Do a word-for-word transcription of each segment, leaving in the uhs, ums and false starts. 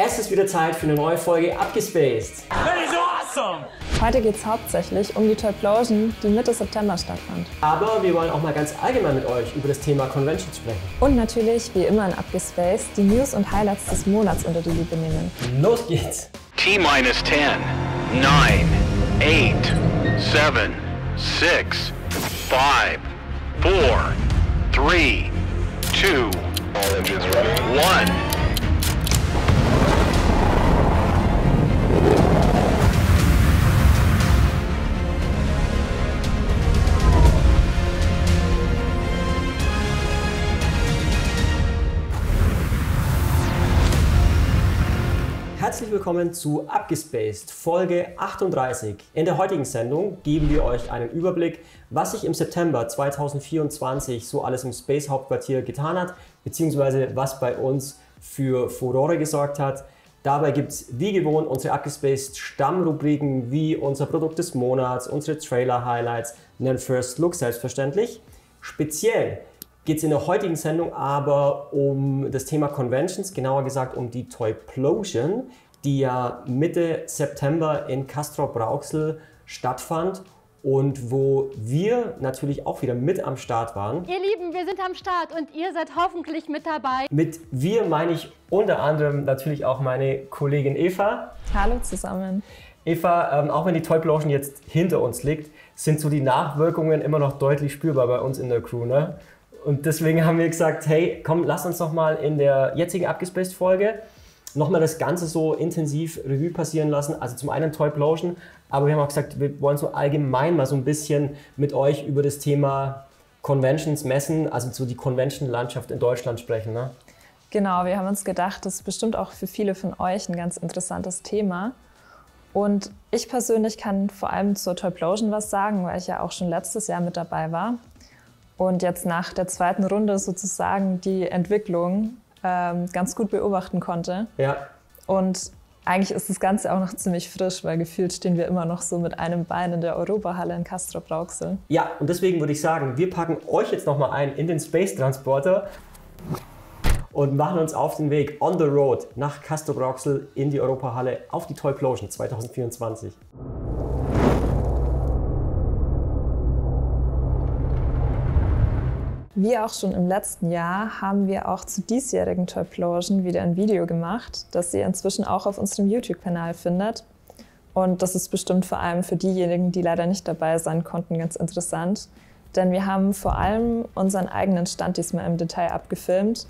Es ist wieder Zeit für eine neue Folge Abgespaced. That is awesome! Heute geht es hauptsächlich um die Toyplosion, die Mitte September stattfand. Aber wir wollen auch mal ganz allgemein mit euch über das Thema Convention sprechen. Und natürlich, wie immer in Abgespaced, die News und Highlights des Monats unter die Lupe nehmen. Los geht's! T minus ten, nine, eight, seven, six, five, four, three, two, one. Herzlich willkommen zu Abgespaced, Folge achtunddreißig. In der heutigen Sendung geben wir euch einen Überblick, was sich im September zweitausendvierundzwanzig so alles im Space Hauptquartier getan hat, beziehungsweise was bei uns für Furore gesorgt hat. Dabei gibt es wie gewohnt unsere Abgespaced Stammrubriken wie unser Produkt des Monats, unsere Trailer Highlights und den First Look selbstverständlich. Speziell geht es in der heutigen Sendung aber um das Thema Conventions, genauer gesagt um die Toyplosion, die ja Mitte September in Castrop-Rauxel stattfand und wo wir natürlich auch wieder mit am Start waren. Ihr Lieben, wir sind am Start und ihr seid hoffentlich mit dabei. Mit wir meine ich unter anderem natürlich auch meine Kollegin Eva. Hallo zusammen. Eva, ähm, auch wenn die Toyplosion jetzt hinter uns liegt, sind so die Nachwirkungen immer noch deutlich spürbar bei uns in der Crew, ne? Und deswegen haben wir gesagt, hey, komm, lass uns noch mal in der jetzigen Abgespaced-Folge nochmal das Ganze so intensiv Revue passieren lassen. Also zum einen Toyplosion, aber wir haben auch gesagt, wir wollen so allgemein mal so ein bisschen mit euch über das Thema Conventions, Messen, also so die Convention-Landschaft in Deutschland sprechen, ne? Genau, wir haben uns gedacht, das ist bestimmt auch für viele von euch ein ganz interessantes Thema. Und ich persönlich kann vor allem zur Toyplosion was sagen, weil ich ja auch schon letztes Jahr mit dabei war. Und jetzt nach der zweiten Runde sozusagen die Entwicklung ähm, ganz gut beobachten konnte. Ja. Und eigentlich ist das Ganze auch noch ziemlich frisch, weil gefühlt stehen wir immer noch so mit einem Bein in der Europahalle in Castrop-Rauxel. Ja, und deswegen würde ich sagen, wir packen euch jetzt nochmal ein in den Space Transporter und machen uns auf den Weg on the road nach Castrop-Rauxel in die Europahalle auf die Toyplosion zweitausendvierundzwanzig. Wie auch schon im letzten Jahr haben wir auch zur diesjährigen Toyplosion wieder ein Video gemacht, das ihr inzwischen auch auf unserem YouTube-Kanal findet. Und das ist bestimmt vor allem für diejenigen, die leider nicht dabei sein konnten, ganz interessant. Denn wir haben vor allem unseren eigenen Stand diesmal im Detail abgefilmt.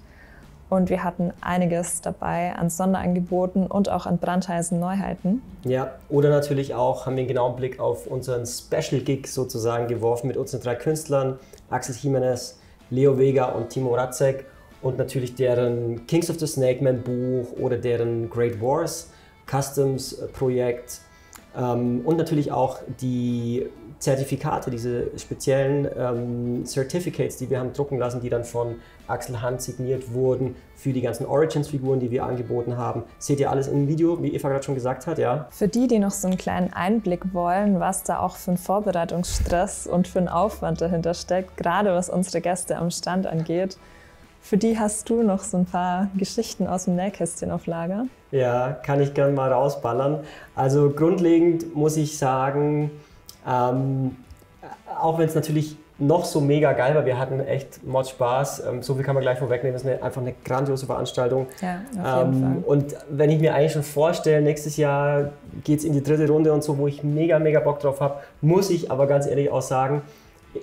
Und wir hatten einiges dabei an Sonderangeboten und auch an brandheißen Neuheiten. Ja, oder natürlich auch haben wir einen genauen Blick auf unseren Special-Gig sozusagen geworfen mit unseren drei Künstlern, Axel Jimenez, Leo Vega und Timo Ratzek und natürlich deren Kings of the Snake Man Buch oder deren Great Wars Customs Projekt ähm, und natürlich auch die Zertifikate, diese speziellen ähm, Certificates, die wir haben drucken lassen, die dann von Axel Hand signiert wurden für die ganzen Origins-Figuren, die wir angeboten haben. Seht ihr alles im Video, wie Eva gerade schon gesagt hat, ja? Für die, die noch so einen kleinen Einblick wollen, was da auch für einen Vorbereitungsstress und für einen Aufwand dahinter steckt, gerade was unsere Gäste am Stand angeht, für die hast du noch so ein paar Geschichten aus dem Nähkästchen auf Lager. Ja, kann ich gerne mal rausballern. Also grundlegend muss ich sagen, Ähm, auch wenn es natürlich noch so mega geil war, wir hatten echt Mod Spaß, ähm, so viel kann man gleich vorwegnehmen, das ist eine, einfach eine grandiose Veranstaltung. Ja, auf jeden ähm, Fall. Und wenn ich mir eigentlich schon vorstelle, nächstes Jahr geht es in die dritte Runde und so, wo ich mega, mega Bock drauf habe, muss ich aber ganz ehrlich auch sagen,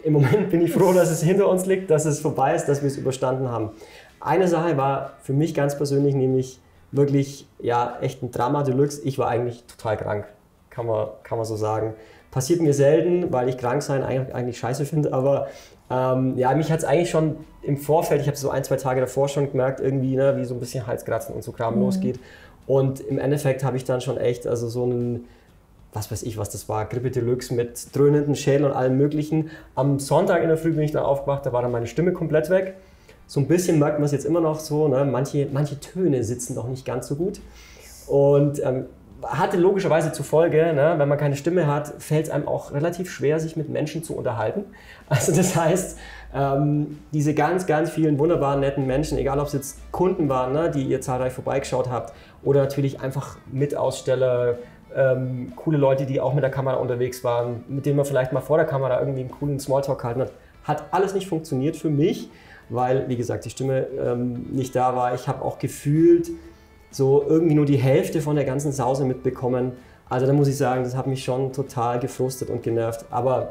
im Moment bin ich froh, dass es hinter uns liegt, dass es vorbei ist, dass wir es überstanden haben. Eine Sache war für mich ganz persönlich nämlich wirklich, ja, echt ein Drama Deluxe, ich war eigentlich total krank, kann man, kann man so sagen. Passiert mir selten, weil ich krank sein eigentlich scheiße finde, aber ähm, ja, mich hat es eigentlich schon im Vorfeld, ich habe so ein, zwei Tage davor schon gemerkt, irgendwie, ne, wie so ein bisschen Halskratzen und so Kram mhm. losgeht. Und im Endeffekt habe ich dann schon echt, also so einen, was weiß ich, was das war, Grippe Deluxe mit dröhnenden Schädeln und allem Möglichen. Am Sonntag in der Früh bin ich dann aufgewacht, da war dann meine Stimme komplett weg. So ein bisschen merkt man es jetzt immer noch so, ne? manche, manche Töne sitzen doch nicht ganz so gut. Und ähm, hatte logischerweise zur Folge, ne, wenn man keine Stimme hat, fällt es einem auch relativ schwer, sich mit Menschen zu unterhalten. Also das heißt, ähm, diese ganz, ganz vielen wunderbaren, netten Menschen, egal ob es jetzt Kunden waren, ne, die ihr zahlreich vorbeigeschaut habt oder natürlich einfach Mitaussteller, ähm, coole Leute, die auch mit der Kamera unterwegs waren, mit denen man vielleicht mal vor der Kamera irgendwie einen coolen Smalltalk gehalten hat. Hat alles nicht funktioniert für mich, weil, wie gesagt, die Stimme ähm, nicht da war. Ich habe auch gefühlt so irgendwie nur die Hälfte von der ganzen Sause mitbekommen. Also da muss ich sagen, das hat mich schon total gefrustet und genervt, aber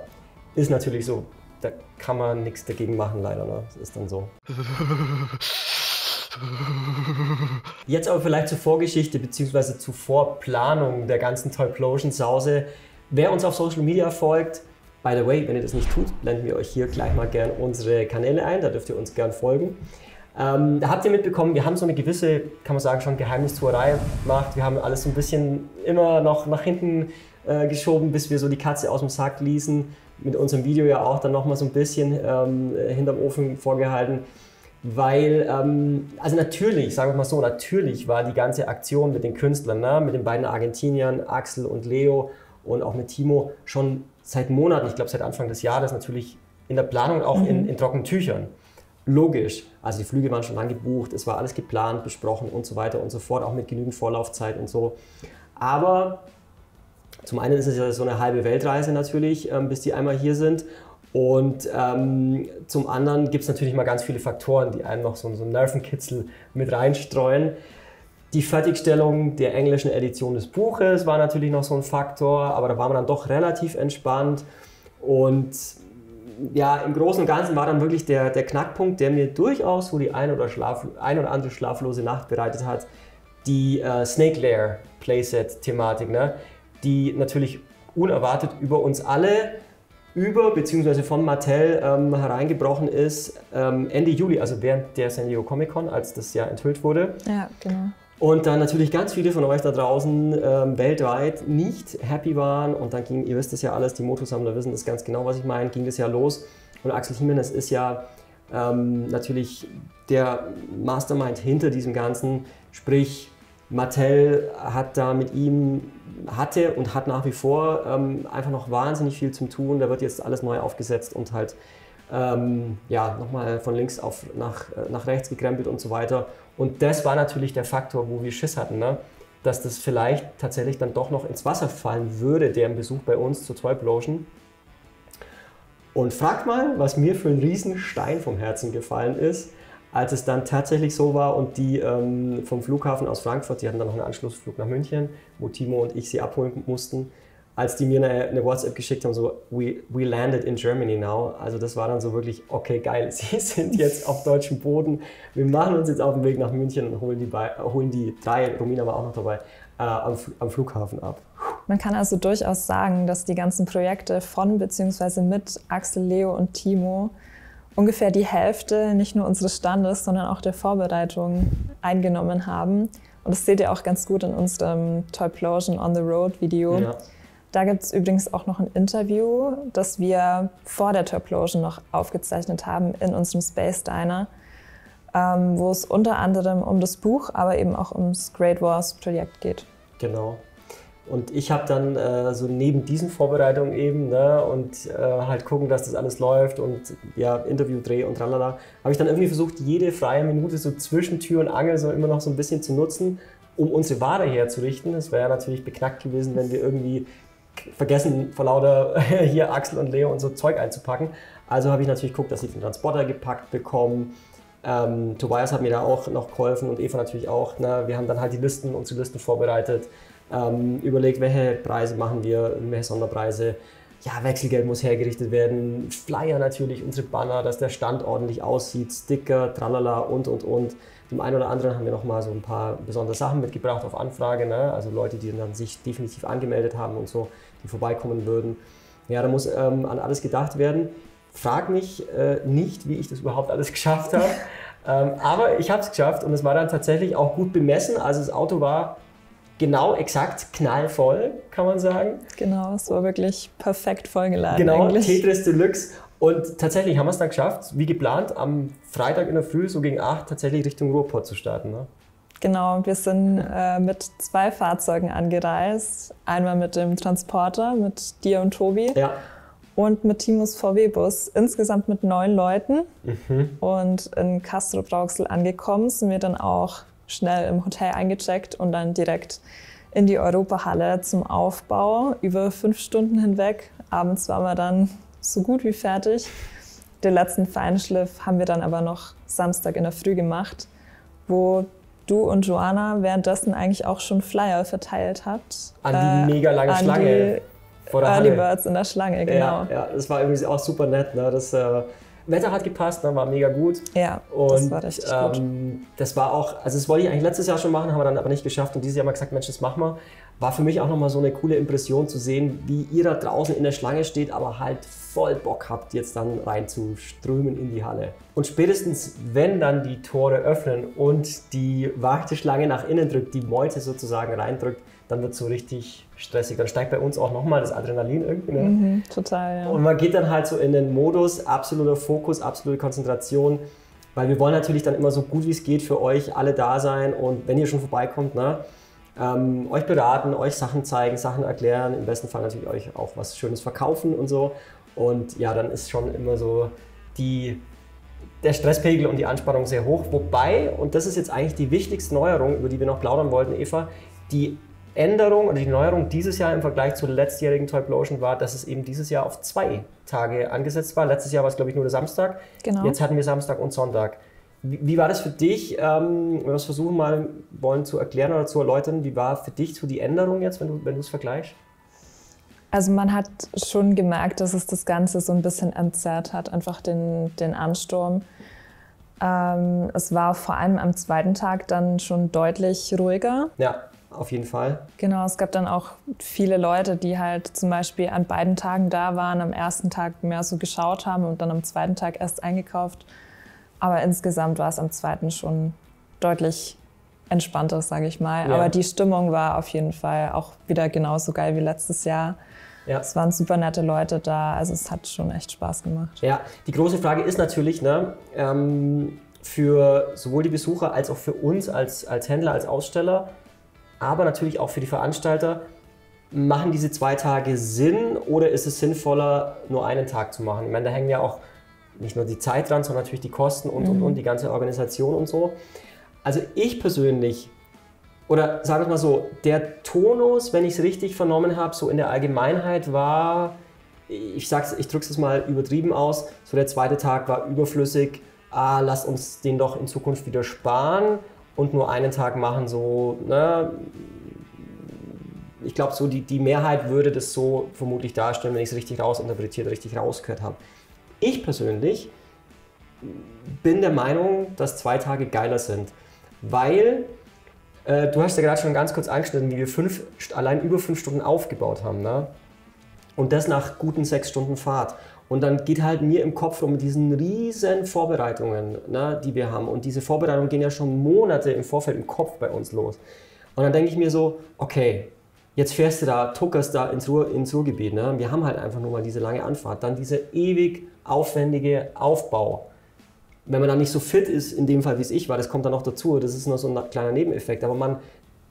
ist natürlich so. Da kann man nichts dagegen machen, leider. Ne? Das ist dann so. Jetzt aber vielleicht zur Vorgeschichte bzw. zur Vorplanung der ganzen Toyplosion-Sause. Wer uns auf Social Media folgt, by the way, wenn ihr das nicht tut, blenden wir euch hier gleich mal gern unsere Kanäle ein, da dürft ihr uns gern folgen. Ähm, da habt ihr mitbekommen, wir haben so eine gewisse, kann man sagen, schon Geheimnistuerei gemacht. Wir haben alles so ein bisschen immer noch nach hinten äh, geschoben, bis wir so die Katze aus dem Sack ließen. Mit unserem Video ja auch dann nochmal so ein bisschen ähm, hinterm Ofen vorgehalten. Weil, ähm, also natürlich, sagen wir mal so, natürlich war die ganze Aktion mit den Künstlern, ne? Mit den beiden Argentiniern, Axel und Leo und auch mit Timo, schon seit Monaten, ich glaube seit Anfang des Jahres, natürlich in der Planung auch mhm. in, in trockenen Tüchern. Logisch, also die Flüge waren schon lange gebucht, es war alles geplant, besprochen und so weiter und so fort, auch mit genügend Vorlaufzeit und so. Aber zum einen ist es ja so eine halbe Weltreise natürlich, bis die einmal hier sind. Und ähm, zum anderen gibt es natürlich mal ganz viele Faktoren, die einem noch so, so einen Nervenkitzel mit reinstreuen. Die Fertigstellung der englischen Edition des Buches war natürlich noch so ein Faktor, aber da war man dann doch relativ entspannt. Und ja, im Großen und Ganzen war dann wirklich der, der Knackpunkt, der mir durchaus so die ein oder, Schlaf, ein oder andere schlaflose Nacht bereitet hat, die äh, Snake Lair Playset-Thematik, ne? Die natürlich unerwartet über uns alle, über bzw. von Mattel ähm, hereingebrochen ist, ähm, Ende Juli, also während der San Diego Comic Con, als das ja enthüllt wurde. Ja, genau. Und dann natürlich ganz viele von euch da draußen ähm, weltweit nicht happy waren und dann ging, ihr wisst das ja alles, die Motosammler wissen das ganz genau, was ich meine, ging das ja los. Und Axel Jimenez ist ja ähm, natürlich der Mastermind hinter diesem Ganzen, sprich Mattel hat da mit ihm, hatte und hat nach wie vor ähm, einfach noch wahnsinnig viel zum Tun. Da wird jetzt alles neu aufgesetzt und halt ähm, ja, nochmal von links auf nach, nach rechts gekrempelt und so weiter. Und das war natürlich der Faktor, wo wir Schiss hatten, ne? Dass das vielleicht tatsächlich dann doch noch ins Wasser fallen würde, deren Besuch bei uns zur Toyplosion. Und fragt mal, was mir für ein Riesenstein vom Herzen gefallen ist, als es dann tatsächlich so war und die ähm, vom Flughafen aus Frankfurt, die hatten dann noch einen Anschlussflug nach München, wo Timo und ich sie abholen mussten, als die mir eine, eine WhatsApp geschickt haben, so, we, we landed in Germany now. Also das war dann so wirklich, okay, geil, sie sind jetzt auf deutschem Boden, wir machen uns jetzt auf den Weg nach München und holen die, bei, holen die drei, Romina war auch noch dabei, äh, am, am Flughafen ab. Man kann also durchaus sagen, dass die ganzen Projekte von bzw. mit Axel, Leo und Timo ungefähr die Hälfte nicht nur unseres Standes, sondern auch der Vorbereitung eingenommen haben. Und das seht ihr auch ganz gut in unserem Toyplosion on the Road Video. Ja. Da gibt es übrigens auch noch ein Interview, das wir vor der Toyplosion noch aufgezeichnet haben in unserem Space Diner, ähm, wo es unter anderem um das Buch, aber eben auch ums Great Wars Projekt geht. Genau. Und ich habe dann äh, so neben diesen Vorbereitungen eben, ne, und äh, halt gucken, dass das alles läuft und ja, Interviewdreh und tralala, habe ich dann irgendwie versucht, jede freie Minute so zwischen Tür und Angel so immer noch so ein bisschen zu nutzen, um unsere Ware herzurichten. Das wäre ja natürlich beknackt gewesen, wenn wir irgendwie vergessen, vor lauter hier Axel und Leo und so Zeug einzupacken. Also habe ich natürlich geguckt, dass sie den Transporter gepackt bekommen. Ähm, Tobias hat mir da auch noch geholfen und Eva natürlich auch. Ne? Wir haben dann halt die Listen, unsere Listen vorbereitet. Ähm, überlegt, welche Preise machen wir, welche Sonderpreise, ja, Wechselgeld muss hergerichtet werden, Flyer natürlich, unsere Banner, dass der Stand ordentlich aussieht, Sticker, tralala und und und. Dem einen oder anderen haben wir nochmal so ein paar besondere Sachen mitgebracht auf Anfrage, ne? Also Leute, die dann sich definitiv angemeldet haben und so, die vorbeikommen würden. Ja, da muss ähm, an alles gedacht werden. Frag mich äh, nicht, wie ich das überhaupt alles geschafft habe, ähm, aber ich habe es geschafft und es war dann tatsächlich auch gut bemessen, also das Auto war genau, exakt, knallvoll, kann man sagen. Genau, es war wirklich perfekt vollgeladen. Genau, eigentlich. Tetris Deluxe. Und tatsächlich haben wir es dann geschafft, wie geplant, am Freitag in der Früh, so gegen acht, tatsächlich Richtung Ruhrpott zu starten. Ne? Genau, wir sind äh, mit zwei Fahrzeugen angereist. Einmal mit dem Transporter, mit dir und Tobi. Ja. Und mit Timos V W-Bus, insgesamt mit neun Leuten. Mhm. Und in Castrop-Rauxel angekommen sind wir dann auch schnell im Hotel eingecheckt und dann direkt in die Europahalle zum Aufbau über fünf Stunden hinweg. Abends waren wir dann so gut wie fertig. Den letzten Feinschliff haben wir dann aber noch Samstag in der Früh gemacht, wo du und Joanna währenddessen eigentlich auch schon Flyer verteilt habt. An die äh, mega lange an Schlange. Die vor der Early Halle. Birds in der Schlange, genau. Ja, ja, das war irgendwie auch super nett. Ne? Das äh, Wetter hat gepasst, ne? War mega gut. Ja, und, das war richtig ähm, gut. Das war auch, also das wollte ich eigentlich letztes Jahr schon machen, haben wir dann aber nicht geschafft. Und dieses Jahr haben wir gesagt, Mensch, das machen wir. War für mich auch nochmal so eine coole Impression zu sehen, wie ihr da draußen in der Schlange steht, aber halt voll Bock habt, jetzt dann reinzuströmen in die Halle. Und spätestens, wenn dann die Tore öffnen und die Warteschlange nach innen drückt, die Meute sozusagen reindrückt, dann wird es so richtig stressig. Dann steigt bei uns auch nochmal das Adrenalin irgendwie. Ne? Mhm, total, ja. Und man geht dann halt so in den Modus, absoluter Fokus, absolute Konzentration, weil wir wollen natürlich dann immer so gut wie es geht für euch alle da sein und wenn ihr schon vorbeikommt, ne? Ähm, euch beraten, euch Sachen zeigen, Sachen erklären, im besten Fall natürlich euch auch was Schönes verkaufen und so. Und ja, dann ist schon immer so die, der Stresspegel und die Anspannung sehr hoch. Wobei, und das ist jetzt eigentlich die wichtigste Neuerung, über die wir noch plaudern wollten, Eva, die Änderung oder die Neuerung dieses Jahr im Vergleich zur letztjährigen Toyplosion war, dass es eben dieses Jahr auf zwei Tage angesetzt war. Letztes Jahr war es, glaube ich, nur der Samstag. Genau. Jetzt hatten wir Samstag und Sonntag. Wie war das für dich, ähm, wenn wir es versuchen mal wollen zu erklären oder zu erläutern, wie war für dich so die Änderung jetzt, wenn du wenn du es vergleichst? Also man hat schon gemerkt, dass es das Ganze so ein bisschen entzerrt hat, einfach den, den Ansturm. Ähm, es war vor allem am zweiten Tag dann schon deutlich ruhiger. Ja, auf jeden Fall. Genau, es gab dann auch viele Leute, die halt zum Beispiel an beiden Tagen da waren, am ersten Tag mehr so geschaut haben und dann am zweiten Tag erst eingekauft. Aber insgesamt war es am zweiten schon deutlich entspannter, sage ich mal. Ja. Aber die Stimmung war auf jeden Fall auch wieder genauso geil wie letztes Jahr. Ja. Es waren super nette Leute da, also es hat schon echt Spaß gemacht. Ja, die große Frage ist natürlich, ne, ähm, für sowohl die Besucher als auch für uns als, als Händler, als Aussteller, aber natürlich auch für die Veranstalter, machen diese zwei Tage Sinn oder ist es sinnvoller, nur einen Tag zu machen? Ich meine, da hängen ja auch nicht nur die Zeit dran, sondern natürlich die Kosten und, mhm. und, und die ganze Organisation und so. Also ich persönlich, oder sagen wir mal so, der Tonus, wenn ich es richtig vernommen habe, so in der Allgemeinheit war, ich sag's, ich drück's es mal übertrieben aus, so der zweite Tag war überflüssig, ah, lasst uns den doch in Zukunft wieder sparen und nur einen Tag machen, so, ne? Ich glaube, so die, die Mehrheit würde das so vermutlich darstellen, wenn ich es richtig rausinterpretiert, richtig rausgehört habe. Ich persönlich bin der Meinung, dass zwei Tage geiler sind, weil äh, du hast ja gerade schon ganz kurz angeschnitten, wie wir fünf, allein über fünf Stunden aufgebaut haben, ne? Und das nach guten sechs Stunden Fahrt. Und dann geht halt mir im Kopf um diesen riesen Vorbereitungen, ne, die wir haben. Und diese Vorbereitungen gehen ja schon Monate im Vorfeld im Kopf bei uns los. Und dann denke ich mir so, okay, jetzt fährst du da, tuckerst da ins, Ruhr, ins Ruhrgebiet. Ne? Wir haben halt einfach nur mal diese lange Anfahrt. Dann dieser ewig aufwendige Aufbau. Wenn man dann nicht so fit ist, in dem Fall wie es ich war, das kommt dann noch dazu. Das ist nur so ein kleiner Nebeneffekt. Aber man,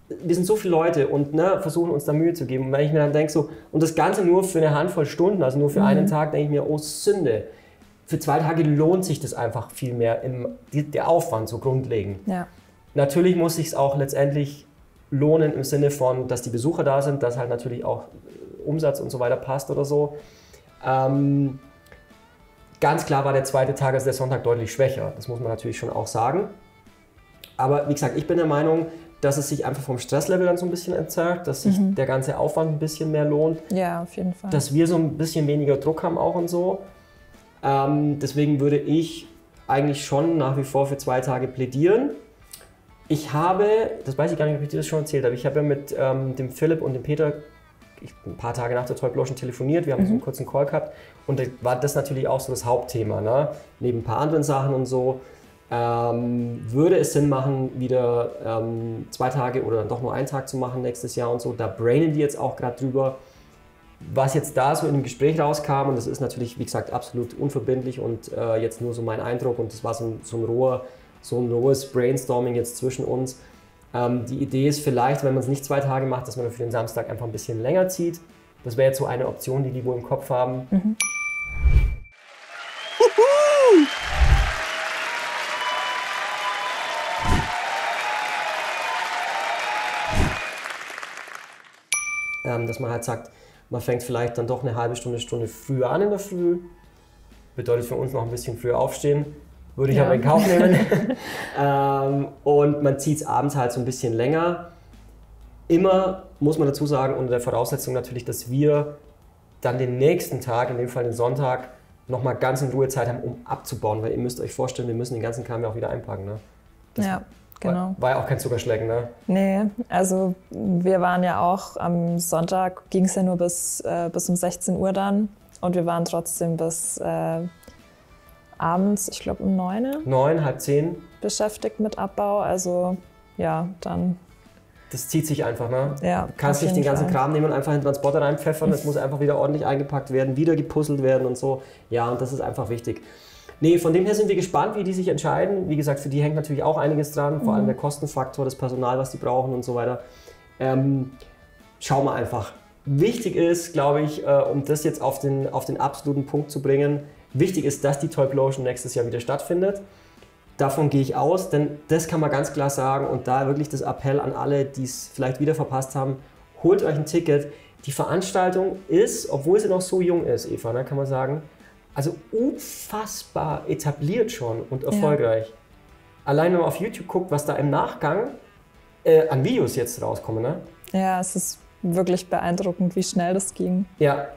wir sind so viele Leute und ne, versuchen uns da Mühe zu geben. Und wenn ich mir dann denke, so, und das Ganze nur für eine Handvoll Stunden, also nur für mhm. einen Tag, denke ich mir, oh Sünde. Für zwei Tage lohnt sich das einfach viel mehr, im, der Aufwand so grundlegend. Ja. Natürlich muss ich es auch letztendlich lohnen im Sinne von, dass die Besucher da sind, dass halt natürlich auch Umsatz und so weiter passt oder so. Ähm, ganz klar war der zweite Tag, also der Sonntag, deutlich schwächer. Das muss man natürlich schon auch sagen. Aber wie gesagt, ich bin der Meinung, dass es sich einfach vom Stresslevel dann so ein bisschen entzerrt, dass sich mhm. der ganze Aufwand ein bisschen mehr lohnt. Ja, auf jeden Fall. Dass wir so ein bisschen weniger Druck haben auch und so. Ähm, deswegen würde ich eigentlich schon nach wie vor für zwei Tage plädieren. Ich habe, das weiß ich gar nicht, ob ich dir das schon erzählt habe, ich habe ja mit ähm, dem Philipp und dem Peter ich, ein paar Tage nach der Toyplosion telefoniert, wir haben mhm. so einen kurzen Call gehabt und da war das natürlich auch so das Hauptthema, ne? Neben ein paar anderen Sachen und so. Ähm, würde es Sinn machen, wieder ähm, zwei Tage oder dann doch nur einen Tag zu machen nächstes Jahr und so, da brainen die jetzt auch gerade drüber. Was jetzt da so in dem Gespräch rauskam, und das ist natürlich, wie gesagt, absolut unverbindlich und äh, jetzt nur so mein Eindruck und das war so ein, so ein roher, so ein neues Brainstorming jetzt zwischen uns. Ähm, die Idee ist vielleicht, wenn man es nicht zwei Tage macht, dass man für den Samstag einfach ein bisschen länger zieht. Das wäre jetzt so eine Option, die die wohl im Kopf haben. Mhm. ähm, dass man halt sagt, man fängt vielleicht dann doch eine halbe Stunde, Stunde früher an in der Früh. Bedeutet für uns noch ein bisschen früher aufstehen. Würde ich ja. aber in Kauf nehmen. ähm, und man zieht es abends halt so ein bisschen länger. Immer muss man dazu sagen, unter der Voraussetzung natürlich, dass wir dann den nächsten Tag, in dem Fall den Sonntag, nochmal ganz in Ruhe Zeit haben, um abzubauen. Weil ihr müsst euch vorstellen, wir müssen den ganzen Kram ja auch wieder einpacken. Ne? Das ja, genau. War, war ja auch kein Zuckerschlecken, ne? Nee, also wir waren ja auch am Sonntag, ging es ja nur bis, äh, bis um sechzehn Uhr dann. Und wir waren trotzdem bis äh, abends, ich glaube um neun. Neun, halb zehn. Beschäftigt mit Abbau, also ja, dann... Das zieht sich einfach, ne? Ja, du kannst nicht den ganzen Kram nehmen und einfach in den Transporter reinpfeffern. Das muss einfach wieder ordentlich eingepackt werden, wieder gepuzzelt werden und so. Ja, und das ist einfach wichtig. Nee, von dem her sind wir gespannt, wie die sich entscheiden. Wie gesagt, für die hängt natürlich auch einiges dran, vor allem der Kostenfaktor, das Personal, was die brauchen und so weiter. Ähm, schauen wir einfach. Wichtig ist, glaube ich, äh, um das jetzt auf den, auf den absoluten Punkt zu bringen, wichtig ist, dass die Toyplosion nächstes Jahr wieder stattfindet. Davon gehe ich aus, denn das kann man ganz klar sagen und da wirklich das Appell an alle, die es vielleicht wieder verpasst haben, holt euch ein Ticket. Die Veranstaltung ist, obwohl sie noch so jung ist, Eva, ne, kann man sagen, also unfassbar etabliert schon und erfolgreich. Ja. Allein wenn man auf YouTube guckt, was da im Nachgang äh, an Videos jetzt rauskommen, ne? Ja, es ist wirklich beeindruckend, wie schnell das ging. Ja,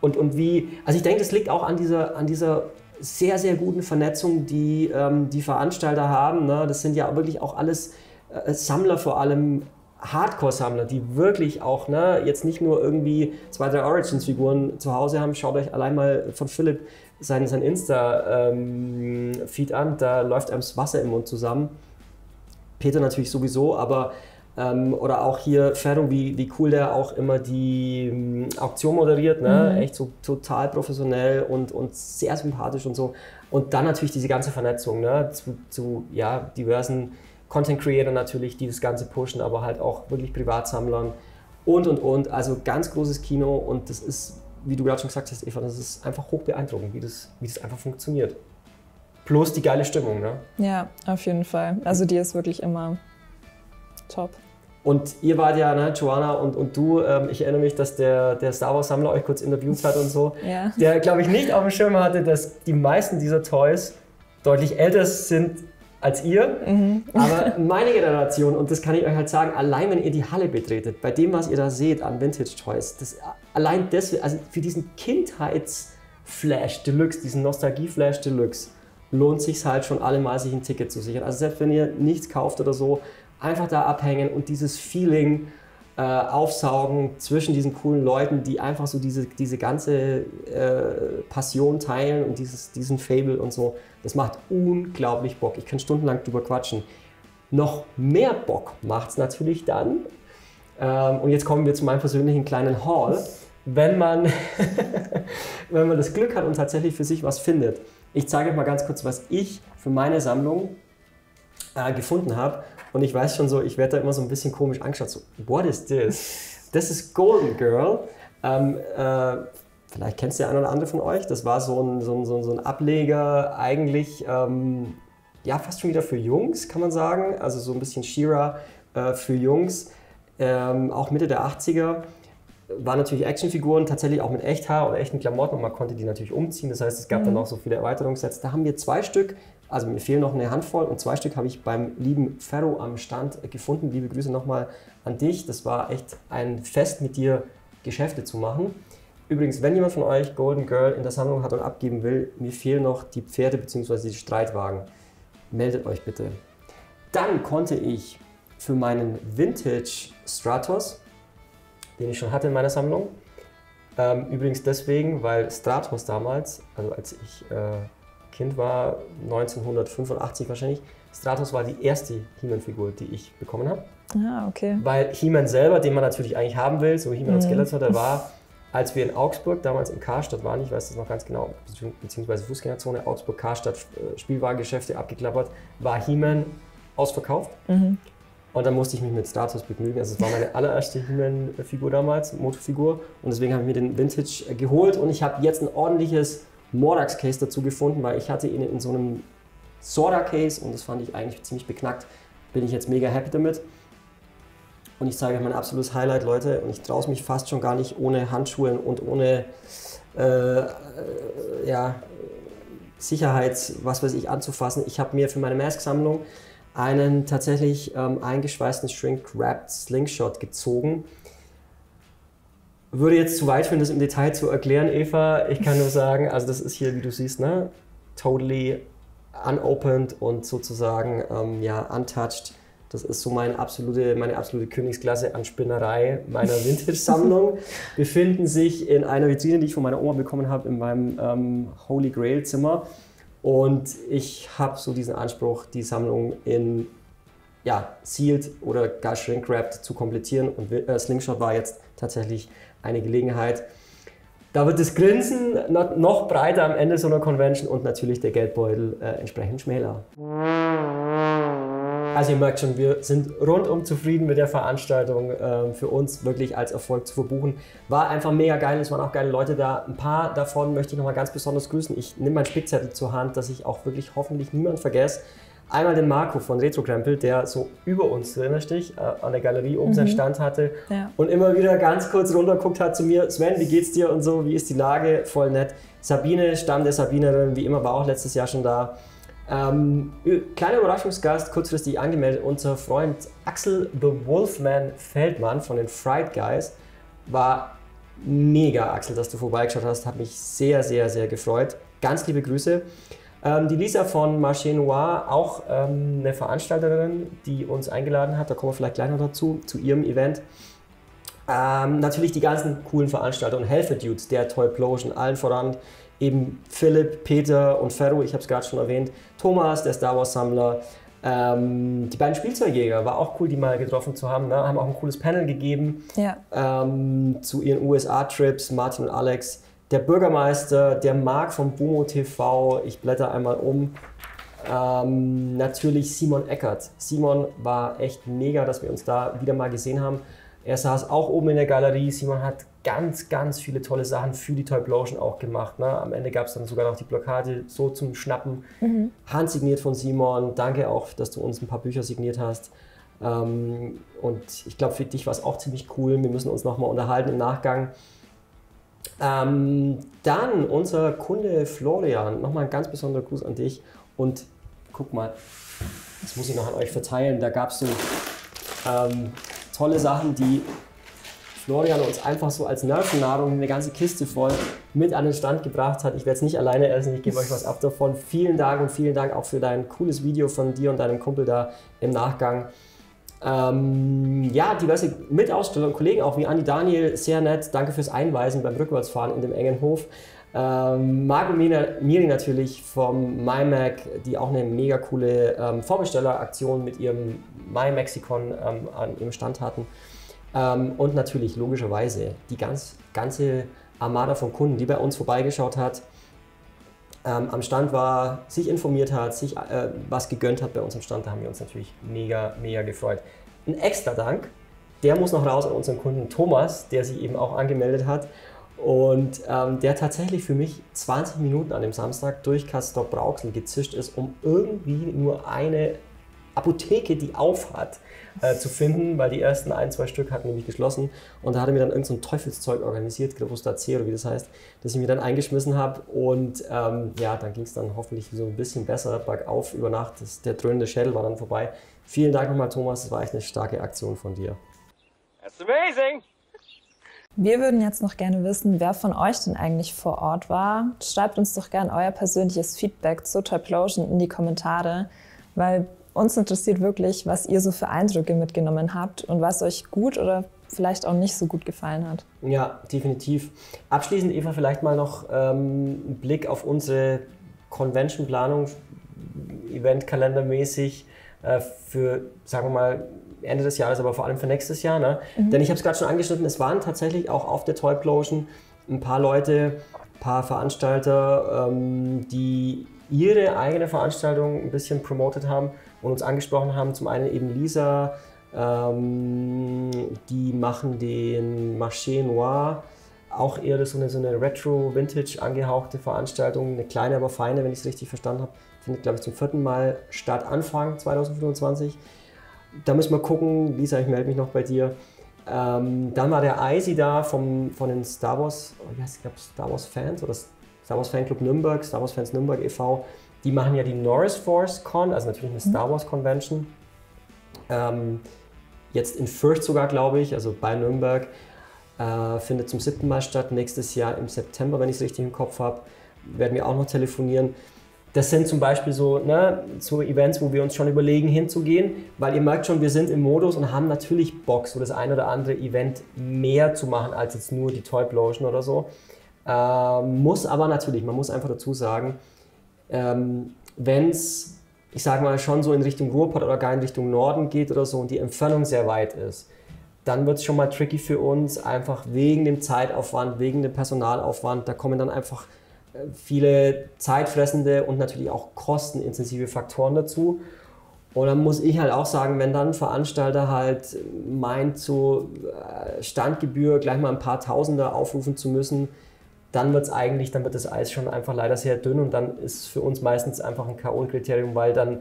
und, und wie, also ich denke, das liegt auch an dieser, an dieser sehr, sehr guten Vernetzung, die ähm, die Veranstalter haben. Ne? Das sind ja wirklich auch alles äh, Sammler, vor allem Hardcore-Sammler, die wirklich auch, ne, jetzt nicht nur irgendwie zwei, drei Origins-Figuren zu Hause haben. Schaut euch allein mal von Philipp sein, sein Insta-Feed ähm, an, da läuft einem das Wasser im Mund zusammen. Peter natürlich sowieso, aber oder auch hier Ferro, wie, wie cool der auch immer die ähm, Auktion moderiert, ne? Mhm. Echt so total professionell und, und sehr sympathisch und so. Und dann natürlich diese ganze Vernetzung, ne? zu, zu ja, diversen Content-Creatern natürlich, die das Ganze pushen, aber halt auch wirklich Privatsammlern und, und, und. Also ganz großes Kino und das ist, wie du gerade schon gesagt hast, Eva, das ist einfach hoch beeindruckend, wie das, wie das einfach funktioniert. Plus die geile Stimmung, ne? Ja, auf jeden Fall. Also die ist wirklich immer top. Und ihr wart ja, ne, Joanna und, und du, ähm, ich erinnere mich, dass der, der Star Wars Sammler euch kurz interviewt hat und so, ja. Der, glaube ich, nicht auf dem Schirm hatte, dass die meisten dieser Toys deutlich älter sind als ihr. Mhm. Aber meine Generation, und das kann ich euch halt sagen, allein wenn ihr die Halle betretet, bei dem, was ihr da seht an Vintage Toys, das, allein deswegen, also für diesen Kindheitsflash Deluxe, diesen Nostalgie-Flash Deluxe, lohnt sich halt schon allemal, sich ein Ticket zu sichern. Also selbst wenn ihr nichts kauft oder so, einfach da abhängen und dieses Feeling äh, aufsaugen zwischen diesen coolen Leuten, die einfach so diese, diese ganze äh, Passion teilen und dieses, diesen Fable und so. Das macht unglaublich Bock. Ich kann stundenlang drüber quatschen. Noch mehr Bock macht es natürlich dann. Ähm, und jetzt kommen wir zu meinem persönlichen kleinen Haul. Wenn man, wenn man das Glück hat und tatsächlich für sich was findet. Ich zeige euch mal ganz kurz, was ich für meine Sammlung äh, gefunden habe. Und ich weiß schon so, ich werde da immer so ein bisschen komisch angeschaut, so, what is this? Das ist Golden Girl. Ähm, äh, vielleicht kennst du ja einen oder andere von euch. Das war so ein, so ein, so ein Ableger, eigentlich ähm, ja, fast schon wieder für Jungs, kann man sagen. Also so ein bisschen She-Ra äh, für Jungs. Ähm, auch Mitte der achtziger. Waren natürlich Actionfiguren, tatsächlich auch mit Echthaar und echten Klamotten. Und man konnte die natürlich umziehen. Das heißt, es gab mhm. dann auch so viele Erweiterungssets. Da haben wir zwei Stück. Also mir fehlen noch eine Handvoll und zwei Stück habe ich beim lieben Ferro am Stand gefunden. Liebe Grüße nochmal an dich. Das war echt ein Fest, mit dir Geschäfte zu machen. Übrigens, wenn jemand von euch Golden Girl in der Sammlung hat und abgeben will, mir fehlen noch die Pferde bzw. die Streitwagen. Meldet euch bitte. Dann konnte ich für meinen Vintage Stratos, den ich schon hatte in meiner Sammlung, ähm, übrigens deswegen, weil Stratos damals, also als ich... Äh, Kind war, neunzehnhundertfünfundachtzig wahrscheinlich, Stratos war die erste He-Man-Figur, die ich bekommen habe. Ah, okay. Weil He-Man selber, den man natürlich eigentlich haben will, so He-Man mhm. und Skeletor, der war, als wir in Augsburg, damals im Karstadt waren, ich weiß das noch ganz genau, beziehungsweise Fußgängerzone, Augsburg, Karstadt, Spielwarengeschäfte abgeklappert, war He-Man ausverkauft. Mhm. Und dann musste ich mich mit Stratos begnügen. Also es war meine allererste He-Man-Figur damals, Motofigur. Und deswegen habe ich mir den Vintage geholt und ich habe jetzt ein ordentliches Mordax-Case dazu gefunden, weil ich hatte ihn in so einem Sora-Case und das fand ich eigentlich ziemlich beknackt. Bin ich jetzt mega happy damit. Und ich sage, mein absolutes Highlight, Leute, und ich traue es mich fast schon gar nicht, ohne Handschuhe und ohne äh, äh, ja, Sicherheits, was weiß ich, anzufassen. Ich habe mir für meine Mask-Sammlung einen tatsächlich ähm, eingeschweißten Shrink-Wrapped Slingshot gezogen. Würde jetzt zu weit führen, das im Detail zu erklären, Eva. Ich kann nur sagen, also das ist hier, wie du siehst, ne, totally unopened und sozusagen ähm, ja, untouched. Das ist so meine absolute, meine absolute Königsklasse an Spinnerei meiner Vintage-Sammlung. Befinden sich in einer Vitrine, die ich von meiner Oma bekommen habe, in meinem ähm, Holy Grail-Zimmer. Und ich habe so diesen Anspruch, die Sammlung in ja, sealed oder gar shrink-wrapped zu komplettieren. Und äh, Slingshot war jetzt tatsächlich eine Gelegenheit. Da wird das Grinsen noch breiter am Ende so einer Convention und natürlich der Geldbeutel äh, entsprechend schmäler. Also ihr merkt schon, wir sind rundum zufrieden mit der Veranstaltung, ähm, für uns wirklich als Erfolg zu verbuchen. War einfach mega geil, es waren auch geile Leute da. Ein paar davon möchte ich nochmal ganz besonders grüßen. Ich nehme meinen Spickzettel zur Hand, dass ich auch wirklich hoffentlich niemanden vergesse. Einmal den Marco von Retrogrempel, der so über uns drin stich, äh, an der Galerie oben mhm. seinen Stand hatte ja. und immer wieder ganz kurz runterguckt hat zu mir. Sven, wie geht's dir und so, wie ist die Lage? Voll nett. Sabine, Stamm der Sabinerin, wie immer, war auch letztes Jahr schon da. Ähm, kleiner Überraschungsgast, kurzfristig angemeldet, unser Freund Axel The Wolfman Feldmann von den Fried Guys. War mega, Axel, dass du vorbeigeschaut hast, hat mich sehr, sehr, sehr gefreut. Ganz liebe Grüße. Ähm, die Lisa von Marché Noir, auch ähm, eine Veranstalterin, die uns eingeladen hat, da kommen wir vielleicht gleich noch dazu, zu ihrem Event. Ähm, natürlich die ganzen coolen Veranstalter und Helfer Dudes, der Toyplosion, allen voran. Eben Philipp, Peter und Ferro, ich habe es gerade schon erwähnt, Thomas, der Star Wars Sammler, ähm, die beiden Spielzeugjäger, war auch cool, die mal getroffen zu haben, ne? Haben auch ein cooles Panel gegeben ja. ähm, zu ihren U S A-Trips, Martin und Alex, der Bürgermeister, der Marc von Bumo T V, ich blätter einmal um, ähm, natürlich Simon Eckert. Simon war echt mega, dass wir uns da wieder mal gesehen haben. Er saß auch oben in der Galerie. Simon hat ganz, ganz viele tolle Sachen für die Toyplosion auch gemacht. Ne? Am Ende gab es dann sogar noch die Blockade so zum Schnappen. Mhm. Handsigniert von Simon. Danke auch, dass du uns ein paar Bücher signiert hast. Ähm, und ich glaube, für dich war es auch ziemlich cool. Wir müssen uns nochmal unterhalten im Nachgang. Ähm, dann unser Kunde Florian. Nochmal ein ganz besonderer Gruß an dich. Und guck mal, das muss ich noch an euch verteilen. Da gab es so... Ähm, tolle Sachen, die Florian uns einfach so als Nervennahrung eine ganze Kiste voll mit an den Stand gebracht hat. Ich werde es nicht alleine essen, ich gebe euch was ab davon. Vielen Dank und vielen Dank auch für dein cooles Video von dir und deinem Kumpel da im Nachgang. Ähm, ja, diverse Mitaussteller und Kollegen auch, wie Andi Daniel, sehr nett. Danke fürs Einweisen beim Rückwärtsfahren in dem engen Hof. Ähm, Marco Miri natürlich vom MyMac, die auch eine mega coole ähm, Vorbestelleraktion mit ihrem MyMexicon ähm, an ihrem Stand hatten. Ähm, und natürlich logischerweise die ganz, ganze Armada von Kunden, die bei uns vorbeigeschaut hat, ähm, am Stand war, sich informiert hat, sich äh, was gegönnt hat bei uns am Stand. Da haben wir uns natürlich mega, mega gefreut. Ein extra Dank, der muss noch raus an unseren Kunden Thomas, der sich eben auch angemeldet hat. Und ähm, der tatsächlich für mich zwanzig Minuten an dem Samstag durch Castrop-Rauxel gezischt ist, um irgendwie nur eine Apotheke, die auf hat, äh, zu finden, weil die ersten ein, zwei Stück hatten nämlich geschlossen. Und da hat er mir dann irgend so ein Teufelszeug organisiert, Grevostaceo, wie das heißt, das ich mir dann eingeschmissen habe. Und ähm, ja, dann ging es dann hoffentlich so ein bisschen besser bergauf über Nacht. Das, der dröhnende Schädel war dann vorbei. Vielen Dank nochmal, Thomas, das war echt eine starke Aktion von dir. That's amazing! Wir würden jetzt noch gerne wissen, wer von euch denn eigentlich vor Ort war. Schreibt uns doch gerne euer persönliches Feedback zur Toyplosion in die Kommentare, weil uns interessiert wirklich, was ihr so für Eindrücke mitgenommen habt und was euch gut oder vielleicht auch nicht so gut gefallen hat. Ja, definitiv. Abschließend, Eva, vielleicht mal noch ähm, einen Blick auf unsere Convention-Planung, eventkalendermäßig äh, für, sagen wir mal, Ende des Jahres, aber vor allem für nächstes Jahr. Ne? Mhm. Denn ich habe es gerade schon angeschnitten, es waren tatsächlich auch auf der Toyplosion ein paar Leute, ein paar Veranstalter, ähm, die ihre eigene Veranstaltung ein bisschen promotet haben und uns angesprochen haben. Zum einen eben Lisa, ähm, die machen den Marché Noir, auch eher so eine, so eine Retro-Vintage angehauchte Veranstaltung, eine kleine, aber feine, wenn ich es richtig verstanden habe. Findet, glaube ich, zum vierten Mal statt, Anfang zweitausendfünfundzwanzig. Da müssen wir gucken. Lisa, ich melde mich noch bei dir. Ähm, dann war der Icy da vom, von den Star Wars, oh, wie heißt, ich glaube Star Wars Fans oder Star Wars Fanclub Nürnberg, Star Wars Fans Nürnberg e V. Die machen ja die Norris Force Con, also natürlich eine Star Wars Convention. Ähm, jetzt in Fürth sogar, glaube ich, also bei Nürnberg. Äh, findet zum siebten Mal statt, nächstes Jahr im September, wenn ich es richtig im Kopf habe. Werden wir auch noch telefonieren. Das sind zum Beispiel so, ne, so Events, wo wir uns schon überlegen, hinzugehen, weil ihr merkt schon, wir sind im Modus und haben natürlich Bock, so das ein oder andere Event mehr zu machen, als jetzt nur die Toy Plosion oder so. Ähm, muss aber natürlich, man muss einfach dazu sagen, ähm, wenn es, ich sage mal, schon so in Richtung Ruhrpott oder gar in Richtung Norden geht oder so und die Entfernung sehr weit ist, dann wird es schon mal tricky für uns, einfach wegen dem Zeitaufwand, wegen dem Personalaufwand, da kommen dann einfach viele zeitfressende und natürlich auch kostenintensive Faktoren dazu. Und dann muss ich halt auch sagen, wenn dann ein Veranstalter halt meint, so Standgebühr gleich mal ein paar Tausender aufrufen zu müssen, dann wird es eigentlich, dann wird das Eis schon einfach leider sehr dünn und dann ist es für uns meistens einfach ein K O-Kriterium, weil dann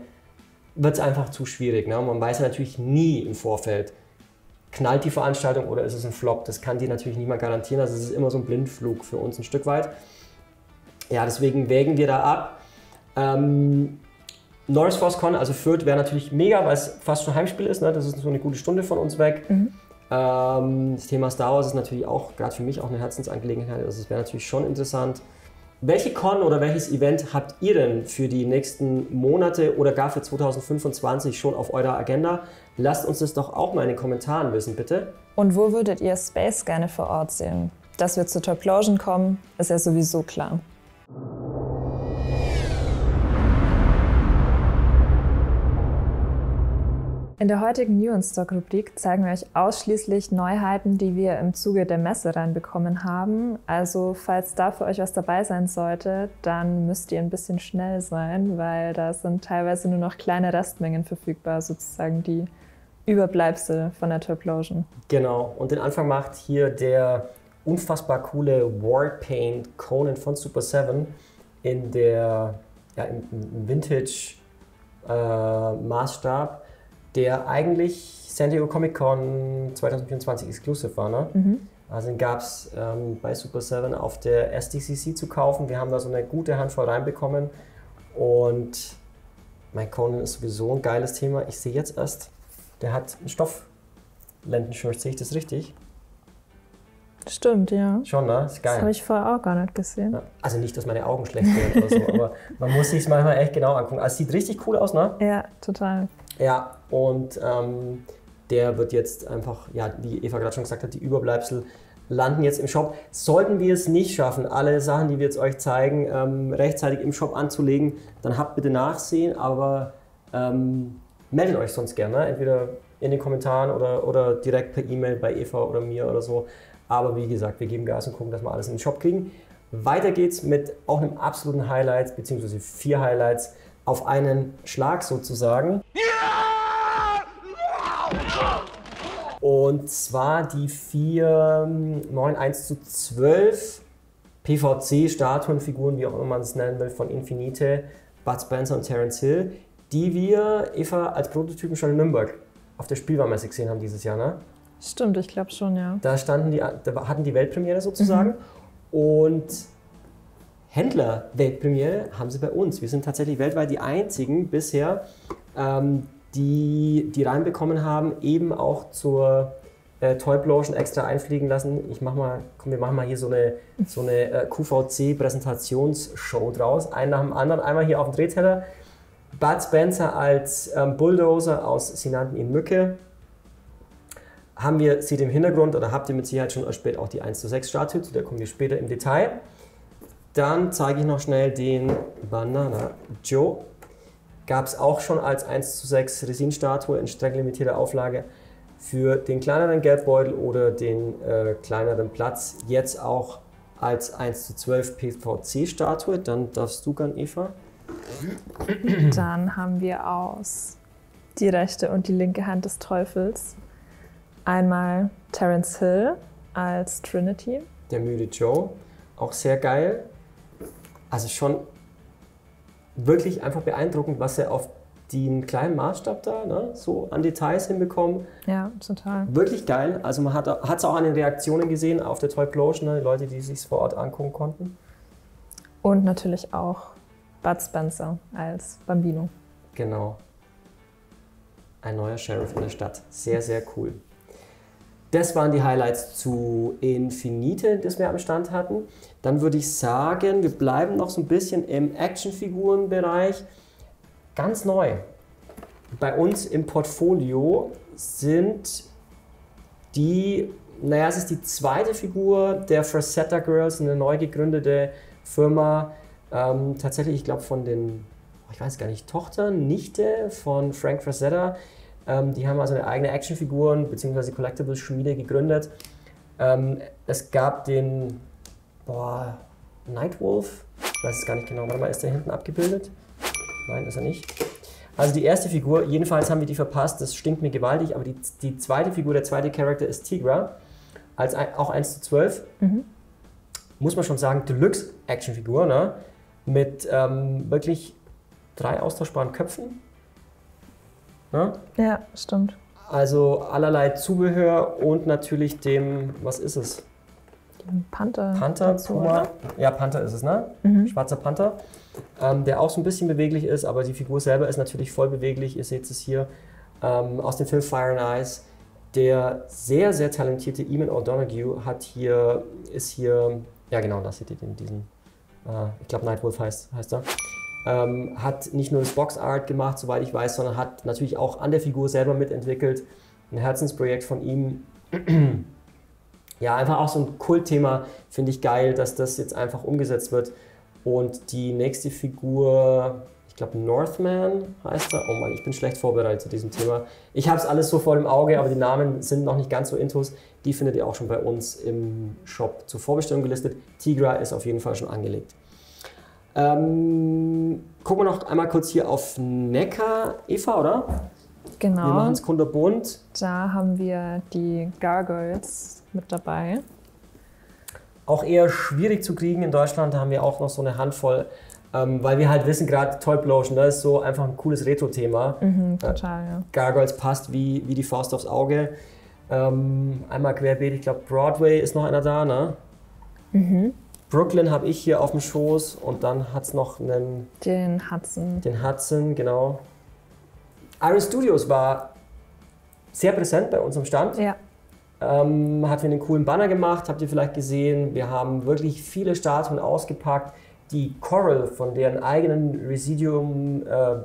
wird es einfach zu schwierig. Ne? Man weiß ja natürlich nie im Vorfeld, knallt die Veranstaltung oder ist es ein Flop? Das kann die natürlich niemand garantieren, also es ist immer so ein Blindflug für uns ein Stück weit. Ja, deswegen wägen wir da ab. Ähm, Norris Force Con, also Fürth, wäre natürlich mega, weil es fast schon Heimspiel ist. Ne? Das ist so eine gute Stunde von uns weg. Mhm. Ähm, das Thema Star Wars ist natürlich auch, gerade für mich, auch eine Herzensangelegenheit. Also es wäre natürlich schon interessant. Welche Con oder welches Event habt ihr denn für die nächsten Monate oder gar für zweitausendfünfundzwanzig schon auf eurer Agenda? Lasst uns das doch auch mal in den Kommentaren wissen, bitte. Und wo würdet ihr Space gerne vor Ort sehen? Dass wir zur Toyplosion kommen, ist ja sowieso klar. In der heutigen New in Stock Rubrik zeigen wir euch ausschließlich Neuheiten, die wir im Zuge der Messe reinbekommen haben. Also falls da für euch was dabei sein sollte, dann müsst ihr ein bisschen schnell sein, weil da sind teilweise nur noch kleine Restmengen verfügbar, sozusagen die Überbleibsel von der Toyplosion. Genau, und den Anfang macht hier der unfassbar coole Warpaint Conan von Super sieben in der ja, im Vintage äh, Maßstab, der eigentlich San Diego Comic Con zweitausendvierundzwanzig exclusive war. Ne? Mhm. Also den gab es ähm, bei Super sieben auf der S D C C zu kaufen. Wir haben da so eine gute Handvoll reinbekommen und mein Conan ist sowieso ein geiles Thema. Ich sehe jetzt erst, der hat ein Stofflendenshirt, sehe ich das richtig? Stimmt, ja. Schon, ne? Ist geil. Das habe ich vorher auch gar nicht gesehen. Ja. Also nicht, dass meine Augen schlecht sind oder so, aber man muss sich es manchmal echt genau angucken. Also es sieht richtig cool aus, ne? Ja, total. Ja, und ähm, der wird jetzt einfach, ja, wie Eva gerade schon gesagt hat, die Überbleibsel landen jetzt im Shop. Sollten wir es nicht schaffen, alle Sachen, die wir jetzt euch zeigen, ähm, rechtzeitig im Shop anzulegen, dann habt bitte Nachsehen, aber ähm, meldet euch sonst gerne, ne? Entweder in den Kommentaren oder, oder direkt per E-Mail bei Eva oder mir oder so. Aber wie gesagt, wir geben Gas und gucken, dass wir alles in den Shop kriegen. Weiter geht's mit auch einem absoluten Highlight, beziehungsweise vier Highlights auf einen Schlag sozusagen. Und zwar die vier neun eins zu zwölf P V C-Statuen, Figuren, wie auch immer man es nennen will, von Infinite, Bud Spencer und Terence Hill, die wir, Eva, als Prototypen schon in Nürnberg auf der Spielwarenmesse gesehen haben dieses Jahr, ne? Stimmt, ich glaube schon, ja. Da, standen die, da hatten die Weltpremiere sozusagen mhm. und Händler-Weltpremiere haben sie bei uns. Wir sind tatsächlich weltweit die einzigen bisher, ähm, die, die reinbekommen haben, eben auch zur äh, Toyplosion extra einfliegen lassen. Ich mach mal, komm, wir machen mal hier so eine, so eine äh, Q V C-Präsentationsshow draus, einen nach dem anderen, einmal hier auf dem Drehteller. Bud Spencer als ähm, Bulldozer aus Sinanten in Mücke. Haben wir, seht im Hintergrund, oder habt ihr mit Sicherheit schon erspäht auch die eins zu sechs Statue, zu der kommen wir später im Detail. Dann zeige ich noch schnell den Banana Joe. Gab es auch schon als eins zu sechs Resin-Statue in streng limitierter Auflage für den kleineren Geldbeutel oder den äh, kleineren Platz. Jetzt auch als eins zu zwölf P V C-Statue. Dann darfst du gern, Eva. Dann haben wir aus die rechte und die linke Hand des Teufels. Einmal Terence Hill als Trinity. Der müde Joe, auch sehr geil. Also schon wirklich einfach beeindruckend, was er auf die einen kleinen Maßstab da, ne, so an Details hinbekommen. Ja, total. Wirklich geil. Also man hat es auch an den Reaktionen gesehen auf der Toyplosion, ne, die Leute, die sich vor Ort angucken konnten. Und natürlich auch Bud Spencer als Bambino. Genau. Ein neuer Sheriff in der Stadt. Sehr, sehr cool. Das waren die Highlights zu Infinite, das wir am Stand hatten. Dann würde ich sagen, wir bleiben noch so ein bisschen im Actionfigurenbereich. Ganz neu bei uns im Portfolio sind die, naja, es ist die zweite Figur der Frazetta Girls, eine neu gegründete Firma, ähm, tatsächlich, ich glaube, von den, ich weiß gar nicht, Tochter, Nichte von Frank Frazetta. Ähm, die haben also eine eigene Actionfiguren- bzw. Collectibles-Schmiede gegründet. Ähm, es gab den boah, Nightwolf, ich weiß es gar nicht genau, warte mal, ist der hinten abgebildet? Nein, ist er nicht. Also die erste Figur, jedenfalls haben wir die verpasst, das stinkt mir gewaltig, aber die, die zweite Figur, der zweite Charakter ist Tigra, als ein, auch eins zu zwölf. Mhm. Muss man schon sagen, Deluxe-Actionfigur, ne? Mit ähm, wirklich drei austauschbaren Köpfen. Ne? Ja, stimmt. Also allerlei Zubehör und natürlich dem, was ist es? Dem Panther. Panther, Puma. Oder? Ja, Panther ist es, ne? Mhm. Schwarzer Panther, ähm, der auch so ein bisschen beweglich ist, aber die Figur selber ist natürlich voll beweglich. Ihr seht es hier ähm, aus dem Film Fire and Ice. Der sehr, sehr talentierte Eamon O'Donoghue hat hier, ist hier, ja genau, das seht ihr in diesen, äh, ich glaube Nightwolf heißt, heißt er. Ähm, hat nicht nur das Boxart gemacht, soweit ich weiß, sondern hat natürlich auch an der Figur selber mitentwickelt. Ein Herzensprojekt von ihm. Ja, einfach auch so ein Kultthema, finde ich geil, dass das jetzt einfach umgesetzt wird. Und die nächste Figur, ich glaube Northman heißt er. Oh Mann, ich bin schlecht vorbereitet zu diesem Thema. Ich habe es alles so vor dem Auge, aber die Namen sind noch nicht ganz so intus. Die findet ihr auch schon bei uns im Shop zur Vorbestellung gelistet. Tigra ist auf jeden Fall schon angelegt. Ähm, gucken wir noch einmal kurz hier auf Neckar, Eva, oder? Genau. Wir machen es kunterbunt. Da haben wir die Gargoyles mit dabei. Auch eher schwierig zu kriegen in Deutschland, da haben wir auch noch so eine Handvoll, ähm, weil wir halt wissen, gerade Toyplosion, das ist so einfach ein cooles Retro-Thema. Mhm, total, äh, ja. Gargoyles passt wie, wie die Faust aufs Auge. Ähm, einmal querbeet, ich glaube Broadway ist noch einer da, ne? Mhm. Brooklyn habe ich hier auf dem Schoß und dann hat es noch einen... Den Hudson. Den Hudson, genau. Iris Studios war sehr präsent bei uns am Stand. Ja. Ähm, hat mir einen coolen Banner gemacht, habt ihr vielleicht gesehen. Wir haben wirklich viele Statuen ausgepackt. Die Coral von deren eigenen Residium, äh,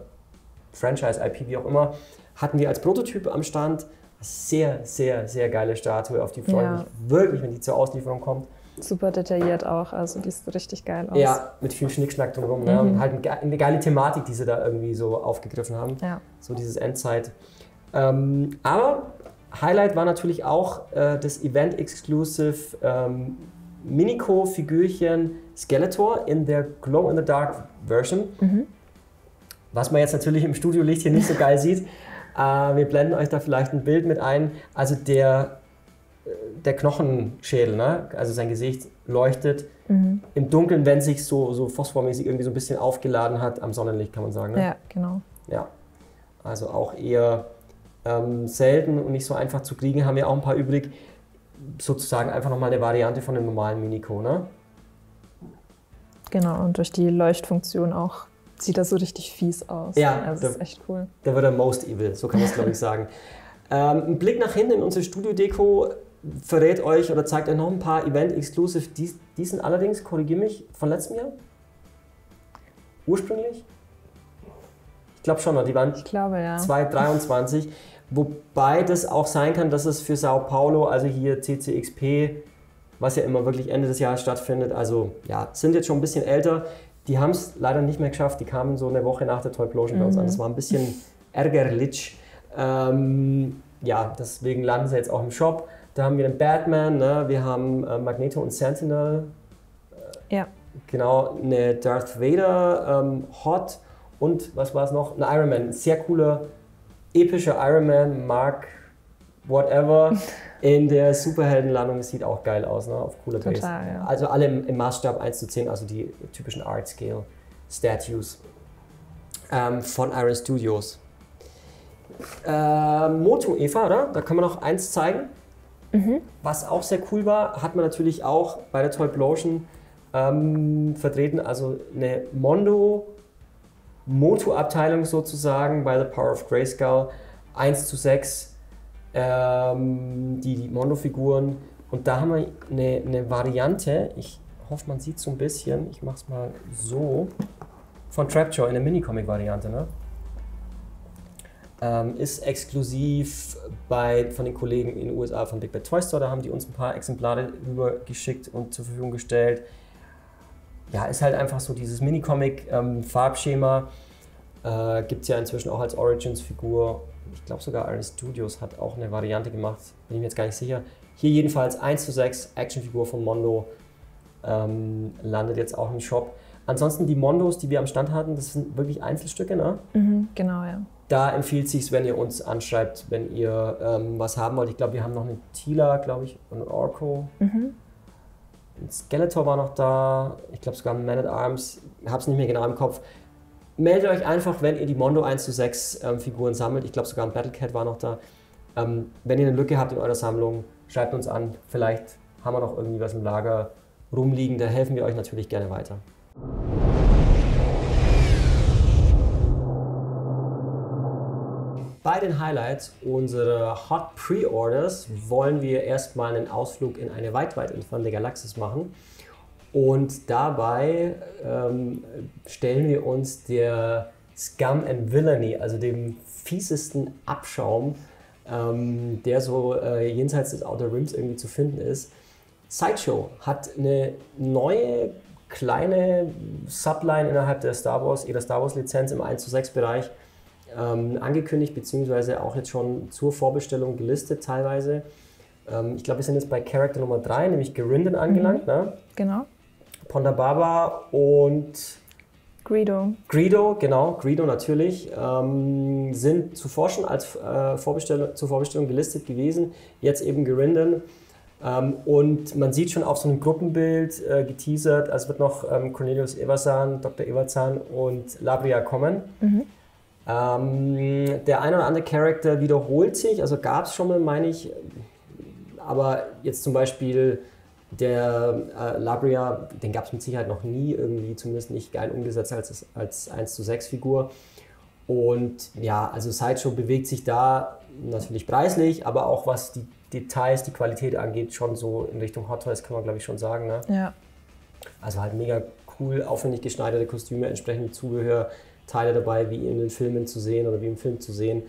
Franchise, I P, wie auch immer, hatten wir als Prototyp am Stand. Sehr, sehr, sehr geile Statue, auf die freue ja. mich wirklich, wenn die zur Auslieferung kommt. Super detailliert auch, also die ist richtig geil aus. Ja, mit viel Schnickschnack drumherum. Mhm. Ne? Und halt eine geile Thematik, die sie da irgendwie so aufgegriffen haben. Ja. So dieses Endzeit. Ähm, aber Highlight war natürlich auch äh, das Event-Exclusive ähm, Minico-Figürchen Skeletor in der Glow-in-the-Dark-Version. Mhm. Was man jetzt natürlich im Studiolicht hier nicht so geil sieht. Äh, wir blenden euch da vielleicht ein Bild mit ein. Also der... Der Knochenschädel, ne? Also sein Gesicht leuchtet mhm. im Dunkeln, wenn sich so, so phosphormäßig irgendwie so ein bisschen aufgeladen hat, am Sonnenlicht kann man sagen. Ne? Ja, genau. Ja, also auch eher ähm, selten und nicht so einfach zu kriegen, haben wir auch ein paar übrig. Sozusagen einfach nochmal eine Variante von dem normalen Minico. Ne? Genau, und durch die Leuchtfunktion auch sieht das so richtig fies aus. Ja, also der, das ist echt cool. Der wird der Most Evil, so kann man es glaube ich sagen. Ähm, ein Blick nach hinten in unsere Studio-Deko verrät euch oder zeigt euch noch ein paar Event-Exclusive. Die, die sind allerdings, korrigiere mich, von letztem Jahr? Ursprünglich? Ich glaube schon, die waren ich glaube, ja. zwanzig dreiundzwanzig. Wobei das auch sein kann, dass es für Sao Paulo, also hier C C X P, was ja immer wirklich Ende des Jahres stattfindet, also ja, sind jetzt schon ein bisschen älter. Die haben es leider nicht mehr geschafft. Die kamen so eine Woche nach der Toyplosion mhm. bei uns an. Das war ein bisschen ärgerlich. Ähm, ja, deswegen landen sie jetzt auch im Shop. Da haben wir den Batman, ne? Wir haben äh, Magneto und Sentinel, äh, ja. genau, eine Darth Vader, ähm, Hot und was war es noch? Ein Iron Man, ein sehr cooler, epischer Iron Man, Mark, whatever, in der Superheldenlandung, sieht auch geil aus, ne? Auf cooler Base. Ja. Also alle im, im Maßstab eins zu zehn, also die typischen Art Scale Statues. ähm, von Iron Studios. Äh, Moto Eva, oder? Da kann man noch eins zeigen. Mhm. Was auch sehr cool war, hat man natürlich auch bei der Toyplosion ähm, vertreten, also eine Mondo Moto-Abteilung sozusagen bei The Power of Grayskull, eins zu sechs, ähm, die, die Mondo-Figuren. Und da haben wir eine, eine Variante, ich hoffe, man sieht es so ein bisschen, ich mache es mal so, von Trapjaw in der Minicomic-Variante. Ne? Ähm, ist exklusiv bei, von den Kollegen in den U S A von Big Bad Toy Store, da haben die uns ein paar Exemplare rübergeschickt und zur Verfügung gestellt. Ja, ist halt einfach so dieses Minicomic-Farbschema. Ähm, äh, Gibt es ja inzwischen auch als Origins-Figur. Ich glaube sogar Iron Studios hat auch eine Variante gemacht, bin ich mir jetzt gar nicht sicher. Hier jedenfalls eins zu sechs Actionfigur von Mondo, ähm, landet jetzt auch im Shop. Ansonsten die Mondos, die wir am Stand hatten, das sind wirklich Einzelstücke, ne? Mhm, genau, ja. Da empfiehlt es sich, wenn ihr uns anschreibt, wenn ihr ähm, was haben wollt. Ich glaube, wir haben noch eine Tila, glaube ich, und einen Orko. Mhm. Ein Skeletor war noch da, ich glaube sogar ein Man-at-Arms, ich habe es nicht mehr genau im Kopf. Meldet euch einfach, wenn ihr die Mondo eins zu sechs ähm, Figuren sammelt, ich glaube sogar ein Battlecat war noch da. Ähm, wenn ihr eine Lücke habt in eurer Sammlung, schreibt uns an, vielleicht haben wir noch irgendwie was im Lager rumliegen, da helfen wir euch natürlich gerne weiter. Bei den Highlights unserer Hot Pre-Orders wollen wir erstmal einen Ausflug in eine weit, weit entfernte Galaxis machen. Und dabei ähm, stellen wir uns der Scum and Villainy, also dem fiesesten Abschaum, ähm, der so äh, jenseits des Outer Rims irgendwie zu finden ist. Sideshow hat eine neue kleine Subline innerhalb der Star Wars, ihrer Star Wars Lizenz im eins zu sechs Bereich Ähm, angekündigt, beziehungsweise auch jetzt schon zur Vorbestellung gelistet teilweise. Ähm, ich glaube, wir sind jetzt bei Charakter Nummer drei, nämlich Gerinden angelangt. Mhm. Ne? Genau. Ponderbaba und Greedo. Greedo, genau, Greedo natürlich, ähm, sind zuvor schon als äh, Vorbestellung, zur Vorbestellung gelistet gewesen, jetzt eben Gerinden. Ähm, und man sieht schon auf so einem Gruppenbild äh, geteasert, also wird noch ähm, Cornelius Evazan, Doktor Evazan und Labria kommen. Mhm. Ähm, der ein oder andere Charakter wiederholt sich, also gab es schon mal, meine ich, aber jetzt zum Beispiel der äh, Labria, den gab es mit Sicherheit noch nie irgendwie, zumindest nicht geil umgesetzt als, als eins zu sechs Figur. Und ja, also Sideshow bewegt sich da natürlich preislich, aber auch was die Details, die Qualität angeht, schon so in Richtung Hot Toys kann man glaube ich schon sagen. Ne? Ja. Also halt mega cool, aufwendig geschneiderte Kostüme, entsprechend Zubehör. Teile dabei, wie in den Filmen zu sehen oder wie im Film zu sehen,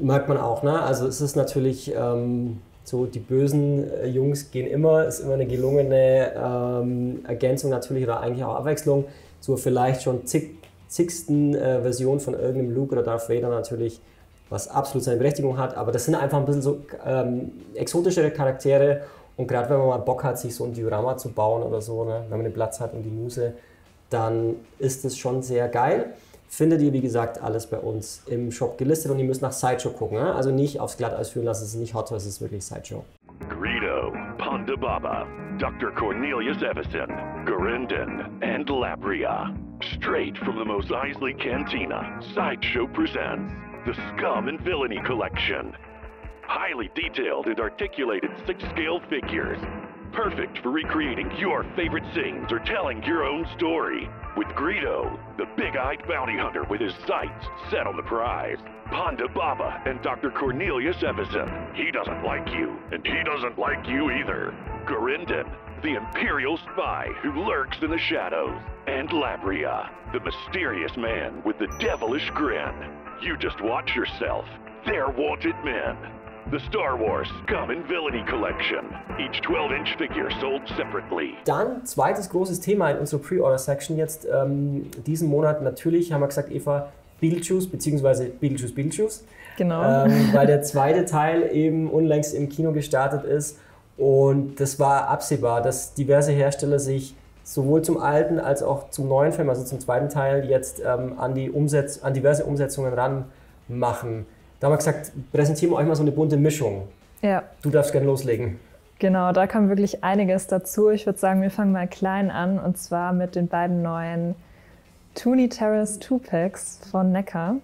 merkt man auch. Ne? Also es ist natürlich ähm, so, die bösen äh, Jungs gehen immer, ist immer eine gelungene ähm, Ergänzung natürlich oder eigentlich auch Abwechslung zur vielleicht schon zig, zigsten äh, Version von irgendeinem Luke oder Darth Vader natürlich, was absolut seine Berechtigung hat, aber das sind einfach ein bisschen so ähm, exotischere Charaktere und gerade wenn man mal Bock hat, sich so ein Diorama zu bauen oder so, ne? Wenn man den Platz hat und die Muse, dann ist es schon sehr geil. Findet ihr, wie gesagt, alles bei uns im Shop gelistet und ihr müsst nach Sideshow gucken. Ne? Also nicht aufs Glatteis führen lassen, es ist nicht Hot Toys, es ist wirklich Sideshow. Greedo, Ponderbaba, Doktor Cornelius Evazan, Gerinden and Labria. Straight from the Mos Eisley Cantina, Sideshow presents the Scum and Villainy Collection. Highly detailed and articulated six-scale figures. Perfect for recreating your favorite scenes or telling your own story. With Greedo, the big-eyed bounty hunter with his sights set on the prize. Ponderbaba and Doktor Cornelius Evazan. He doesn't like you, and he doesn't like you either. Gerinden, the imperial spy who lurks in the shadows. And Labria, the mysterious man with the devilish grin. You just watch yourself. They're wanted men. The Star Wars Scum and Villainy Collection. Each zwölf Inch figure sold separately. Dann zweites großes Thema in unserer Pre-Order-Section jetzt ähm, diesen Monat natürlich, haben wir gesagt, Eva, Beetlejuice bzw. Beetlejuice Beetlejuice. Genau. Ähm, weil der zweite Teil eben unlängst im Kino gestartet ist und das war absehbar, dass diverse Hersteller sich sowohl zum alten als auch zum neuen Film, also zum zweiten Teil jetzt ähm, an, die Umsetz an diverse Umsetzungen ranmachen. Da haben wir gesagt, präsentieren wir euch mal so eine bunte Mischung. Ja. Du darfst gerne loslegen. Genau, da kam wirklich einiges dazu. Ich würde sagen, wir fangen mal klein an und zwar mit den beiden neuen Toonie Terrace Two-Packs von Neckar.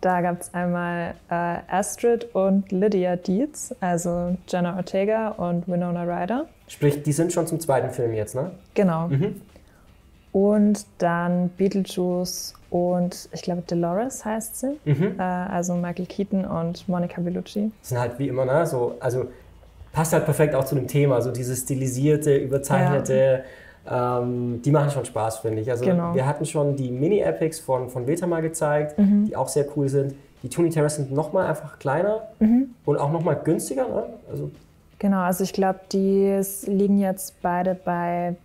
Da gab es einmal äh, Astrid und Lydia Dietz, also Jenna Ortega und Winona Ryder. Sprich, die sind schon zum zweiten Film jetzt, ne? Genau. Mhm. Und dann Beetlejuice und ich glaube Dolores heißt sie, mhm. äh, also Michael Keaton und Monica Bellucci. Das sind halt wie immer, ne? So, also passt halt perfekt auch zu dem Thema, so dieses stilisierte, überzeichnete, ja. ähm, die machen schon Spaß, finde ich. Also genau. Wir hatten schon die Mini-Epics von, von Vilta mal gezeigt, mhm. die auch sehr cool sind. Die Toonie Terrace sind nochmal einfach kleiner mhm. und auch nochmal günstiger, ne? Also genau, also ich glaube, die liegen jetzt beide bei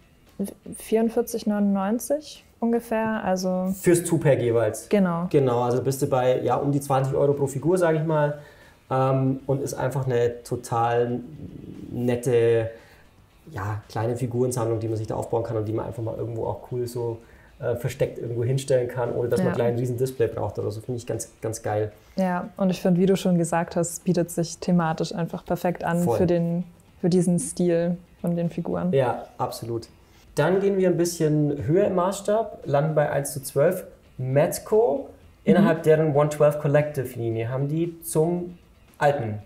vierundvierzig neunundneunzig ungefähr, also... Fürs Two-Pack jeweils? Genau. Genau, also bist du bei, ja, um die zwanzig Euro pro Figur, sage ich mal, ähm, und ist einfach eine total nette, ja, kleine Figurensammlung, die man sich da aufbauen kann und die man einfach mal irgendwo auch cool so äh, versteckt irgendwo hinstellen kann, ohne dass ja. man gleich ein riesen Display braucht oder so, finde ich ganz, ganz geil. Ja, und ich finde, wie du schon gesagt hast, bietet sich thematisch einfach perfekt an für, den, für diesen Stil von den Figuren. Ja, absolut. Dann gehen wir ein bisschen höher im Maßstab, landen bei eins zu zwölf. Matco, innerhalb mhm. deren one twelve Collective Linie, haben die zum alten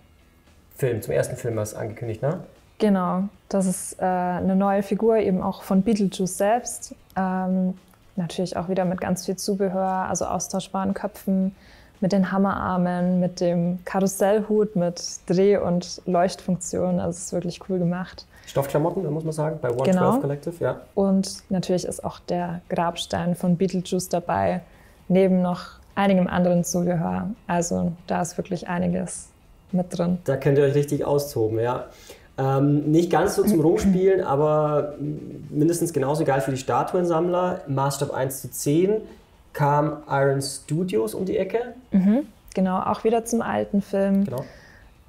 Film, zum ersten Film was angekündigt, ne? Genau, das ist äh, eine neue Figur, eben auch von Beetlejuice selbst. Ähm, natürlich auch wieder mit ganz viel Zubehör, also austauschbaren Köpfen, mit den Hammerarmen, mit dem Karussellhut, mit Dreh- und Leuchtfunktion. Also es ist wirklich cool gemacht. Stoffklamotten, muss man sagen, bei one twelve genau. Collective, ja. Und natürlich ist auch der Grabstein von Beetlejuice dabei, neben noch einigem anderen Zubehör. Also da ist wirklich einiges mit drin. Da könnt ihr euch richtig austoben, ja. Ähm, nicht ganz so zum Rumspielen, aber mindestens genauso geil für die Statuensammler. Maßstab eins zu zehn kam Iron Studios um die Ecke. Mhm, genau, auch wieder zum alten Film. Genau.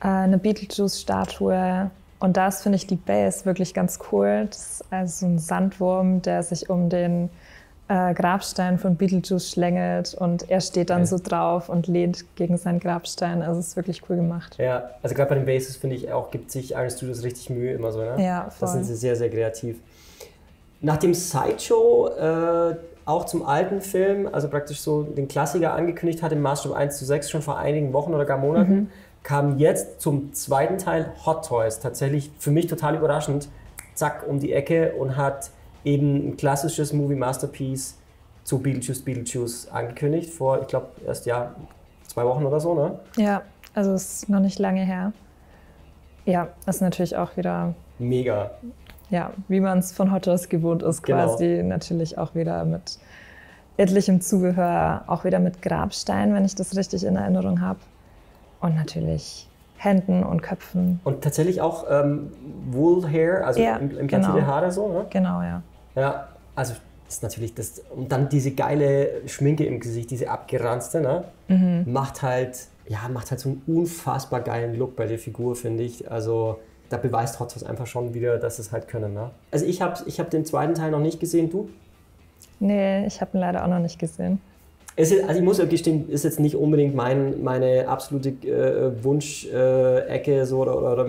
Äh, eine Beetlejuice-Statue. Und da ist, finde ich, die Base wirklich ganz cool. Das ist also so ein Sandwurm, der sich um den äh, Grabstein von Beetlejuice schlängelt und er steht dann okay. so drauf und lehnt gegen seinen Grabstein. Also es ist wirklich cool gemacht. Ja, also gerade bei den Bases, finde ich auch, gibt sich Iron Studios richtig Mühe immer so, ne? Ja, voll. Das sind sie sehr, sehr kreativ. Nach dem Sideshow, äh, auch zum alten Film, also praktisch so den Klassiker angekündigt hat im Maßstab eins zu sechs schon vor einigen Wochen oder gar Monaten, mhm. kam jetzt zum zweiten Teil Hot Toys, tatsächlich für mich total überraschend, zack, um die Ecke und hat eben ein klassisches Movie-Masterpiece zu Beetlejuice Beetlejuice angekündigt, vor, ich glaube, erst ja zwei Wochen oder so, ne? Ja, also ist noch nicht lange her. Ja, ist natürlich auch wieder... Mega. Ja, wie man es von Hot Toys gewohnt ist, genau. quasi natürlich auch wieder mit etlichem Zubehör, auch wieder mit Grabstein, wenn ich das richtig in Erinnerung habe. Und natürlich Händen und Köpfen. Und tatsächlich auch ähm, Wool Hair, also ja, implantierte genau. Haare so, ne? Genau, ja. Ja, also das ist natürlich das. Und dann diese geile Schminke im Gesicht, diese abgeranzte, ne? Mhm. Macht halt, ja, macht halt so einen unfassbar geilen Look bei der Figur, finde ich. Also da beweist Hot Toys einfach schon wieder, dass sie es halt können, ne? Also ich habe ich hab den zweiten Teil noch nicht gesehen, du? Nee, ich habe ihn leider auch noch nicht gesehen. Es ist, also ich muss gestehen, ist jetzt nicht unbedingt mein, meine absolute äh, Wunsch-Ecke äh, so, oder, oder, oder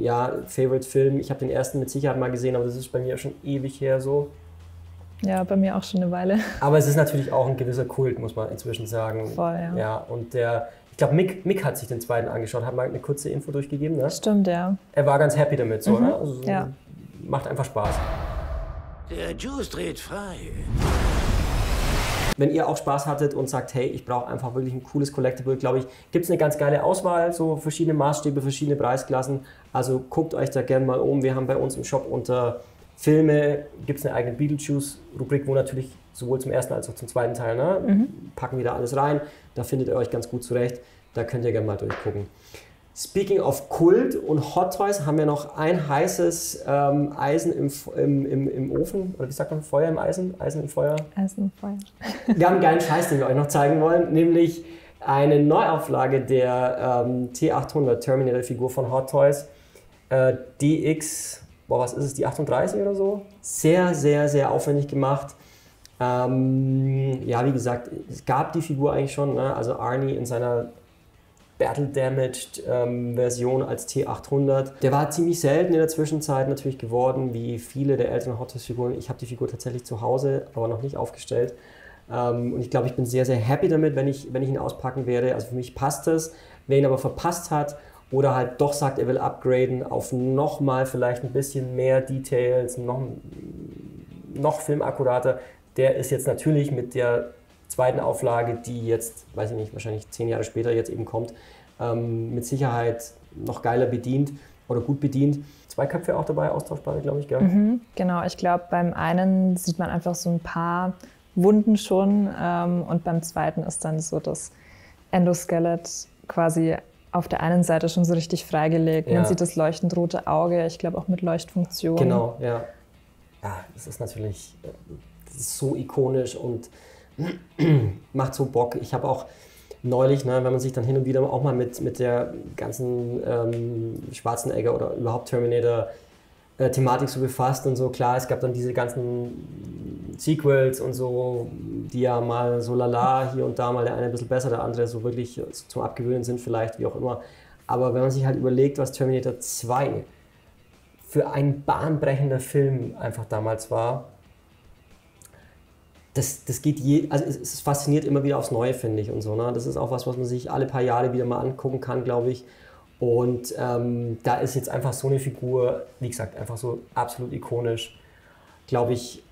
ja, Favorite-Film. Ich habe den ersten mit Sicherheit mal gesehen, aber das ist bei mir schon ewig her so. Ja, bei mir auch schon eine Weile. Aber es ist natürlich auch ein gewisser Kult, muss man inzwischen sagen. Voll, ja. ja und der, ich glaube, Mick, Mick hat sich den zweiten angeschaut, hat mal eine kurze Info durchgegeben. Ne? Stimmt, ja. Er war ganz happy damit, so, mhm, ne? Also, ja. Macht einfach Spaß. Der Juice dreht frei. Wenn ihr auch Spaß hattet und sagt, hey, ich brauche einfach wirklich ein cooles Collectible, glaube ich, gibt es eine ganz geile Auswahl, so verschiedene Maßstäbe, verschiedene Preisklassen. Also guckt euch da gerne mal um. Wir haben bei uns im Shop unter Filme, gibt es eine eigene Beetlejuice-Rubrik, wo natürlich sowohl zum ersten als auch zum zweiten Teil, ne? Mhm. Packen wir da alles rein. Da findet ihr euch ganz gut zurecht. Da könnt ihr gerne mal durchgucken. Speaking of Kult und Hot Toys haben wir noch ein heißes ähm, Eisen im, im, im, im Ofen, oder wie sagt man, Feuer im Eisen? Eisen im Feuer? Eisen im Feuer. Wir haben einen geilen Scheiß, den wir euch noch zeigen wollen, nämlich eine Neuauflage der ähm, T achthundert Terminator-Figur von Hot Toys, äh, D X, boah, was ist es, die achtunddreißig oder so? Sehr, sehr, sehr aufwendig gemacht. Ähm, ja, wie gesagt, es gab die Figur eigentlich schon, ne? Also Arnie in seiner Battle-Damaged ähm, Version als T achthundert. Der war ziemlich selten in der Zwischenzeit natürlich geworden, wie viele der älteren Hot Toys Figuren. Ich habe die Figur tatsächlich zu Hause, aber noch nicht aufgestellt. Ähm, und ich glaube, ich bin sehr, sehr happy damit, wenn ich, wenn ich ihn auspacken werde. Also für mich passt es. Wer ihn aber verpasst hat oder halt doch sagt, er will upgraden auf nochmal vielleicht ein bisschen mehr Details, noch, noch filmakkurater, der ist jetzt natürlich mit der zweiten Auflage, die jetzt, weiß ich nicht, wahrscheinlich zehn Jahre später jetzt eben kommt, ähm, mit Sicherheit noch geiler bedient oder gut bedient. Zwei Köpfe auch dabei, austauschbare, glaube ich, gell? Mhm, genau, ich glaube, beim einen sieht man einfach so ein paar Wunden schon ähm, und beim zweiten ist dann so das Endoskelett quasi auf der einen Seite schon so richtig freigelegt. Ja. Man sieht das leuchtend rote Auge, ich glaube auch mit Leuchtfunktion. Genau, ja. Ja, das ist natürlich das ist so ikonisch und macht so Bock. Ich habe auch neulich, ne, wenn man sich dann hin und wieder auch mal mit, mit der ganzen ähm, Schwarzenegger oder überhaupt Terminator-Thematik so befasst und so, klar, es gab dann diese ganzen Sequels und so, die ja mal so lala, hier und da mal der eine ein bisschen besser, der andere so wirklich zum Abgewöhnen sind vielleicht, wie auch immer. Aber wenn man sich halt überlegt, was Terminator zwei für ein bahnbrechender Film einfach damals war, Das, das geht je, also es, es fasziniert immer wieder aufs Neue, finde ich, und so. Ne? Das ist auch was, was man sich alle paar Jahre wieder mal angucken kann, glaube ich. Und ähm, da ist jetzt einfach so eine Figur, wie gesagt, einfach so absolut ikonisch. Glaube ich,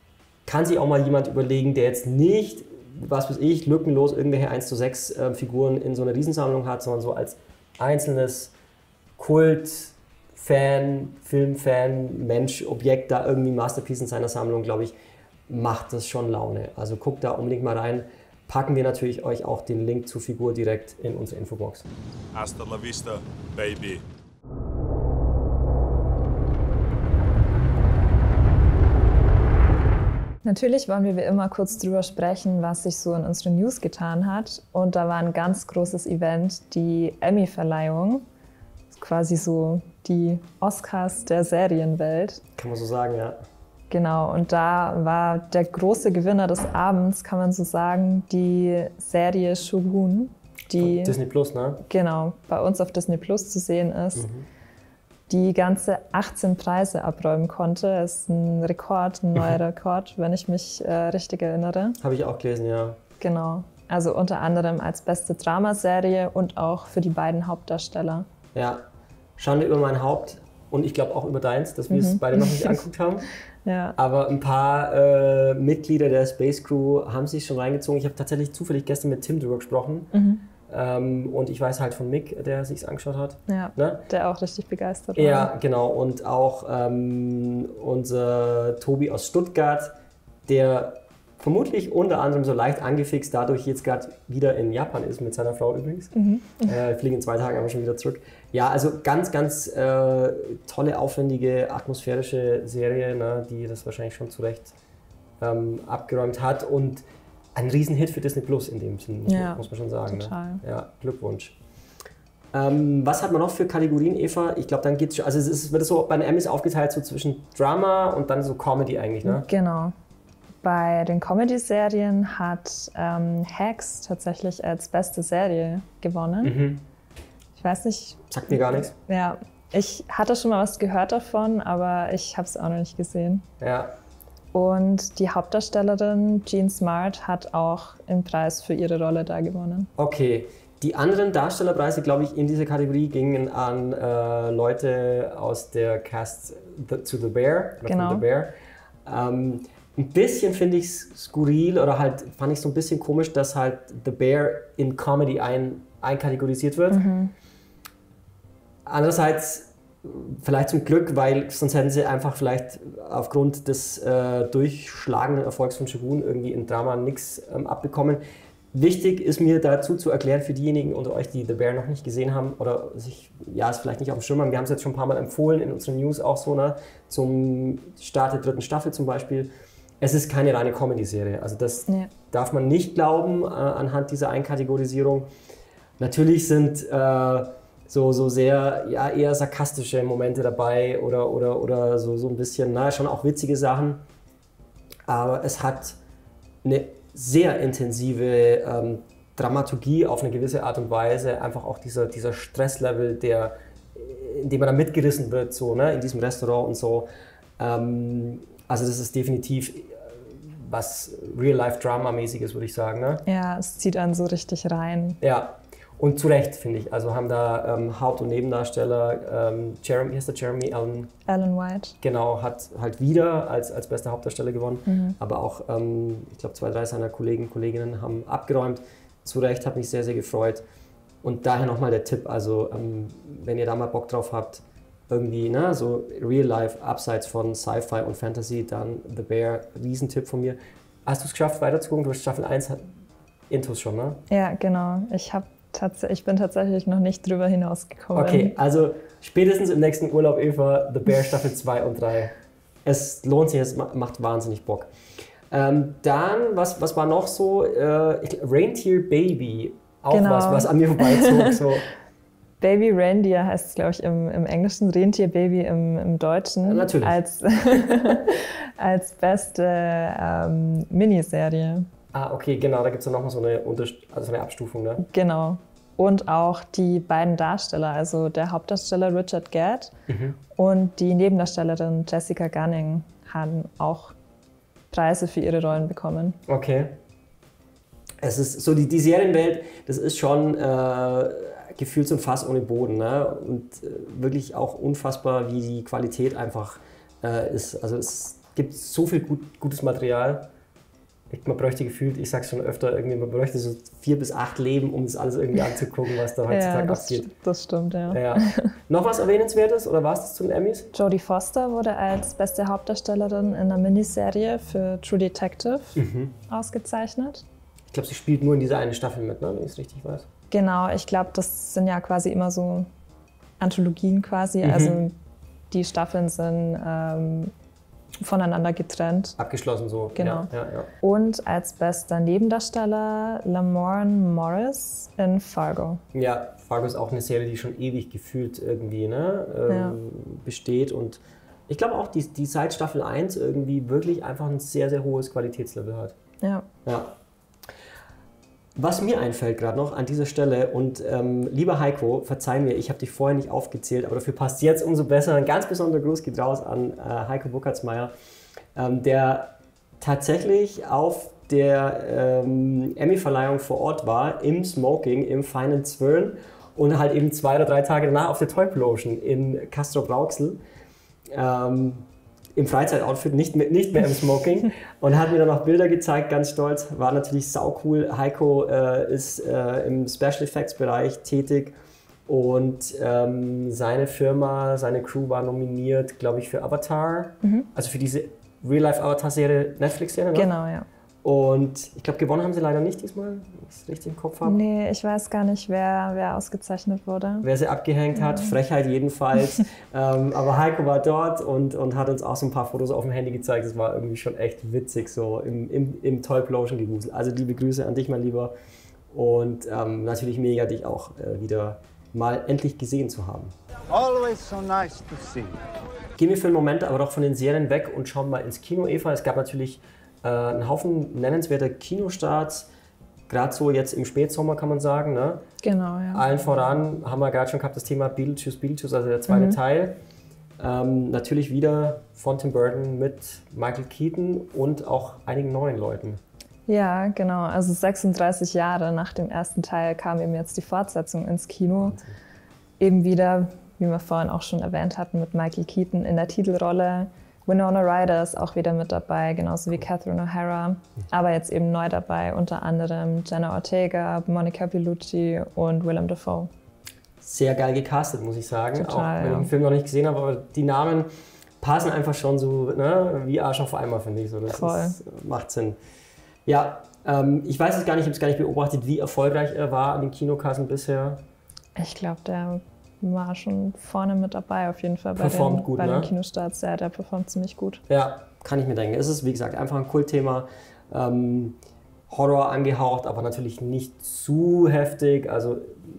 kann sich auch mal jemand überlegen, der jetzt nicht, was weiß ich, lückenlos irgendwelche eins zu sechs äh, Figuren in so einer Riesensammlung hat, sondern so als einzelnes Kult, Fan, Filmfan, Mensch, Objekt da irgendwie Masterpiece in seiner Sammlung, glaube ich, macht das schon Laune. Also guckt da unbedingt mal rein. Packen wir natürlich euch auch den Link zur Figur direkt in unsere Infobox. Hasta la vista, baby. Natürlich wollen wir wie immer kurz drüber sprechen, was sich so in unseren News getan hat. Und da war ein ganz großes Event, die Emmy-Verleihung. Quasi so die Oscars der Serienwelt. Kann man so sagen, ja. Genau, und da war der große Gewinner des Abends, kann man so sagen, die Serie Shogun, die Disney Plus, ne? Genau, bei uns auf Disney Plus zu sehen ist, mhm. die ganze achtzehn Preise abräumen konnte. Das ist ein Rekord, ein neuer Rekord, wenn ich mich äh, richtig erinnere. Habe ich auch gelesen, ja. Genau, also unter anderem als beste Dramaserie und auch für die beiden Hauptdarsteller. Ja, Schande über mein Haupt. Und ich glaube auch über deins, dass wir mhm. es beide noch nicht angeguckt haben. Ja. Aber ein paar äh, Mitglieder der Space Crew haben sich schon reingezogen. Ich habe tatsächlich zufällig gestern mit Tim drüber gesprochen. Mhm. Ähm, und ich weiß halt von Mick, der sich es angeschaut hat. Ja, ne? Der auch richtig begeistert war. Ja, genau. Und auch ähm, unser Tobi aus Stuttgart, der vermutlich unter anderem so leicht angefixt dadurch jetzt gerade wieder in Japan ist, mit seiner Frau übrigens. Mhm. Äh, fliegen in zwei Tagen aber schon wieder zurück. Ja, also ganz, ganz äh, tolle, aufwendige, atmosphärische Serie, ne, die das wahrscheinlich schon zu Recht ähm, abgeräumt hat. Und ein Riesenhit für Disney Plus in dem Sinne, ja, muss man schon sagen. Total. Ne? Ja, Glückwunsch. Ähm, was hat man noch für Kategorien, Eva? Ich glaube, dann geht es schon, also es ist, wird so bei den Emmys aufgeteilt so zwischen Drama und dann so Comedy eigentlich, ne? Genau. Bei den Comedy-Serien hat ähm, Hacks tatsächlich als beste Serie gewonnen. Mhm. Ich weiß nicht. Sagt mir gar nichts. Ja, ich hatte schon mal was gehört davon, aber ich habe es auch noch nicht gesehen. Ja. Und die Hauptdarstellerin Jean Smart hat auch einen Preis für ihre Rolle da gewonnen. Okay. Die anderen Darstellerpreise, glaube ich, in dieser Kategorie gingen an äh, Leute aus der Cast the, to The Bear. Genau. The Bear. Ähm, Ein bisschen finde ich es skurril oder halt fand ich so ein bisschen komisch, dass halt The Bear in Comedy ein, einkategorisiert wird. Mhm. Andererseits vielleicht zum Glück, weil sonst hätten sie einfach vielleicht aufgrund des äh, durchschlagenden Erfolgs von Shogun irgendwie in Drama nichts ähm, abbekommen. Wichtig ist mir dazu zu erklären für diejenigen unter euch, die The Bear noch nicht gesehen haben oder sich, ja, es vielleicht nicht auf dem Schirm haben. Wir haben es jetzt schon ein paar Mal empfohlen in unseren News auch so, ne, zum Start der dritten Staffel zum Beispiel. Es ist keine reine Comedy-Serie, also das ja. darf man nicht glauben äh, anhand dieser Einkategorisierung. Natürlich sind äh, so, so sehr, ja, eher sarkastische Momente dabei oder, oder, oder so, so ein bisschen, na, schon auch witzige Sachen, aber es hat eine sehr intensive ähm, Dramaturgie auf eine gewisse Art und Weise, einfach auch dieser, dieser Stresslevel, der, in dem man da mitgerissen wird, so, ne, in diesem Restaurant und so. Ähm, Also das ist definitiv was Real-Life-Drama-mäßiges, würde ich sagen. Ne? Ja, es zieht einen so richtig rein. Ja, und zu Recht, finde ich. Also haben da ähm, Haupt- und Nebendarsteller, ähm, Jeremy, heißt der Jeremy? Alan, Alan White. Genau, hat halt wieder als, als bester Hauptdarsteller gewonnen. Mhm. Aber auch, ähm, ich glaube, zwei, drei seiner Kollegen und Kolleginnen haben abgeräumt. Zu Recht, hat mich sehr, sehr gefreut. Und daher nochmal der Tipp, also ähm, wenn ihr da mal Bock drauf habt, irgendwie, ne, so Real Life, abseits von Sci-Fi und Fantasy, dann The Bear, Riesentipp von mir. Hast du es geschafft, weiterzugucken? Du hast Staffel eins Intus schon, ne? Ja, genau. Ich, hab tats ich bin tatsächlich noch nicht drüber hinausgekommen. Okay, also spätestens im nächsten Urlaub, Eva, The Bear Staffel zwei und drei. Es lohnt sich, es macht wahnsinnig Bock. Ähm, dann, was, was war noch so? Äh, ich, Reindeer Baby. Auch genau. was, was an mir vorbeizog. So. Baby Reindeer heißt es, glaube ich, im, im Englischen, Reindeer Baby im, im Deutschen. Natürlich. Als, als beste ähm, Miniserie. Ah, okay, genau, da gibt es ja nochmal so eine, also so eine Abstufung, ne? Genau. Und auch die beiden Darsteller, also der Hauptdarsteller Richard Gadd mhm. und die Nebendarstellerin Jessica Gunning haben auch Preise für ihre Rollen bekommen. Okay. Es ist so, die, die Serienwelt, das ist schon äh, gefühlt so ein Fass ohne Boden, ne? Und äh, wirklich auch unfassbar, wie die Qualität einfach äh, ist. Also es gibt so viel gut, gutes Material. Man bräuchte gefühlt, ich sag's schon öfter, irgendwie, man bräuchte so vier bis acht Leben, um das alles irgendwie anzugucken, was da heutzutage ja, das abgeht. St das stimmt, ja. ja. Noch was Erwähnenswertes oder war es das zu den Emmys? Jodie Foster wurde als beste Hauptdarstellerin in einer Miniserie für True Detective mhm. ausgezeichnet. Ich glaube, sie spielt nur in dieser einen Staffel mit, ne, wenn ich es richtig weiß. Genau, ich glaube, das sind ja quasi immer so Anthologien quasi. Mhm. Also die Staffeln sind ähm, voneinander getrennt. Abgeschlossen so. Genau. Ja, ja, ja. Und als bester Nebendarsteller Lamorne Morris in Fargo. Ja, Fargo ist auch eine Serie, die schon ewig gefühlt irgendwie, ne, ähm, ja. besteht. Und ich glaube auch, die, die seit Staffel eins irgendwie wirklich einfach ein sehr, sehr hohes Qualitätslevel hat. Ja. ja. Was mir einfällt gerade noch an dieser Stelle, und ähm, lieber Heiko, verzeih mir, ich habe dich vorher nicht aufgezählt, aber dafür passt jetzt umso besser. Ein ganz besonderer Gruß geht raus an äh, Heiko Burkhardsmeier, ähm, der tatsächlich auf der ähm, Emmy-Verleihung vor Ort war, im Smoking, im Feinen Zwirn und halt eben zwei oder drei Tage danach auf der Toy-Plosion in Castrop-Rauxel. Ähm, Im Freizeitoutfit, nicht mehr, nicht mehr im Smoking, und hat mir dann auch Bilder gezeigt, ganz stolz. War natürlich saucool. Heiko äh, ist äh, im Special Effects Bereich tätig und ähm, seine Firma, seine Crew war nominiert, glaube ich, für Avatar, mhm. also für diese Real-Life-Avatar-Serie, Netflix-Serie. Genau, ja. Und ich glaube, gewonnen haben sie leider nicht diesmal, wenn ich es richtig im Kopf habe. Nee, ich weiß gar nicht, wer, wer ausgezeichnet wurde. Wer sie abgehängt ja. hat, Frechheit jedenfalls. ähm, aber Heiko war dort und, und hat uns auch so ein paar Fotos auf dem Handy gezeigt. Das war irgendwie schon echt witzig, so im, im, im Toy-Plosion-Gewusel. Also liebe Grüße an dich, mein Lieber. Und ähm, natürlich mega, dich auch äh, wieder mal endlich gesehen zu haben. Always so nice to see. Gehen wir für einen Moment aber doch von den Serien weg und schauen mal ins Kino, Eva. Es gab natürlich ein Haufen nennenswerter Kinostarts, gerade so jetzt im Spätsommer, kann man sagen. Ne? Genau, ja. Allen voran haben wir gerade schon gehabt das Thema Beetlejuice, Beetlejuice, also der zweite mhm. Teil. Ähm, natürlich wieder von Tim Burton mit Michael Keaton und auch einigen neuen Leuten. Ja, genau. Also sechsunddreißig Jahre nach dem ersten Teil kam eben jetzt die Fortsetzung ins Kino. Wahnsinn. Eben wieder, wie wir vorhin auch schon erwähnt hatten, mit Michael Keaton in der Titelrolle. Winona Ryder ist auch wieder mit dabei, genauso wie Catherine O'Hara, aber jetzt eben neu dabei, unter anderem Jenna Ortega, Monica Bellucci und Willem Dafoe. Sehr geil gecastet, muss ich sagen. Total, auch wenn ja. ich den Film noch nicht gesehen habe, aber die Namen passen einfach schon so, ne, wie Arsch auf einmal, finde ich. So, das Voll. Ist, macht Sinn. Ja, ähm, ich weiß es gar nicht, ich habe es gar nicht beobachtet, wie erfolgreich er war an den Kinokassen bisher. Ich glaube, der war schon vorne mit dabei, auf jeden Fall bei performt den, gut, bei ne? den Kinostarts. Ja, der performt ziemlich gut. Ja, kann ich mir denken. Es ist, wie gesagt, einfach ein Kultthema. Ähm, Horror angehaucht, aber natürlich nicht zu heftig. Also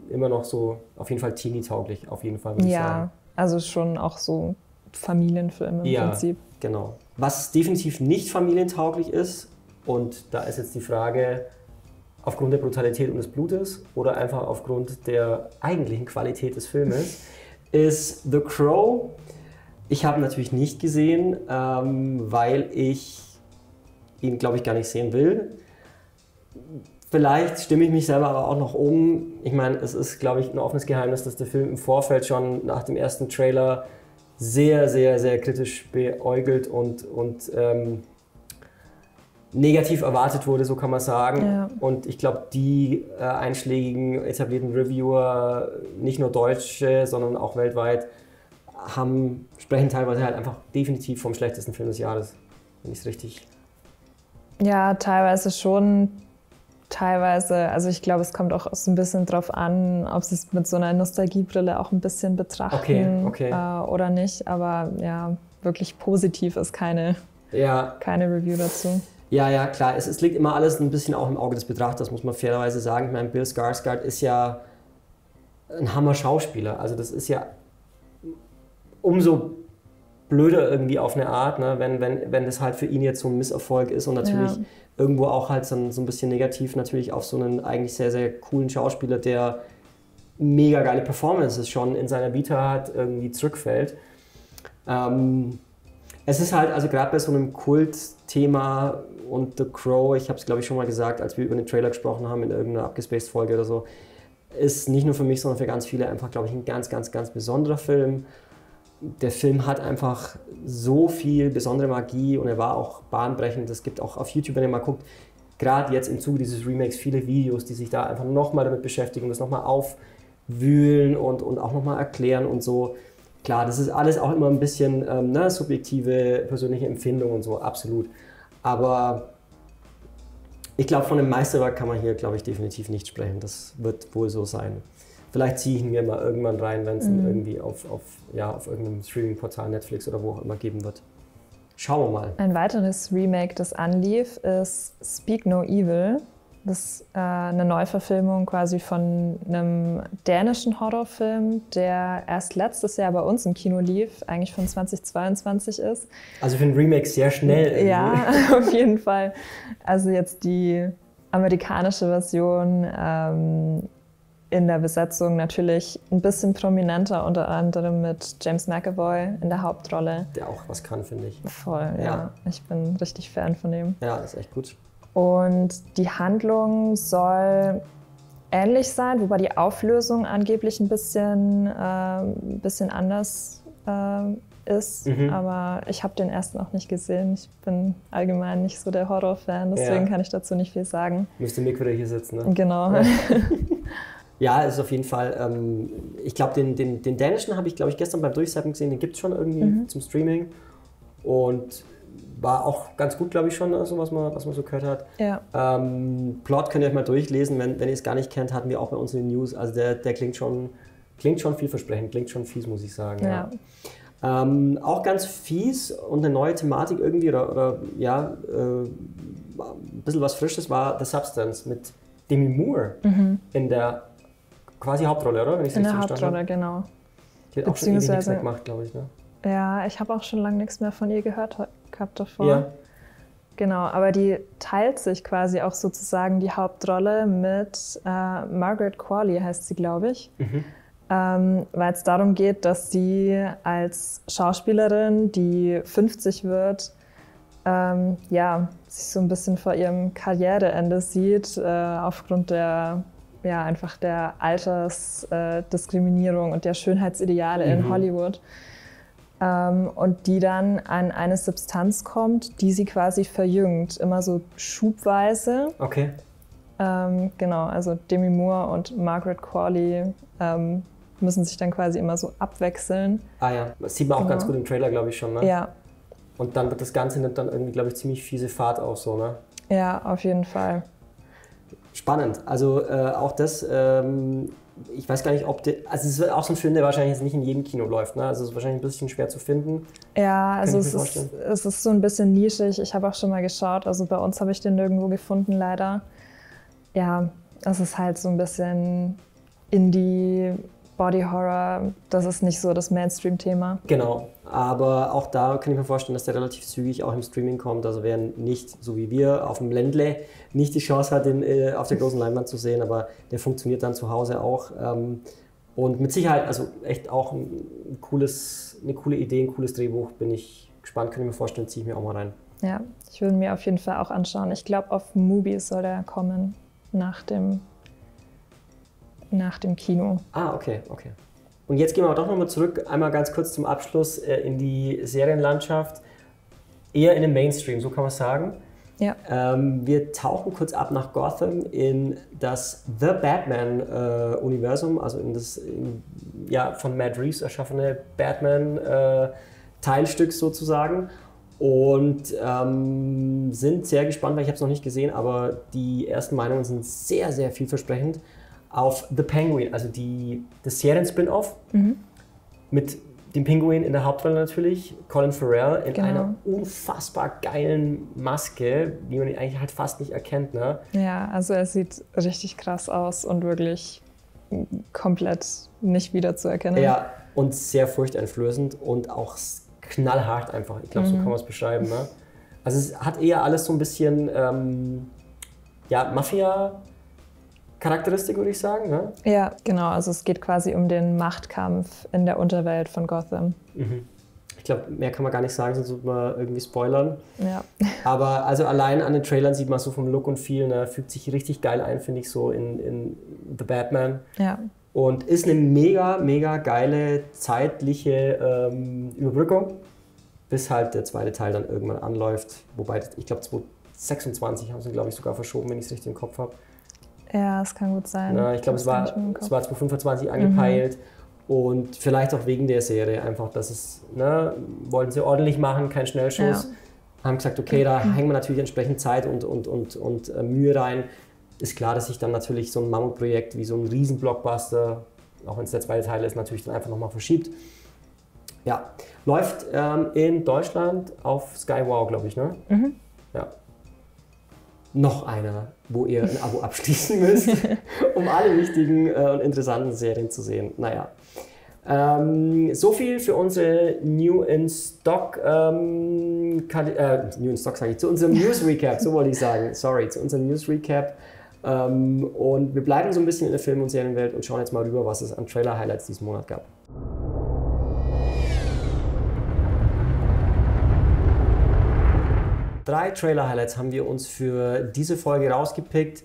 immer noch so, auf jeden Fall teenie-tauglich, auf jeden Fall, würde ich ja, sagen. Ja, also schon auch so Familienfilm im ja, Prinzip. Genau. Was definitiv nicht familientauglich ist, und da ist jetzt die Frage, aufgrund der Brutalität und des Blutes oder einfach aufgrund der eigentlichen Qualität des Filmes, ist The Crow. Ich habe ihn natürlich nicht gesehen, ähm, weil ich ihn, glaube ich, gar nicht sehen will. Vielleicht stimme ich mich selber aber auch noch um. Ich meine, es ist, glaube ich, ein offenes Geheimnis, dass der Film im Vorfeld schon nach dem ersten Trailer sehr, sehr, sehr kritisch beäugelt und, und ähm, negativ erwartet wurde, so kann man sagen. Ja. Und ich glaube, die äh, einschlägigen etablierten Reviewer, nicht nur Deutsche, sondern auch weltweit, haben, sprechen teilweise halt einfach definitiv vom schlechtesten Film des Jahres, wenn ich es richtig... Ja, teilweise schon. Teilweise, also ich glaube, es kommt auch so ein bisschen drauf an, ob sie es mit so einer Nostalgiebrille auch ein bisschen betrachten, okay, okay. Äh, oder nicht. Aber ja, wirklich positiv ist keine, ja. keine Review dazu. Ja, ja, klar. Es, es liegt immer alles ein bisschen auch im Auge des Betrachters, muss man fairerweise sagen. Ich meine, Bill Skarsgård ist ja ein Hammer-Schauspieler. Also das ist ja umso blöder irgendwie auf eine Art, ne? wenn, wenn, wenn das halt für ihn jetzt so ein Misserfolg ist und natürlich ja. irgendwo auch halt so, so ein bisschen negativ natürlich auf so einen eigentlich sehr, sehr coolen Schauspieler, der mega geile Performances schon in seiner Vita hat, irgendwie zurückfällt. Ähm, es ist halt, also gerade bei so einem Kultthema und The Crow, ich habe es glaube ich schon mal gesagt, als wir über den Trailer gesprochen haben in irgendeiner Abgespaced-Folge oder so, ist nicht nur für mich, sondern für ganz viele einfach, glaube ich, ein ganz, ganz, ganz besonderer Film. Der Film hat einfach so viel besondere Magie und er war auch bahnbrechend. Es gibt auch auf YouTube, wenn ihr mal guckt, gerade jetzt im Zuge dieses Remakes viele Videos, die sich da einfach nochmal damit beschäftigen, das nochmal aufwühlen und, und auch nochmal erklären und so. Klar, das ist alles auch immer ein bisschen ähm, ne, subjektive, persönliche Empfindung und so, absolut. Aber ich glaube, von einem Meisterwerk kann man hier, glaube ich, definitiv nicht sprechen. Das wird wohl so sein. Vielleicht ziehe ich ihn mir mal irgendwann rein, wenn es ihn mhm. irgendwie auf, auf, ja, auf irgendeinem Streaming-Portal, Netflix oder wo auch immer geben wird. Schauen wir mal. Ein weiteres Remake, das anlief, ist Speak No Evil. Das ist äh, eine Neuverfilmung quasi von einem dänischen Horrorfilm, der erst letztes Jahr bei uns im Kino lief, eigentlich von zweitausendzweiundzwanzig ist. Also für ein Remake sehr schnell irgendwie. Ja, auf jeden Fall. Also jetzt die amerikanische Version. Ähm, In der Besetzung natürlich ein bisschen prominenter, unter anderem mit James McAvoy in der Hauptrolle. Der auch was kann, finde ich. Voll, ja. ja. Ich bin richtig Fan von dem. Ja, das ist echt gut. Und die Handlung soll ähnlich sein, wobei die Auflösung angeblich ein bisschen, äh, ein bisschen anders äh, ist. Mhm. Aber ich habe den ersten auch nicht gesehen. Ich bin allgemein nicht so der Horror-Fan, deswegen ja. kann ich dazu nicht viel sagen. Müsste Mick wieder hier sitzen, ne? Genau. Ja. Ja, es ist auf jeden Fall, ähm, ich glaube, den, den, den dänischen habe ich, glaube ich, gestern beim Durchseppen gesehen, den gibt es schon irgendwie mhm. zum Streaming und war auch ganz gut, glaube ich, schon, also was, man, was man so gehört hat. Ja. Ähm, Plot könnt ihr euch mal durchlesen, wenn, wenn ihr es gar nicht kennt, hatten wir auch bei uns in den News, also der, der klingt schon, klingt schon vielversprechend, klingt schon fies, muss ich sagen. Ja. Ja. Ähm, auch ganz fies und eine neue Thematik irgendwie, oder, oder ja, äh, ein bisschen was Frisches war The Substance mit Demi Moore mhm. in der quasi Hauptrolle, oder? Wenn ich in der Hauptrolle, genau. Die hat auch schon nichts mehr gemacht, glaube ich, ne? Ja, ich habe auch schon lange nichts mehr von ihr gehört gehabt davor. Ja. Genau, aber die teilt sich quasi auch sozusagen die Hauptrolle mit äh, Margaret Qualley, heißt sie, glaube ich. Mhm. Ähm, weil es darum geht, dass sie als Schauspielerin, die fünfzig wird, ähm, ja, sich so ein bisschen vor ihrem Karriereende sieht, äh, aufgrund der ja, einfach der Altersdiskriminierung äh, und der Schönheitsideale mhm. in Hollywood. Ähm, und die dann an eine Substanz kommt, die sie quasi verjüngt, immer so schubweise. Okay. Ähm, genau, also Demi Moore und Margaret Qualley ähm, müssen sich dann quasi immer so abwechseln. Ah ja, das sieht man auch genau. ganz gut im Trailer, glaube ich schon, ne? Ja. Und dann wird das Ganze nimmt dann irgendwie, glaube ich, ziemlich fiese Fahrt auch so, ne? Ja, auf jeden Fall. Spannend, also äh, auch das, ähm, ich weiß gar nicht, ob der, also es ist auch so ein Film, der wahrscheinlich jetzt nicht in jedem Kino läuft, ne? Also es ist wahrscheinlich ein bisschen schwer zu finden. Ja, also es ist, es ist so ein bisschen nischig, ich habe auch schon mal geschaut, also bei uns habe ich den nirgendwo gefunden, leider. Ja, es ist halt so ein bisschen Indie, Body Horror, das ist nicht so das Mainstream-Thema. Genau, aber auch da kann ich mir vorstellen, dass der relativ zügig auch im Streaming kommt. Also wer nicht, so wie wir, auf dem Ländle nicht die Chance hat, den äh, auf der großen Leinwand zu sehen, aber der funktioniert dann zu Hause auch. Ähm, und mit Sicherheit, also echt auch ein cooles, eine coole Idee, ein cooles Drehbuch, bin ich gespannt, kann ich mir vorstellen, ziehe ich mir auch mal rein. Ja, ich würde mir auf jeden Fall auch anschauen. Ich glaube, auf Mubi soll er kommen, nach dem, nach dem Kino. Ah, okay, okay. Und jetzt gehen wir doch nochmal zurück, einmal ganz kurz zum Abschluss in die Serienlandschaft. Eher in den Mainstream, so kann man sagen. Ja. Ähm, wir tauchen kurz ab nach Gotham in das The Batman-Universum, äh, also in das in, ja, von Matt Reeves erschaffene Batman-Teilstück äh, sozusagen. Und ähm, sind sehr gespannt, weil ich habe es noch nicht gesehen, aber die ersten Meinungen sind sehr, sehr vielversprechend, auf The Penguin, also die, das Serien-Spin-Off mhm. mit dem Pinguin in der Hauptrolle natürlich, Colin Farrell in genau. einer unfassbar geilen Maske, die man ihn eigentlich halt fast nicht erkennt, ne? Ja, also er sieht richtig krass aus und wirklich komplett nicht wiederzuerkennen. Ja, und sehr furchteinflößend und auch knallhart einfach. Ich glaube, mhm. so kann man es beschreiben, ne? Also es hat eher alles so ein bisschen ähm, ja, Mafia- Charakteristik, würde ich sagen, ne? Ja, genau. Also es geht quasi um den Machtkampf in der Unterwelt von Gotham. Mhm. Ich glaube, mehr kann man gar nicht sagen, sonst würde man irgendwie spoilern. Ja. Aber also allein an den Trailern sieht man so vom Look und viel, ne, fügt sich richtig geil ein, finde ich, so in, in The Batman. Ja. Und ist eine mega, mega geile zeitliche ähm, Überbrückung, bis halt der zweite Teil dann irgendwann anläuft. Wobei, ich glaube, zweitausendsechsundzwanzig haben sie, glaube ich, sogar verschoben, wenn ich es richtig im Kopf habe. Ja, es kann gut sein. Na, ich glaube, es war zweitausendfünfundzwanzig angepeilt mhm. und vielleicht auch wegen der Serie einfach, dass es, ne, wollten sie ordentlich machen, kein Schnellschuss. Ja. Haben gesagt, okay, da mhm. hängen wir natürlich entsprechend Zeit und, und, und, und äh, Mühe rein. Ist klar, dass sich dann natürlich so ein Mammutprojekt wie so ein Riesen-Blockbuster, auch wenn es der zweite Teil ist, natürlich dann einfach nochmal verschiebt. Ja, läuft ähm, in Deutschland auf Sky Wow, glaube ich, ne? Mhm. Ja. Noch einer, wo ihr ein Abo abschließen müsst, um alle wichtigen äh, und interessanten Serien zu sehen. Naja, ähm, so viel für unsere New in Stock, ähm, äh, New in Stock sage ich, zu unserem News Recap, so wollte ich sagen, sorry, zu unserem News Recap. Ähm, und wir bleiben so ein bisschen in der Film- und Serienwelt und schauen jetzt mal rüber, was es an Trailer-Highlights diesen Monat gab. Drei Trailer-Highlights haben wir uns für diese Folge rausgepickt.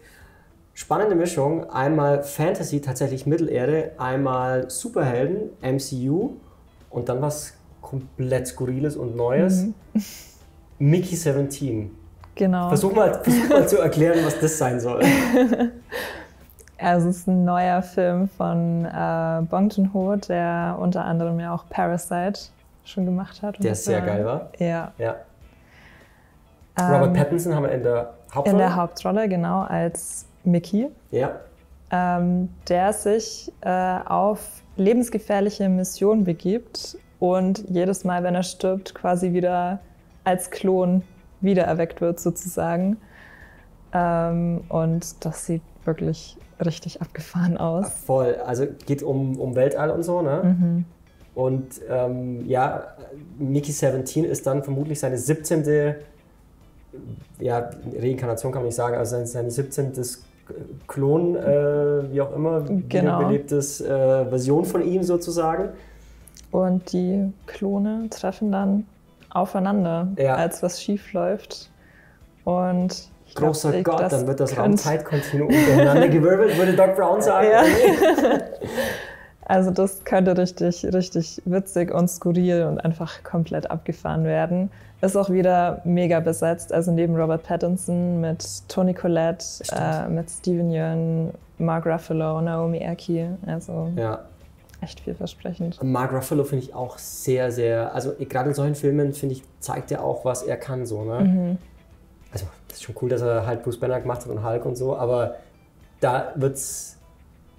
Spannende Mischung. Einmal Fantasy, tatsächlich Mittelerde, einmal Superhelden, M C U und dann was komplett Skurriles und Neues. Mhm. Mickey siebzehn. Genau. Versuch mal, versuch mal zu erklären, was das sein soll. Also es ist ein neuer Film von äh, Bong Joon-ho, der unter anderem ja auch Parasite schon gemacht hat. Und der sehr war, geil war. Ja. ja. Robert ähm, Pattinson haben wir in der Hauptrolle. In der Hauptrolle, genau, als Mickey. Ja. Ähm, der sich äh, auf lebensgefährliche Missionen begibt und jedes Mal, wenn er stirbt, quasi wieder als Klon wiedererweckt wird, sozusagen. Ähm, und das sieht wirklich richtig abgefahren aus. Voll. Also geht um, um Weltall und so, ne? Mhm. Und ähm, ja, Mickey siebzehn ist dann vermutlich seine siebzehnte. Ja, Reinkarnation kann man nicht sagen, also sein siebzehntes Klon, äh, wie auch immer, genau. wiederbelebtes äh, Version von ihm sozusagen. Und die Klone treffen dann aufeinander, ja. als was schief läuft. Und ich großer glaub, ich, Gott, dann wird das Raum-Zeit-Kontinuum durcheinander gewirbelt, würde Doc Brown sagen. Ja. Also das könnte richtig, richtig witzig und skurril und einfach komplett abgefahren werden. Ist auch wieder mega besetzt, also neben Robert Pattinson mit Toni Collette, äh, mit Steven Yeun, Mark Ruffalo, Naomi Ackie, also ja. echt vielversprechend. Mark Ruffalo finde ich auch sehr, sehr, also gerade in solchen Filmen, finde ich, zeigt er auch, was er kann, so, ne? Mhm. Also das ist schon cool, dass er halt Bruce Banner gemacht hat und Hulk und so, aber da wird's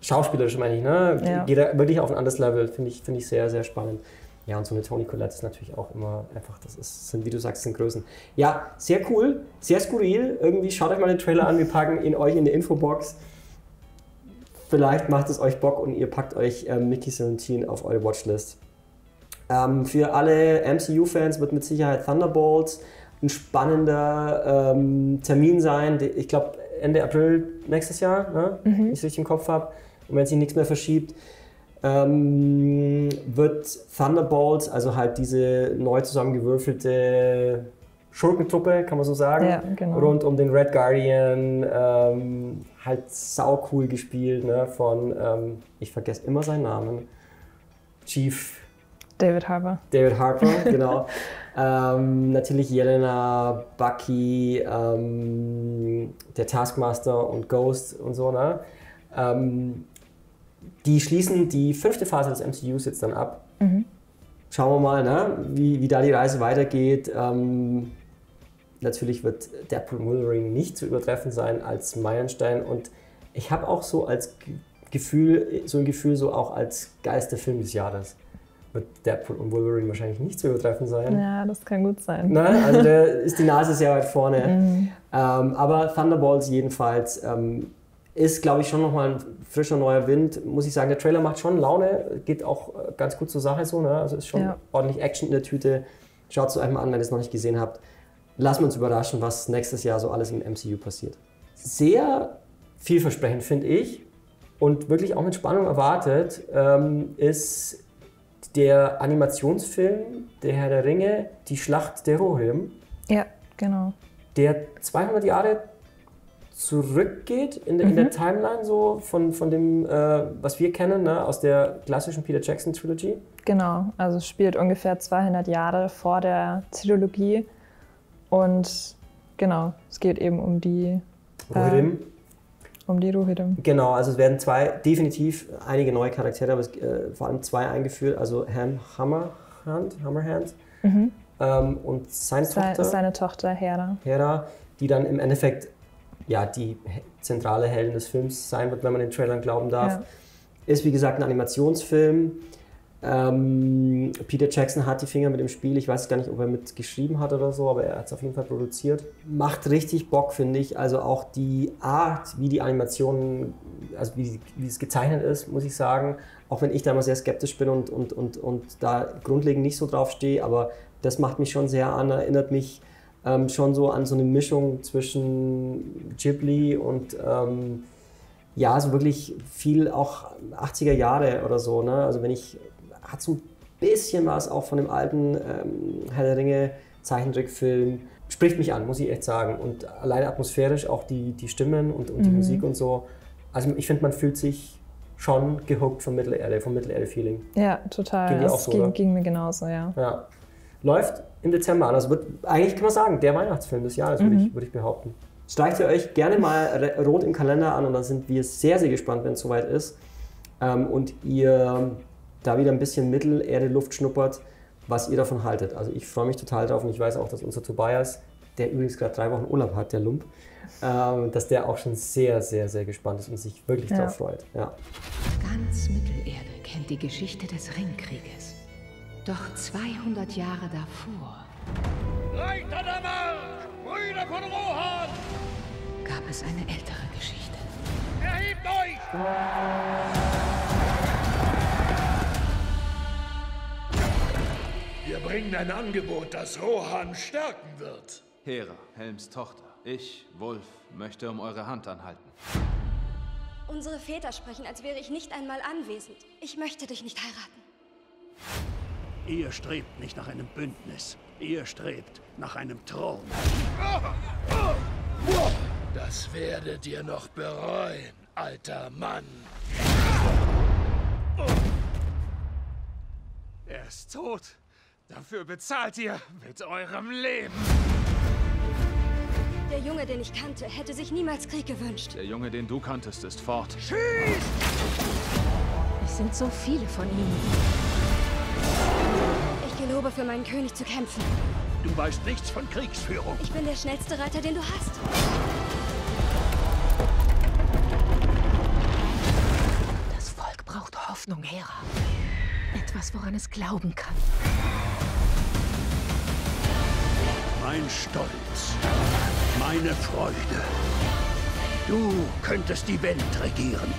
schauspielerisch, meine ich, ne? Ja. Geht er wirklich auf ein anderes Level, finde ich, find ich sehr, sehr spannend. Ja, und so eine Toni Collette ist natürlich auch immer einfach, das ist, sind, wie du sagst, sind Größen. Ja, sehr cool, sehr skurril. Irgendwie schaut euch mal den Trailer an, wir packen ihn euch in die Infobox. Vielleicht macht es euch Bock und ihr packt euch ähm, Mickey siebzehn auf eure Watchlist. Ähm, für alle M C U-Fans wird mit Sicherheit Thunderbolts ein spannender ähm, Termin sein. Ich glaube, Ende April nächstes Jahr, ne? mhm. wenn ich es richtig im Kopf habe. Und wenn sich nichts mehr verschiebt, wird Thunderbolts, also halt diese neu zusammengewürfelte Schurkentruppe, kann man so sagen, ja, genau. Rund um den Red Guardian, ähm, halt sau cool gespielt, ne? Von, ähm, ich vergesse immer seinen Namen, Chief David Harper. David Harper, genau. ähm, natürlich Yelena, Bucky, ähm, der Taskmaster und Ghost und so, ne? Ähm, die schließen die fünfte Phase des M C Us jetzt dann ab. Mhm. Schauen wir mal, ne? wie, wie da die Reise weitergeht. Ähm, natürlich wird Deadpool und Wolverine nicht zu übertreffen sein als Meilenstein. Und ich habe auch so als Gefühl, so ein Gefühl, so auch als Geisterfilm des Jahres wird Deadpool und Wolverine wahrscheinlich nicht zu übertreffen sein. Ja, das kann gut sein. Ne? Also da ist die Nase sehr weit vorne. Mhm. Ähm, aber Thunderbolts jedenfalls. Ähm, Ist, glaube ich, schon nochmal ein frischer, neuer Wind, muss ich sagen. Der Trailer macht schon Laune, geht auch ganz gut zur Sache so, ne? Also ist schon ja. ordentlich Action in der Tüte. Schaut es euch mal an, wenn ihr es noch nicht gesehen habt. Lassen wir uns überraschen, was nächstes Jahr so alles im M C U passiert. Sehr vielversprechend, finde ich, und wirklich auch mit Spannung erwartet, ähm, ist der Animationsfilm Der Herr der Ringe, Die Schlacht der Rohirrim. Ja, genau. Der zweihundert Jahre zurückgeht in, de, mhm. in der Timeline so von, von dem, äh, was wir kennen, ne, aus der klassischen Peter Jackson Trilogie. Genau, also es spielt ungefähr zweihundert Jahre vor der Trilogie und genau, es geht eben um die Rohirrim. Äh, um die Rohirrim. Genau, also es werden zwei, definitiv einige neue Charaktere, aber es, äh, vor allem zwei eingeführt, also Ham Hammerhand, Hammerhand mhm. ähm, und seine Se Tochter. Seine Tochter Hera. Hera, die dann im Endeffekt ja, die zentrale Heldin des Films sein wird, wenn man den Trailern glauben darf. Ja. Ist wie gesagt ein Animationsfilm. Ähm, Peter Jackson hat die Finger mit dem Spiel. Ich weiß gar nicht, ob er mitgeschrieben hat oder so, aber er hat es auf jeden Fall produziert. Macht richtig Bock, finde ich. Also auch die Art, wie die Animation, also wie, wie es gezeichnet ist, muss ich sagen. Auch wenn ich da immer sehr skeptisch bin und, und, und, und da grundlegend nicht so drauf stehe, aber das macht mich schon sehr an, erinnert mich Ähm, schon so an so eine Mischung zwischen Ghibli und ähm, ja, so wirklich viel auch achtziger Jahre oder so, ne? Also wenn ich, hat so ein bisschen was auch von dem alten ähm, Herr der Ringe Zeichentrickfilm, spricht mich an, muss ich echt sagen, und alleine atmosphärisch auch die, die Stimmen und, und die mhm. Musik und so, also ich finde, man fühlt sich schon gehuckt von Mittelerde, vom Mittelerde-Feeling. Ja, total, ging das auch so, ging, ging mir genauso, ja. ja. Läuft im Dezember an. Also wird, eigentlich kann man sagen, der Weihnachtsfilm des Jahres, mhm. würde ich, würd ich behaupten. Streicht ihr euch gerne mal rot im Kalender an und dann sind wir sehr, sehr gespannt, wenn es soweit ist. Ähm, und ihr da wieder ein bisschen Mittelerde-Luft schnuppert, was ihr davon haltet. Also ich freue mich total drauf und ich weiß auch, dass unser Tobias, der übrigens gerade drei Wochen Urlaub hat, der Lump, ähm, dass der auch schon sehr, sehr, sehr gespannt ist und sich wirklich ja. drauf freut. Ja. Ganz Mittelerde kennt die Geschichte des Ringkrieges. Doch zweihundert Jahre davor Reiter der Mark, Brüder von Rohan, gab es eine ältere Geschichte. Erhebt euch! Wir bringen ein Angebot, das Rohan stärken wird. Hera, Helms Tochter, ich, Wulf, möchte um eure Hand anhalten. Unsere Väter sprechen, als wäre ich nicht einmal anwesend. Ich möchte dich nicht heiraten. Ihr strebt nicht nach einem Bündnis. Ihr strebt nach einem Thron. Das werdet ihr noch bereuen, alter Mann. Er ist tot. Dafür bezahlt ihr mit eurem Leben. Der Junge, den ich kannte, hätte sich niemals Krieg gewünscht. Der Junge, den du kanntest, ist fort. Schießt! Es sind so viele von ihnen. Ich gelobe, für meinen König zu kämpfen. Du weißt nichts von Kriegsführung. Ich bin der schnellste Reiter, den du hast. Das Volk braucht Hoffnung, Hera. Etwas, woran es glauben kann. Mein Stolz. Meine Freude. Du könntest die Welt regieren.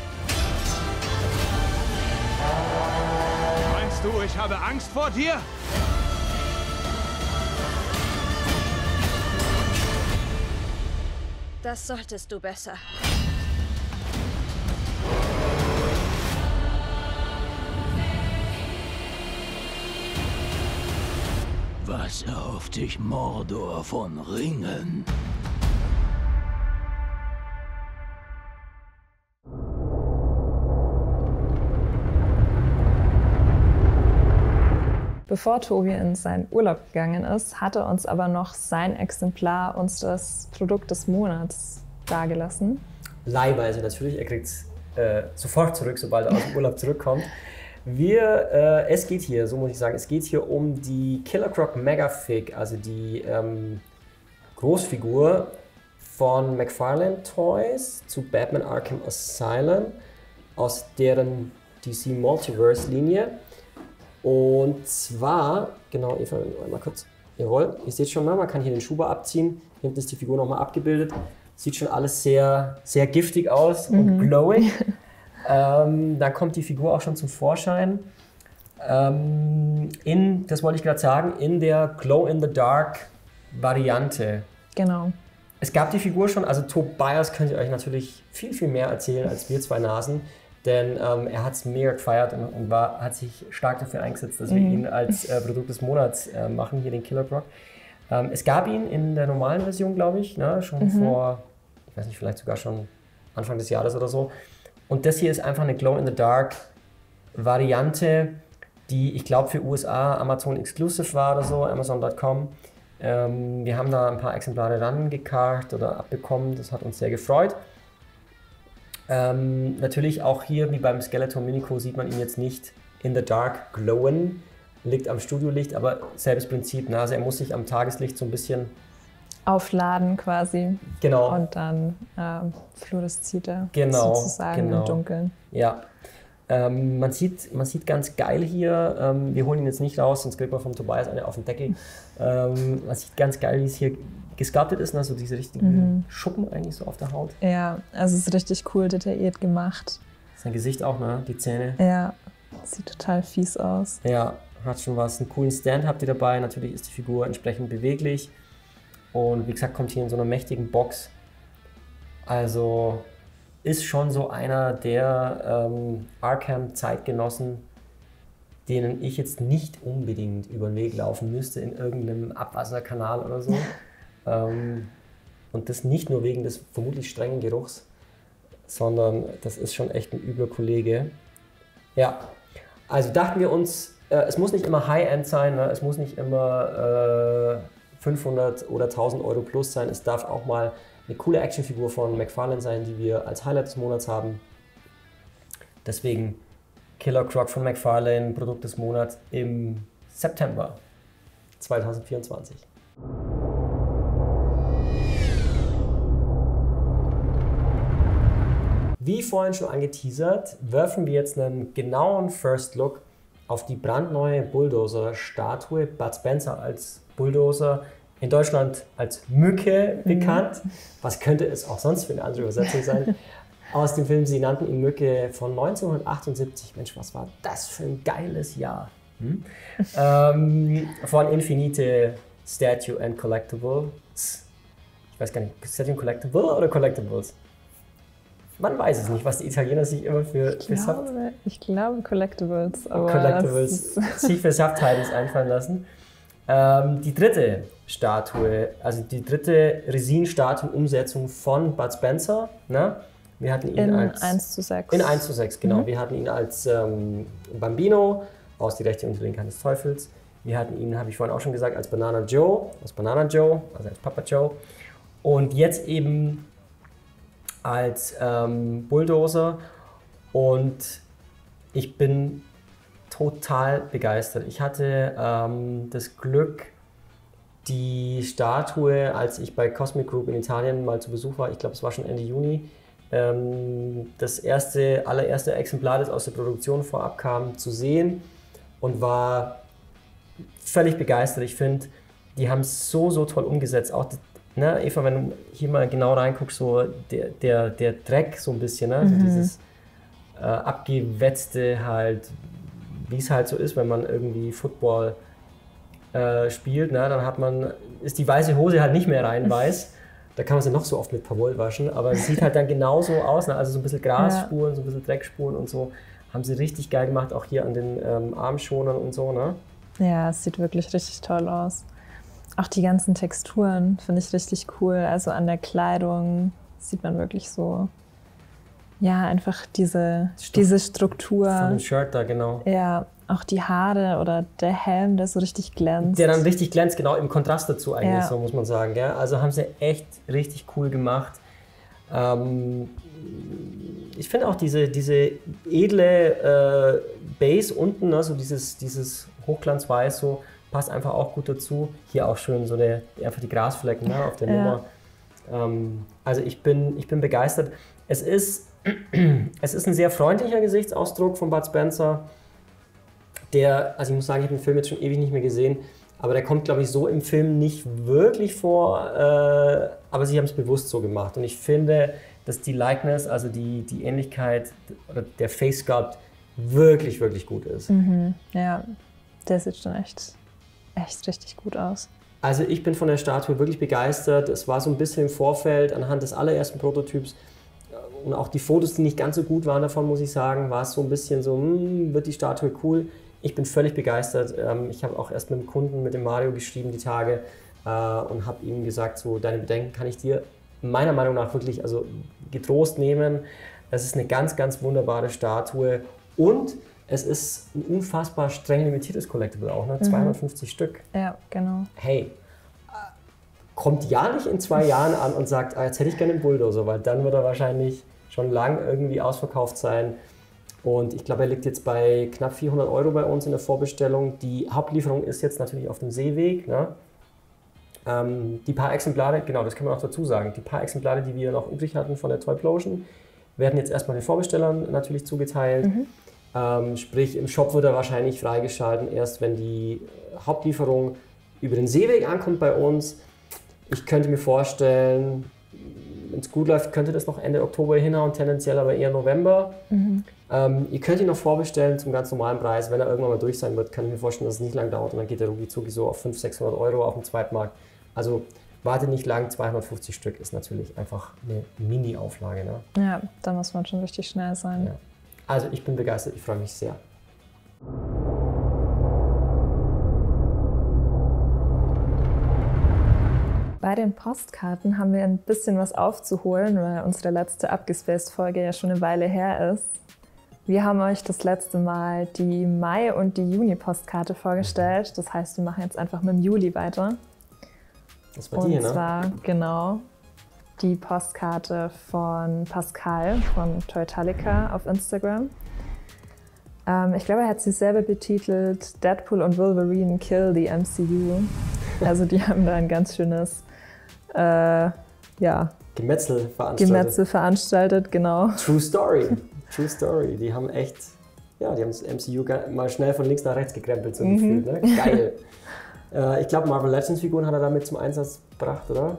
Du, ich habe Angst vor dir? Das solltest du besser. Was erhofft sich Mordor von Ringen? Bevor Tobi in seinen Urlaub gegangen ist, hatte uns aber noch sein Exemplar, uns das Produkt des Monats, dagelassen. Leihweise natürlich, er kriegt es äh, sofort zurück, sobald er aus dem Urlaub zurückkommt. Wir, äh, es geht hier, so muss ich sagen, es geht hier um die Killer Croc Megafig, also die ähm, Großfigur von McFarlane Toys zu Batman Arkham Asylum aus deren D C Multiverse Linie. Und zwar, genau, Eva, einmal kurz, jawohl, ihr seht schon mal, man kann hier den Schuber abziehen, hinten ist die Figur nochmal abgebildet, sieht schon alles sehr, sehr giftig aus, mhm, und glowing. ähm, da kommt die Figur auch schon zum Vorschein. Ähm, in, das wollte ich gerade sagen, in der Glow-in-the-Dark-Variante. Genau. Es gab die Figur schon, also Tobias könnte euch natürlich viel, viel mehr erzählen als wir zwei Nasen. Denn ähm, er hat es mega gefeiert und, und war, hat sich stark dafür eingesetzt, dass mhm. wir ihn als äh, Produkt des Monats äh, machen, hier den Killer Croc. Ähm, es gab ihn in der normalen Version, glaube ich, ne? schon mhm. vor, ich weiß nicht, vielleicht sogar schon Anfang des Jahres oder so. Und das hier ist einfach eine Glow-in-the-Dark-Variante, die, ich glaube, für U S A Amazon Exclusive war oder so, Amazon Punkt com. Ähm, wir haben da ein paar Exemplare rangekarrt oder abbekommen, das hat uns sehr gefreut. Ähm, natürlich auch hier, wie beim Skeletor Minico, sieht man ihn jetzt nicht in the dark glowen, liegt am Studiolicht, aber selbes Prinzip, ne? Also er muss sich am Tageslicht so ein bisschen aufladen quasi. Genau. Und dann ähm, fluoresziert er, genau, sozusagen, genau, im Dunkeln. Ja, ähm, man, sieht, man sieht ganz geil hier, ähm, wir holen ihn jetzt nicht raus, sonst kriegt man vom Tobias eine auf den Deckel. ähm, man sieht ganz geil, wie es hier gesculptet ist, also diese richtigen mhm. Schuppen eigentlich so auf der Haut. Ja, also es ist richtig cool detailliert gemacht. Sein Gesicht auch, ne? Die Zähne. Ja, sieht total fies aus. Ja, hat schon was. Einen coolen Stand habt ihr dabei. Natürlich ist die Figur entsprechend beweglich. Und wie gesagt, kommt hier in so einer mächtigen Box. Also ist schon so einer der ähm, Arkham-Zeitgenossen, denen ich jetzt nicht unbedingt über den Weg laufen müsste in irgendeinem Abwasserkanal oder so. Ähm, und das nicht nur wegen des vermutlich strengen Geruchs, sondern das ist schon echt ein übler Kollege. Ja, also dachten wir uns, äh, es muss nicht immer High-End sein, ne? Es muss nicht immer äh, fünfhundert oder tausend Euro plus sein, es darf auch mal eine coole Actionfigur von McFarlane sein, die wir als Highlight des Monats haben. Deswegen Killer Croc von McFarlane, Produkt des Monats im September zweitausendvierundzwanzig. Wie vorhin schon angeteasert, werfen wir jetzt einen genauen First Look auf die brandneue Bulldozer-Statue. Bud Spencer als Bulldozer, in Deutschland als Mücke bekannt. Mhm. Was könnte es auch sonst für eine andere Übersetzung sein? Aus dem Film Sie nannten ihn Mücke von neunzehnhundertachtundsiebzig. Mensch, was war das für ein geiles Jahr. Hm? ähm, von Infinite Statue and Collectibles. Ich weiß gar nicht, Statue and Collectible oder Collectibles? Man weiß es nicht, was die Italiener sich immer für Saft... Ich glaube Collectibles, aber Collectibles sich für Saft-Titles einfallen lassen. Ähm, die dritte Statue, also die dritte Resin-Statuen-Umsetzung von Bud Spencer. Ne? Wir hatten ihn in als... eins zu sechs. In eins zu sechs, genau. Mhm. Wir hatten ihn als ähm, Bambino aus Die rechte Unterlinkung des Teufels. Wir hatten ihn, habe ich vorhin auch schon gesagt, als Banana Joe, aus Banana Joe, also als Papa Joe. Und jetzt eben als ähm, Bulldozer, und ich bin total begeistert. Ich hatte ähm, das Glück, die Statue, als ich bei Cosmic Group in Italien mal zu Besuch war, ich glaube es war schon Ende Juni, ähm, das erste, allererste Exemplar, das aus der Produktion vorab kam, zu sehen und war völlig begeistert. Ich finde, die haben es so, so toll umgesetzt. Auch die, ne, Eva, wenn du hier mal genau reinguckst, so der, der, der Dreck so ein bisschen, ne? Mhm. So dieses äh, abgewetzte halt, wie es halt so ist, wenn man irgendwie Football äh, spielt, ne? Dann hat man, ist die weiße Hose halt nicht mehr rein weiß, da kann man sie noch so oft mit Pavol waschen, aber es sieht halt dann genauso aus, ne? Also so ein bisschen Grasspuren, ja, so ein bisschen Dreckspuren und so, haben sie richtig geil gemacht, auch hier an den ähm, Armschonern und so, ne? Ja, es sieht wirklich richtig toll aus. Auch die ganzen Texturen finde ich richtig cool. Also an der Kleidung sieht man wirklich so, ja, einfach diese, Stru diese Struktur. Von dem Shirt da, genau. Ja, auch die Haare oder der Helm, der so richtig glänzt. Der dann richtig glänzt, genau, im Kontrast dazu eigentlich, ja. So muss man sagen. Gell? Also haben sie echt richtig cool gemacht. Ähm, ich finde auch diese, diese edle äh, Base unten, also dieses, dieses Hochglanzweiß, so, passt einfach auch gut dazu. Hier auch schön so eine, einfach die Grasflecken, ne, auf der Nummer. Ja. Ähm, also ich bin, ich bin begeistert. Es ist, es ist ein sehr freundlicher Gesichtsausdruck von Bud Spencer, der, also ich muss sagen, ich habe den Film jetzt schon ewig nicht mehr gesehen, aber der kommt, glaube ich, so im Film nicht wirklich vor, äh, aber sie haben es bewusst so gemacht. Und ich finde, dass die Likeness, also die, die Ähnlichkeit oder der Face Sculpt wirklich, wirklich gut ist. Mhm, ja, der sieht schon echt, echt richtig gut aus. Also ich bin von der Statue wirklich begeistert. Es war so ein bisschen im Vorfeld anhand des allerersten Prototyps, und auch die Fotos, die nicht ganz so gut waren davon, muss ich sagen, war es so ein bisschen so, mh, wird die Statue cool. Ich bin völlig begeistert. Ich habe auch erst mit dem Kunden, mit dem Mario geschrieben die Tage und habe ihm gesagt, so deine Bedenken kann ich dir meiner Meinung nach wirklich also getrost nehmen. Es ist eine ganz, ganz wunderbare Statue und es ist ein unfassbar streng limitiertes Collectible auch, ne? Mhm. zweihundertfünfzig Stück. Ja, genau. Hey. Kommt ja nicht in zwei Jahren an und sagt, ah, jetzt hätte ich gerne einen Bulldozer, weil dann wird er wahrscheinlich schon lang irgendwie ausverkauft sein. Und ich glaube, er liegt jetzt bei knapp vierhundert Euro bei uns in der Vorbestellung. Die Hauptlieferung ist jetzt natürlich auf dem Seeweg. Ne? Ähm, die paar Exemplare, genau, das kann man auch dazu sagen, die paar Exemplare, die wir noch übrig hatten von der Toyplosion, werden jetzt erstmal den Vorbestellern natürlich zugeteilt. Mhm. Ähm, sprich, im Shop wird er wahrscheinlich freigeschalten, erst wenn die Hauptlieferung über den Seeweg ankommt bei uns. Ich könnte mir vorstellen, wenn es gut läuft, könnte das noch Ende Oktober hinhauen, tendenziell aber eher November. Mhm. Ähm, ihr könnt ihn noch vorbestellen zum ganz normalen Preis. Wenn er irgendwann mal durch sein wird, kann ich mir vorstellen, dass es nicht lang dauert. Und dann geht der ruckzuck so auf fünfhundert, sechshundert Euro auf dem Zweitmarkt. Also warte nicht lang, zweihundertfünfzig Stück ist natürlich einfach eine Mini-Auflage. Ne? Ja, da muss man schon richtig schnell sein. Ja. Also ich bin begeistert, ich freue mich sehr. Bei den Postkarten haben wir ein bisschen was aufzuholen, weil unsere letzte Abgespaced-Folge ja schon eine Weile her ist. Wir haben euch das letzte Mal die Mai- und die Juni-Postkarte vorgestellt. Das heißt, wir machen jetzt einfach mit dem Juli weiter. Das war die, ne? Und zwar, genau, die Postkarte von Pascal von Toytalica auf Instagram. Ähm, ich glaube, er hat sie selber betitelt Deadpool und Wolverine kill the M C U. Also die haben da ein ganz schönes Äh, ja. Gemetzel veranstaltet. Gemetzel veranstaltet, genau. True Story. True Story. Die haben echt, ja, die haben das M C U mal schnell von links nach rechts gekrempelt, so mhm. gefühlt, ne? Geil. äh, ich glaube, Marvel Legends Figuren hat er damit zum Einsatz gebracht, oder?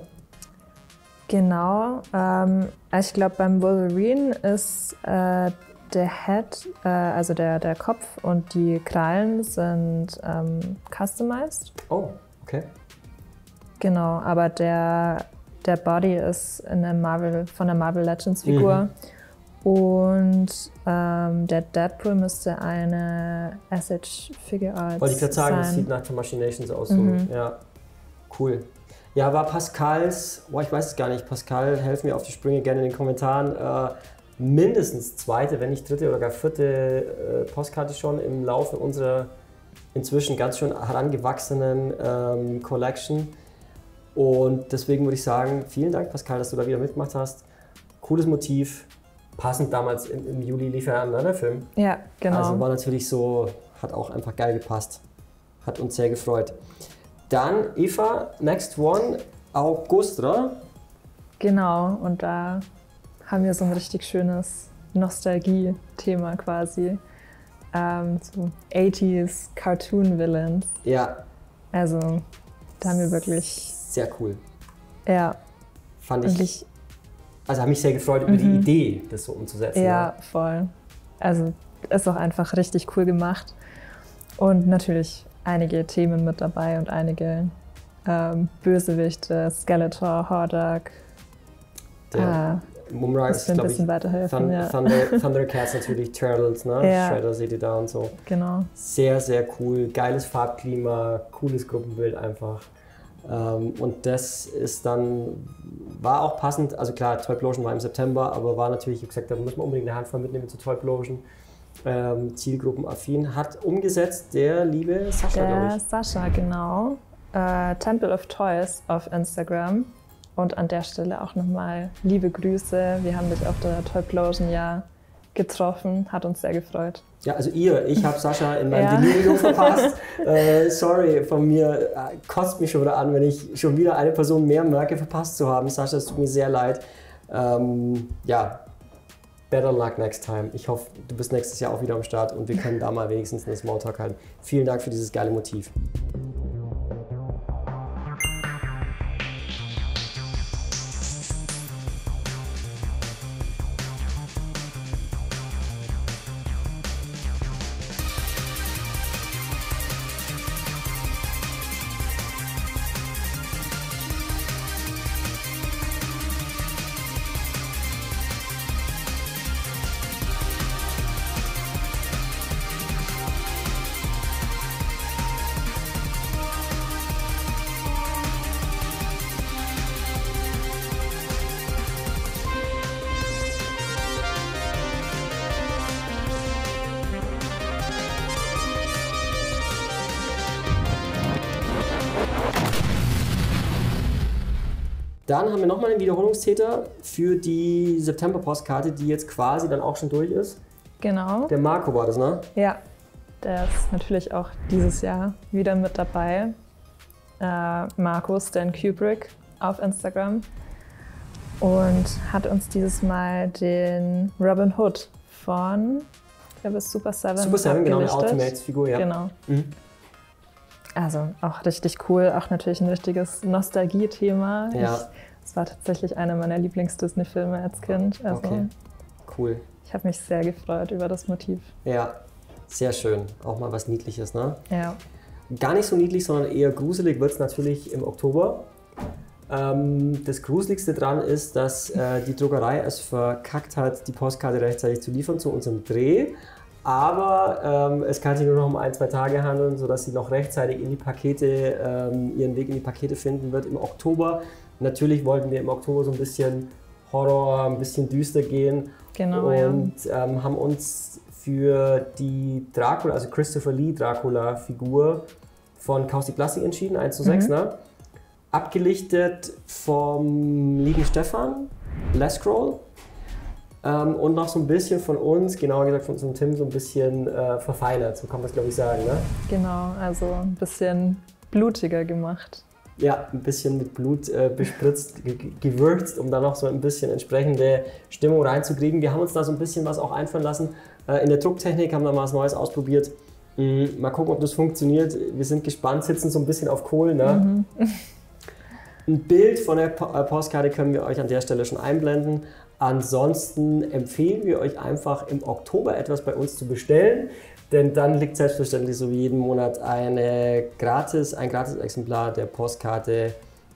Genau. Ähm, ich glaube, beim Wolverine ist äh, der Head, äh, also der, der Kopf und die Krallen sind ähm, customized. Oh, okay. Genau, aber der, der Body ist in der Marvel, von der Marvel Legends Figur mhm. und ähm, der Deadpool müsste eine S H-Figur sein. Wollte ich gerade sagen, das sieht nach The Machinations aus. Mhm. So. Ja, cool. Ja, war Pascals, boah, ich weiß es gar nicht, Pascal, helf mir auf die Sprünge gerne in den Kommentaren, äh, mindestens zweite, wenn nicht dritte oder gar vierte äh, Postkarte schon im Laufe unserer inzwischen ganz schön herangewachsenen ähm, Collection. Und deswegen würde ich sagen, vielen Dank, Pascal, dass du da wieder mitgemacht hast. Cooles Motiv, passend damals im, im Juli lief ja ein Film. Ja, genau. Also war natürlich so, hat auch einfach geil gepasst. Hat uns sehr gefreut. Dann Eva, next one, August, oder? Genau, und da haben wir so ein richtig schönes Nostalgie-Thema quasi. Ähm, so achtziger Cartoon-Villains. Ja. Also, da haben wir wirklich... Sehr cool. Ja. Fand ich... ich also, habe mich sehr gefreut mhm. über die Idee, das so umzusetzen. Ja, ja, voll. Also, ist auch einfach richtig cool gemacht. Und natürlich einige Themen mit dabei und einige ähm, Bösewichte, Skeletor, Hordak, der, äh, Moonrise, glaube ich, Thund ja. Thunder, Thundercats natürlich, Turtles, ne? Ja. Shredder seht ihr da und so. Genau. Sehr, sehr cool, geiles Farbklima, cooles Gruppenbild einfach. Ähm, und das ist dann, war auch passend, also klar, Toyplosion war im September, aber war natürlich, wie gesagt, da müssen wir unbedingt eine Handvoll mitnehmen zu Toyplosion. Ähm, Zielgruppenaffin hat umgesetzt der liebe Sascha, glaube ich. Sascha, genau. Äh, Temple of Toys auf Instagram. Und an der Stelle auch nochmal liebe Grüße. Wir haben dich auf der Toyplosion ja getroffen. Hat uns sehr gefreut. Ja, also ihr. Ich habe Sascha in meinem ja. Delirium verpasst. äh, sorry, von mir kotzt mich schon wieder an, wenn ich schon wieder eine Person mehr merke, verpasst zu haben. Sascha, es tut mir sehr leid. Ähm, ja, better luck next time. Ich hoffe, du bist nächstes Jahr auch wieder am Start und wir können da mal wenigstens einen Smalltalk halten. Vielen Dank für dieses geile Motiv. Dann haben wir nochmal einen Wiederholungstäter für die September-Postkarte, die jetzt quasi dann auch schon durch ist. Genau. Der Marco war das, ne? Ja, der ist natürlich auch dieses Jahr wieder mit dabei. Äh, Marco Stan Kubrick auf Instagram und hat uns dieses Mal den Robin Hood von, ich glaube, Super Seven. Super Seven, genau, eine Ultimates-Figur, ja. Genau. Mhm. Also auch richtig cool, auch natürlich ein richtiges Nostalgie-Thema. Ja. Es war tatsächlich einer meiner Lieblings-Disney-Filme als Kind. Also okay, cool. Ich habe mich sehr gefreut über das Motiv. Ja, sehr schön. Auch mal was Niedliches, ne? Ja. Gar nicht so niedlich, sondern eher gruselig wird es natürlich im Oktober. Ähm, das Gruseligste dran ist, dass äh, die Druckerei es verkackt hat, die Postkarte rechtzeitig zu liefern zu unserem Dreh. Aber ähm, es kann sich nur noch um ein, zwei Tage handeln, sodass sie noch rechtzeitig in die Pakete, ähm, ihren Weg in die Pakete finden wird im Oktober. Natürlich wollten wir im Oktober so ein bisschen Horror, ein bisschen düster gehen. Genau, und ja. ähm, haben uns für die Dracula, also Christopher Lee Dracula-Figur von Kaustik Plastik entschieden, eins zu sechs. Mhm. Ne? Abgelichtet vom lieben Stefan Lescroll. Ähm, und noch so ein bisschen von uns, genauer gesagt von unserem Tim, so ein bisschen äh, verfeinert, so kann man es, glaube ich, sagen, ne? Genau, also ein bisschen blutiger gemacht. Ja, ein bisschen mit Blut äh, bespritzt, ge gewürzt, um da noch so ein bisschen entsprechende Stimmung reinzukriegen. Wir haben uns da so ein bisschen was auch einfallen lassen. Äh, in der Drucktechnik haben wir mal was Neues ausprobiert. Mhm. Mal gucken, ob das funktioniert. Wir sind gespannt, sitzen so ein bisschen auf Kohlen, ne? Mhm. Ein Bild von der Postkarte können wir euch an der Stelle schon einblenden. Ansonsten empfehlen wir euch einfach im Oktober etwas bei uns zu bestellen, denn dann liegt selbstverständlich so wie jeden Monat eine gratis, ein Gratis-Exemplar der Postkarte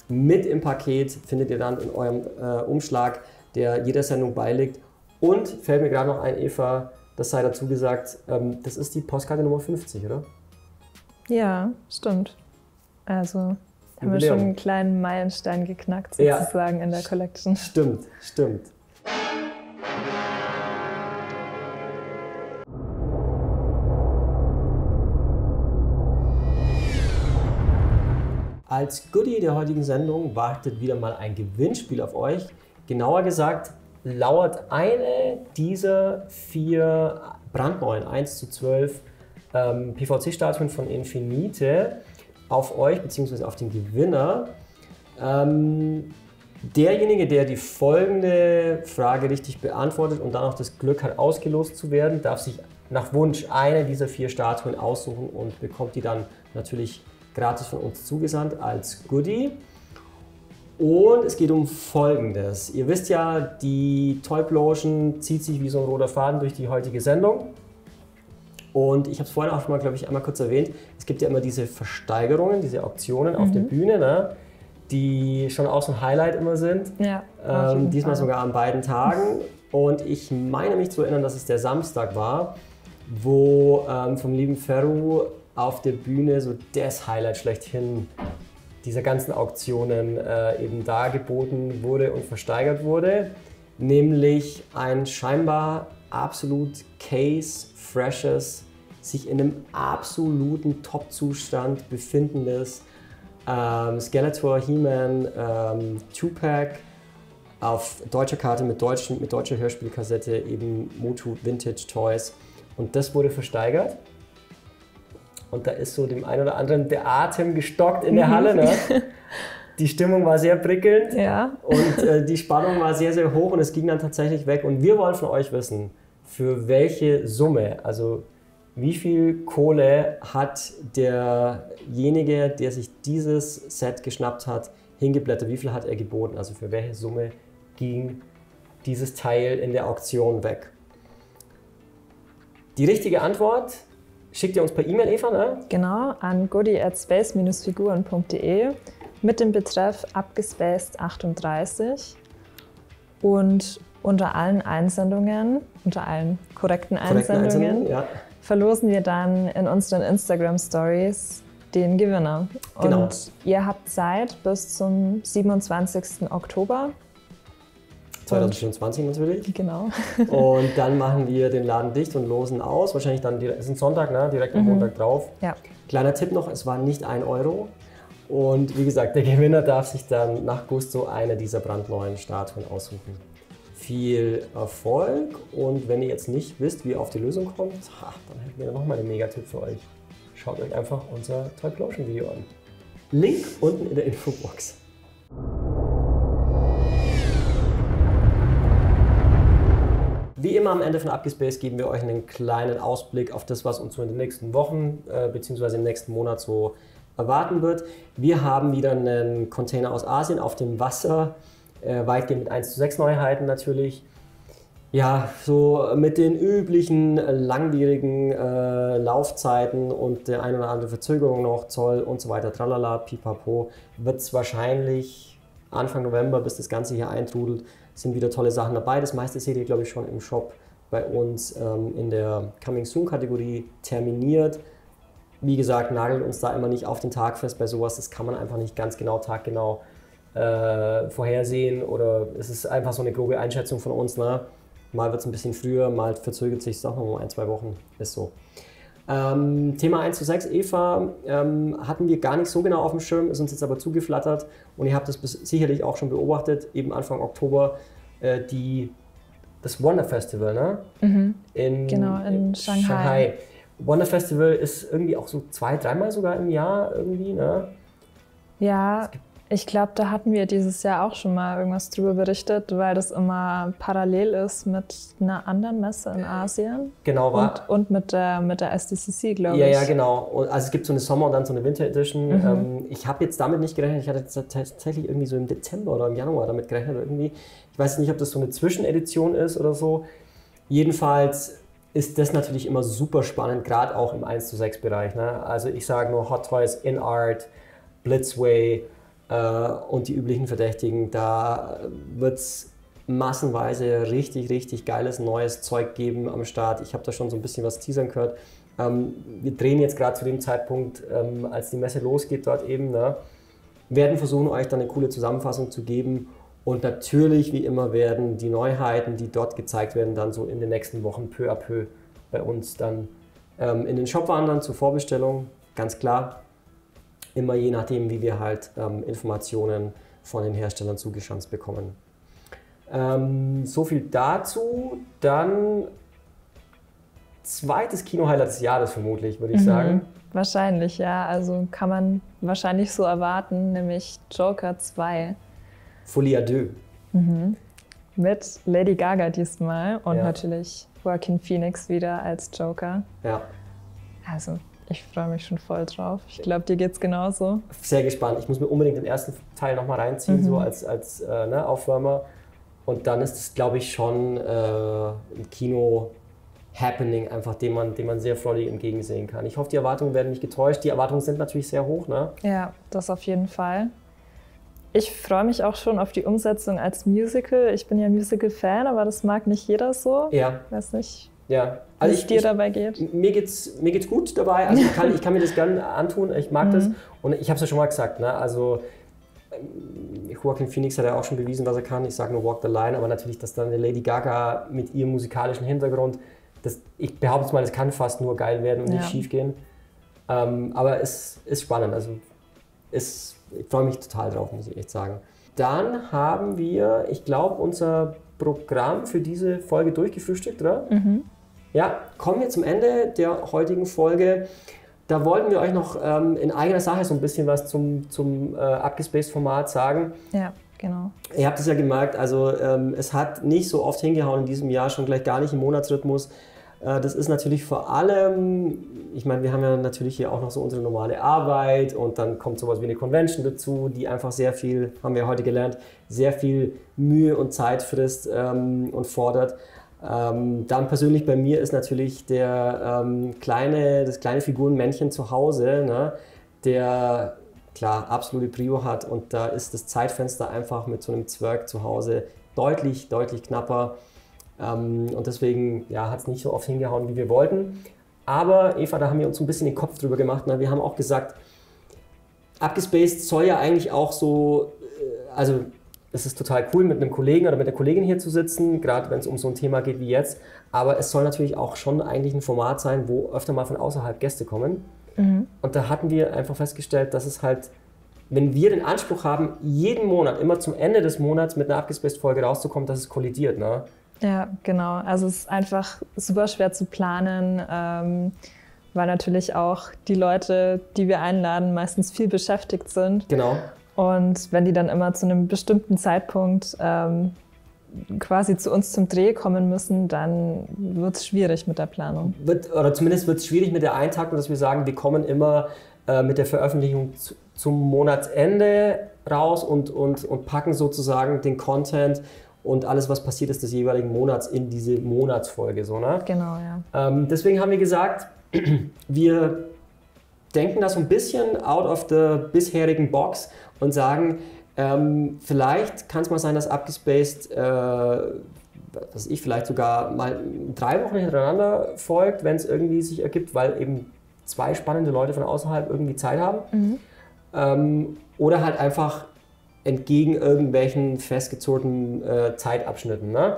mit im Paket. Findet ihr dann in eurem äh, Umschlag, der jeder Sendung beiliegt. Und fällt mir gerade noch ein, Eva, das sei dazu gesagt, ähm, das ist die Postkarte Nummer fünfzig, oder? Ja, stimmt. Also haben wir schon einen kleinen Meilenstein geknackt sozusagen, ja, in der Collection. Stimmt, stimmt. Als Goodie der heutigen Sendung wartet wieder mal ein Gewinnspiel auf euch. Genauer gesagt lauert eine dieser vier brandneuen eins zu zwölf ähm, P V C-Statuen von Infinite auf euch bzw. auf den Gewinner. Ähm, derjenige, der die folgende Frage richtig beantwortet und dann auch das Glück hat, ausgelost zu werden, darf sich nach Wunsch eine dieser vier Statuen aussuchen und bekommt die dann natürlich gratis von uns zugesandt als Goodie. Und es geht um Folgendes. Ihr wisst ja, die Toyplosion zieht sich wie so ein roter Faden durch die heutige Sendung. Und ich habe es vorhin auch schon mal, glaube ich, einmal kurz erwähnt. Es gibt ja immer diese Versteigerungen, diese Auktionen, mhm, auf der Bühne, ne? die schon auch so ein Highlight immer sind. Ja, ähm, diesmal Fall. sogar an beiden Tagen. Und ich meine mich zu erinnern, dass es der Samstag war, wo ähm, vom lieben Ferru auf der Bühne so das Highlight schlechthin dieser ganzen Auktionen äh, eben dargeboten wurde und versteigert wurde. Nämlich ein scheinbar absolut case-freshes, sich in einem absoluten Top-Zustand befindendes ähm, Skeletor, He-Man, ähm, Tupac auf deutscher Karte mit, deutschen, mit deutscher Hörspielkassette, eben Motu Vintage Toys. Und das wurde versteigert. Und da ist so dem einen oder anderen der Atem gestockt in der Halle. Ne? Die Stimmung war sehr prickelnd, ja. Und äh, die Spannung war sehr, sehr hoch und es ging dann tatsächlich weg. Und wir wollen von euch wissen, für welche Summe, also wie viel Kohle hat derjenige, der sich dieses Set geschnappt hat, hingeblättert? Wie viel hat er geboten? Also für welche Summe ging dieses Teil in der Auktion weg? Die richtige Antwort schickt ihr uns per E-Mail, Eva, ne? Genau, an goodie at space dash figuren punkt de mit dem Betreff abgespaced achtunddreißig und unter allen Einsendungen, unter allen korrekten Einsendungen, korrekten Einsendungen ja. verlosen wir dann in unseren Instagram-Stories den Gewinner. Genau. Und ihr habt Zeit bis zum siebenundzwanzigsten Oktober zweitausendvierundzwanzig natürlich. Genau. Und dann machen wir den Laden dicht und losen aus. Wahrscheinlich dann, es ist ein Sonntag, ne? Direkt am mhm. Montag drauf. Ja. Kleiner Tipp noch, es war nicht ein Euro. Und wie gesagt, der Gewinner darf sich dann nach Gusto eine dieser brandneuen Statuen aussuchen. Viel Erfolg, und wenn ihr jetzt nicht wisst, wie ihr auf die Lösung kommt, ha, dann hätten wir nochmal einen Megatipp für euch. Schaut euch einfach unser Toyplosion-Video an. Link unten in der Infobox. Wie immer am Ende von Abgespaced geben wir euch einen kleinen Ausblick auf das, was uns so in den nächsten Wochen äh, bzw. im nächsten Monat so erwarten wird. Wir haben wieder einen Container aus Asien auf dem Wasser, äh, weitgehend mit eins zu sechs Neuheiten natürlich. Ja, so mit den üblichen langwierigen äh, Laufzeiten und der ein oder andere Verzögerung noch, Zoll und so weiter, tralala, pipapo, wird es wahrscheinlich Anfang November, bis das Ganze hier eintrudelt, sind wieder tolle Sachen dabei. Das meiste seht ihr, glaube ich, schon im Shop bei uns ähm, in der Coming Soon-Kategorie terminiert. Wie gesagt, nagelt uns da immer nicht auf den Tag fest bei sowas. Das kann man einfach nicht ganz genau taggenau äh, vorhersehen, oder es ist einfach so eine grobe Einschätzung von uns. Ne? Mal wird es ein bisschen früher, mal verzögert sich es auch noch um ein, zwei Wochen. Ist so. Ähm, Thema eins zu sechs, Eva, ähm, hatten wir gar nicht so genau auf dem Schirm, ist uns jetzt aber zugeflattert, und ihr habt das sicherlich auch schon beobachtet, eben Anfang Oktober, äh, die, das Wonder Festival, ne? Mhm. In, genau, in, in Shanghai. Shanghai. Wonder Festival ist irgendwie auch so zwei-, dreimal sogar im Jahr irgendwie, ne? Ja, ich glaube, da hatten wir dieses Jahr auch schon mal irgendwas drüber berichtet, weil das immer parallel ist mit einer anderen Messe in Asien. Genau, war. Und, und mit der, mit der S D C C, glaube ich. Ja, ja, genau. Also es gibt so eine Sommer- und dann so eine Winter-Edition. Mhm. Ähm, ich habe jetzt damit nicht gerechnet. Ich hatte tatsächlich irgendwie so im Dezember oder im Januar damit gerechnet irgendwie. Ich weiß nicht, ob das so eine Zwischenedition ist oder so. Jedenfalls ist das natürlich immer super spannend, gerade auch im eins zu sechs-Bereich. Ne? Also ich sage nur Hot Toys, InArt, Blitzway, und die üblichen Verdächtigen, da wird es massenweise richtig, richtig geiles neues Zeug geben am Start. Ich habe da schon so ein bisschen was teasern gehört. Ähm, wir drehen jetzt gerade zu dem Zeitpunkt, ähm, als die Messe losgeht dort eben, ne? Werden versuchen, euch dann eine coole Zusammenfassung zu geben, und natürlich, wie immer, werden die Neuheiten, die dort gezeigt werden, dann so in den nächsten Wochen peu à peu bei uns dann ähm, in den Shop wandern zur Vorbestellung, ganz klar. Immer je nachdem, wie wir halt ähm, Informationen von den Herstellern zugeschanzt bekommen. Ähm, so viel dazu. Dann zweites Kino-Highlight des Jahres vermutlich, würde ich mhm. sagen. Wahrscheinlich, ja. Also kann man wahrscheinlich so erwarten, nämlich Joker zwei. Folie à deux. Mhm. Mit Lady Gaga diesmal und ja. natürlich Joaquin Phoenix wieder als Joker. Ja. Also. Ich freue mich schon voll drauf. Ich glaube, dir geht's genauso. Sehr gespannt. Ich muss mir unbedingt den ersten Teil nochmal reinziehen, mhm. so als, als äh, ne, Aufwärmer. Und dann ist es, glaube ich, schon äh, ein Kino-Happening, einfach, dem man, dem man sehr freudig entgegensehen kann. Ich hoffe, die Erwartungen werden nicht getäuscht. Die Erwartungen sind natürlich sehr hoch, ne? Ja, das auf jeden Fall. Ich freue mich auch schon auf die Umsetzung als Musical. Ich bin ja Musical-Fan, aber das mag nicht jeder so. Ja. Ich weiß nicht, ja. Also wie es dir ich, dabei geht. Mir geht's, mir geht's gut dabei. Also ich, kann, ich kann mir das gerne antun. Ich mag mhm. das. Und ich habe es ja schon mal gesagt, ne? Also Joaquin Phoenix hat ja auch schon bewiesen, was er kann. Ich sage nur Walk the Line, aber natürlich, dass dann eine Lady Gaga mit ihrem musikalischen Hintergrund, das, ich behaupte es mal, das kann fast nur geil werden und ja. nicht schief gehen. Ähm, aber es ist spannend. Also es, ich freue mich total drauf, muss ich echt sagen. Dann haben wir, ich glaube, unser Programm für diese Folge durchgefrühstückt, oder? Mhm. Ja, kommen wir zum Ende der heutigen Folge. Da wollten wir euch noch ähm, in eigener Sache so ein bisschen was zum, zum äh, Abgespaced-Format sagen. Ja, genau. Ihr habt es ja gemerkt, also ähm, es hat nicht so oft hingehauen in diesem Jahr, schon gleich gar nicht im Monatsrhythmus. Äh, das ist natürlich vor allem, ich meine, wir haben ja natürlich hier auch noch so unsere normale Arbeit und dann kommt sowas wie eine Convention dazu, die einfach sehr viel, haben wir heute gelernt, sehr viel Mühe und Zeit frisst ähm, und fordert. Ähm, dann persönlich bei mir ist natürlich der ähm, kleine, das kleine Figurenmännchen zu Hause, ne, der klar absolute Prio hat und da ist das Zeitfenster einfach mit so einem Zwerg zu Hause deutlich, deutlich knapper ähm, und deswegen ja, hat es nicht so oft hingehauen, wie wir wollten. Aber Eva, da haben wir uns ein bisschen den Kopf drüber gemacht, ne? Wir haben auch gesagt, Abgespaced soll ja eigentlich auch so, äh, also es ist total cool, mit einem Kollegen oder mit der Kollegin hier zu sitzen, gerade wenn es um so ein Thema geht wie jetzt. Aber es soll natürlich auch schon eigentlich ein Format sein, wo öfter mal von außerhalb Gäste kommen. Mhm. Und da hatten wir einfach festgestellt, dass es halt, wenn wir den Anspruch haben, jeden Monat, immer zum Ende des Monats mit einer Abgespaced-Folge rauszukommen, dass es kollidiert, ne? Ja, genau. Also es ist einfach super schwer zu planen, ähm, weil natürlich auch die Leute, die wir einladen, meistens viel beschäftigt sind. Genau. Und wenn die dann immer zu einem bestimmten Zeitpunkt ähm, quasi zu uns zum Dreh kommen müssen, dann wird es schwierig mit der Planung. Wird, oder zumindest wird es schwierig mit der Eintaktung, dass wir sagen, wir kommen immer äh, mit der Veröffentlichung zu, zum Monatsende raus und, und, und packen sozusagen den Content und alles, was passiert ist des jeweiligen Monats in diese Monatsfolge. So, ne? Genau, ja. Ähm, deswegen haben wir gesagt, wir denken das ein bisschen out of the bisherigen Box und sagen, ähm, vielleicht kann es mal sein, dass Abgespaced, äh, was ich vielleicht sogar mal drei Wochen hintereinander folgt, wenn es irgendwie sich ergibt, weil eben zwei spannende Leute von außerhalb irgendwie Zeit haben. Mhm. Ähm, oder halt einfach entgegen irgendwelchen festgezurrten äh, Zeitabschnitten. Ne?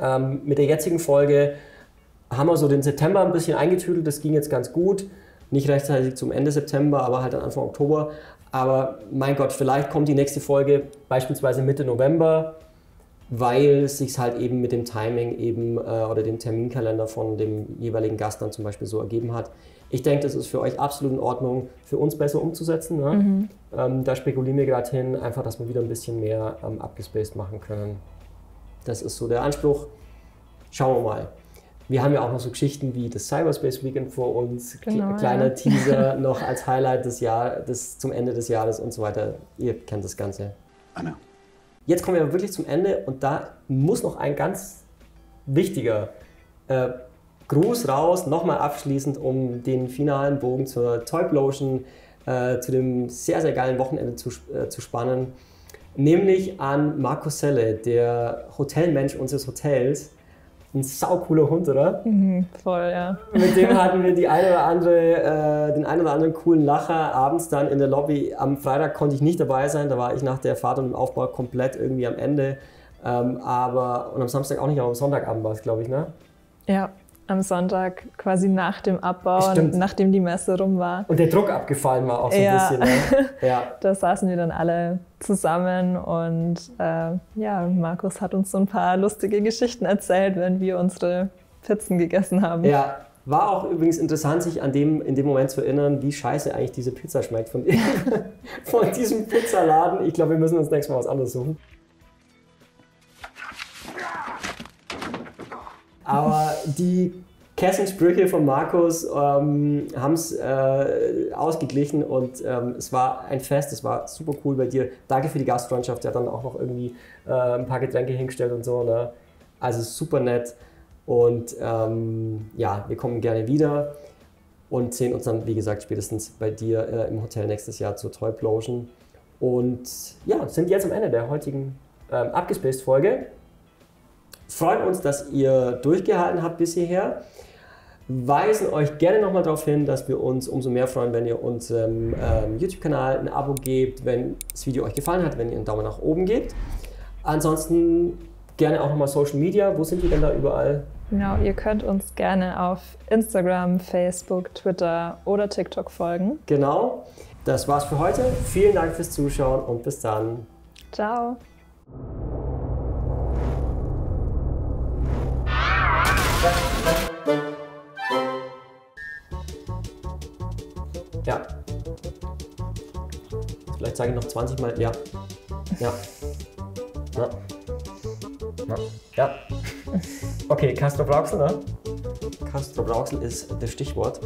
Ähm, mit der jetzigen Folge haben wir so den September ein bisschen eingetüdelt, das ging jetzt ganz gut. Nicht rechtzeitig zum Ende September, aber halt dann Anfang Oktober. Aber mein Gott, vielleicht kommt die nächste Folge beispielsweise Mitte November, weil es sich halt eben mit dem Timing eben äh, oder dem Terminkalender von dem jeweiligen Gast dann zum Beispiel so ergeben hat. Ich denke, das ist für euch absolut in Ordnung, für uns besser umzusetzen. Ne? Mhm. Ähm, da spekulieren wir gerade hin, einfach, dass wir wieder ein bisschen mehr ähm, abgespaced machen können. Das ist so der Anspruch. Schauen wir mal. Wir haben ja auch noch so Geschichten wie das Cyberspace Weekend vor uns, genau, kleiner ja. Teaser noch als Highlight des Jahres, zum Ende des Jahres und so weiter. Ihr kennt das Ganze. Anna. Jetzt kommen wir aber wirklich zum Ende und da muss noch ein ganz wichtiger äh, Gruß raus, nochmal abschließend, um den finalen Bogen zur Toyplosion, äh, zu dem sehr, sehr geilen Wochenende zu, äh, zu spannen. Nämlich an Marco Selle, der Hotelmensch unseres Hotels. Ein saucooler Hund, oder? Mhm, voll, ja. Mit dem hatten wir die eine oder andere, äh, den einen oder anderen coolen Lacher abends dann in der Lobby. Am Freitag konnte ich nicht dabei sein, da war ich nach der Fahrt und dem Aufbau komplett irgendwie am Ende. Ähm, aber, und am Samstag auch nicht, aber am Sonntagabend war es, glaube ich, ne? Ja, am Sonntag quasi nach dem Abbau, nachdem die Messe rum war. Und der Druck abgefallen war auch so ja. ein bisschen, ne? Ja. Da saßen wir dann alle zusammen und äh, ja, Markus hat uns so ein paar lustige Geschichten erzählt, wenn wir unsere Pizzen gegessen haben. Ja, war auch übrigens interessant, sich an dem, in dem Moment zu erinnern, wie scheiße eigentlich diese Pizza schmeckt von, von diesem Pizzaladen. Ich glaube, wir müssen uns nächstes Mal was anderes suchen. Aber die Kessensprüche von Markus ähm, haben es äh, ausgeglichen und ähm, es war ein Fest, es war super cool bei dir. Danke für die Gastfreundschaft, der hat dann auch noch irgendwie äh, ein paar Getränke hingestellt und so. Ne? Also super nett und ähm, ja, wir kommen gerne wieder und sehen uns dann, wie gesagt, spätestens bei dir äh, im Hotel nächstes Jahr zur Toyplosion. Und ja, sind jetzt am Ende der heutigen ähm, Abgespaced-Folge. Freuen uns, dass ihr durchgehalten habt bis hierher. Weisen euch gerne nochmal darauf hin, dass wir uns umso mehr freuen, wenn ihr unserem ähm, YouTube-Kanal ein Abo gebt, wenn das Video euch gefallen hat, wenn ihr einen Daumen nach oben gebt. Ansonsten gerne auch nochmal Social Media. Wo sind die denn da überall? Genau, ihr könnt uns gerne auf Instagram, Facebook, Twitter oder TikTok folgen. Genau, das war's für heute. Vielen Dank fürs Zuschauen und bis dann. Ciao. Ja. Vielleicht sage ich noch zwanzig Mal. Ja. Ja. Ja. Ja. Ja. Okay, Castro Brauxel, ne? Castro Brauxel ist das Stichwort.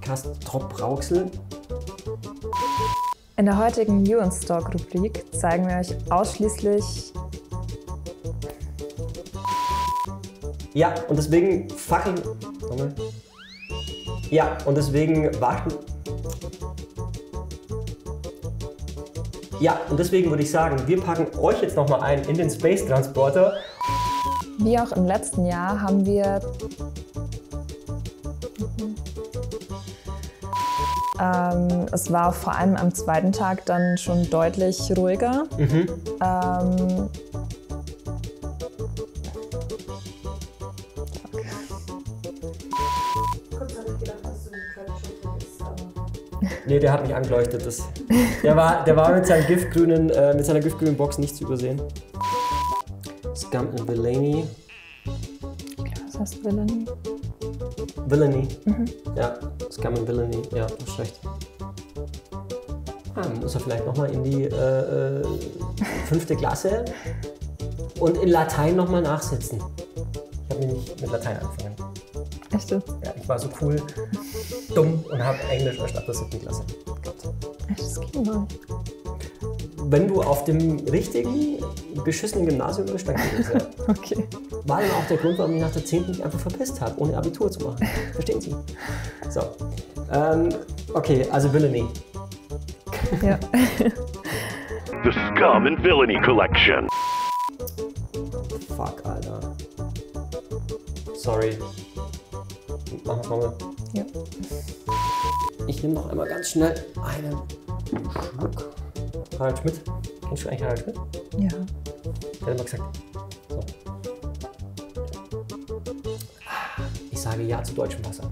Castro Brauxel. In der heutigen New in Stock Rubrik zeigen wir euch ausschließlich. Ja, und deswegen fucking. Moment. Ja, und deswegen warten. Ja, und deswegen würde ich sagen, wir packen euch jetzt nochmal ein in den Space Transporter. Wie auch im letzten Jahr haben wir Ähm, es war vor allem am zweiten Tag dann schon deutlich ruhiger. Mhm. Ähm, Nee, der hat mich angeleuchtet. Das, der war, der war mit, seinem giftgrünen, äh, mit seiner giftgrünen Box nicht zu übersehen. Scum and Villainy. Was heißt Villainy? Villainy. Mhm. Ja, Scum and Villainy. Ja, das ist schlecht. Ah, muss er vielleicht nochmal in die äh, äh, fünfte Klasse und in Latein nochmal nachsetzen. Ich habe nämlich mit Latein angefangen. Echt? Ja, ich war so cool, dumm und habe Englisch anstatt der siebten Klasse. Echt, das ging mal. Wenn du auf dem richtigen, beschissenen Gymnasium gestanden bist, ja. Okay. War dann auch der Grund, warum ich nach der zehnten mich einfach verpisst habe, ohne Abitur zu machen. Verstehen Sie? So. Ähm, okay, also Villainy. Ja. The Scum and Villainy Collection. Fuck, Alter. Sorry. Machen wir mal. Ja. Ich nehme noch einmal ganz schnell einen Schluck. Harald Schmidt. Kennst du eigentlich Harald Schmidt? Ja. Der hat immer gesagt. So. Ich sage ja zu deutschem Wasser.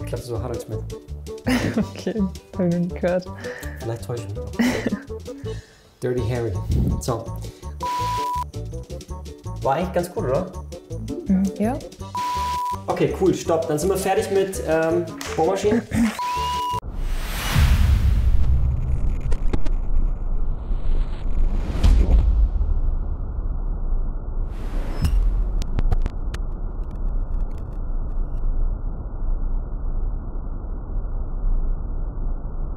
Ich glaube, so Harald Schmidt. Okay, habe ich noch nicht gehört. Vielleicht täusche ich mich. Dirty Harry. So. War eigentlich ganz cool, oder? Ja. Okay, cool, stopp. Dann sind wir fertig mit ähm, Bohrmaschinen.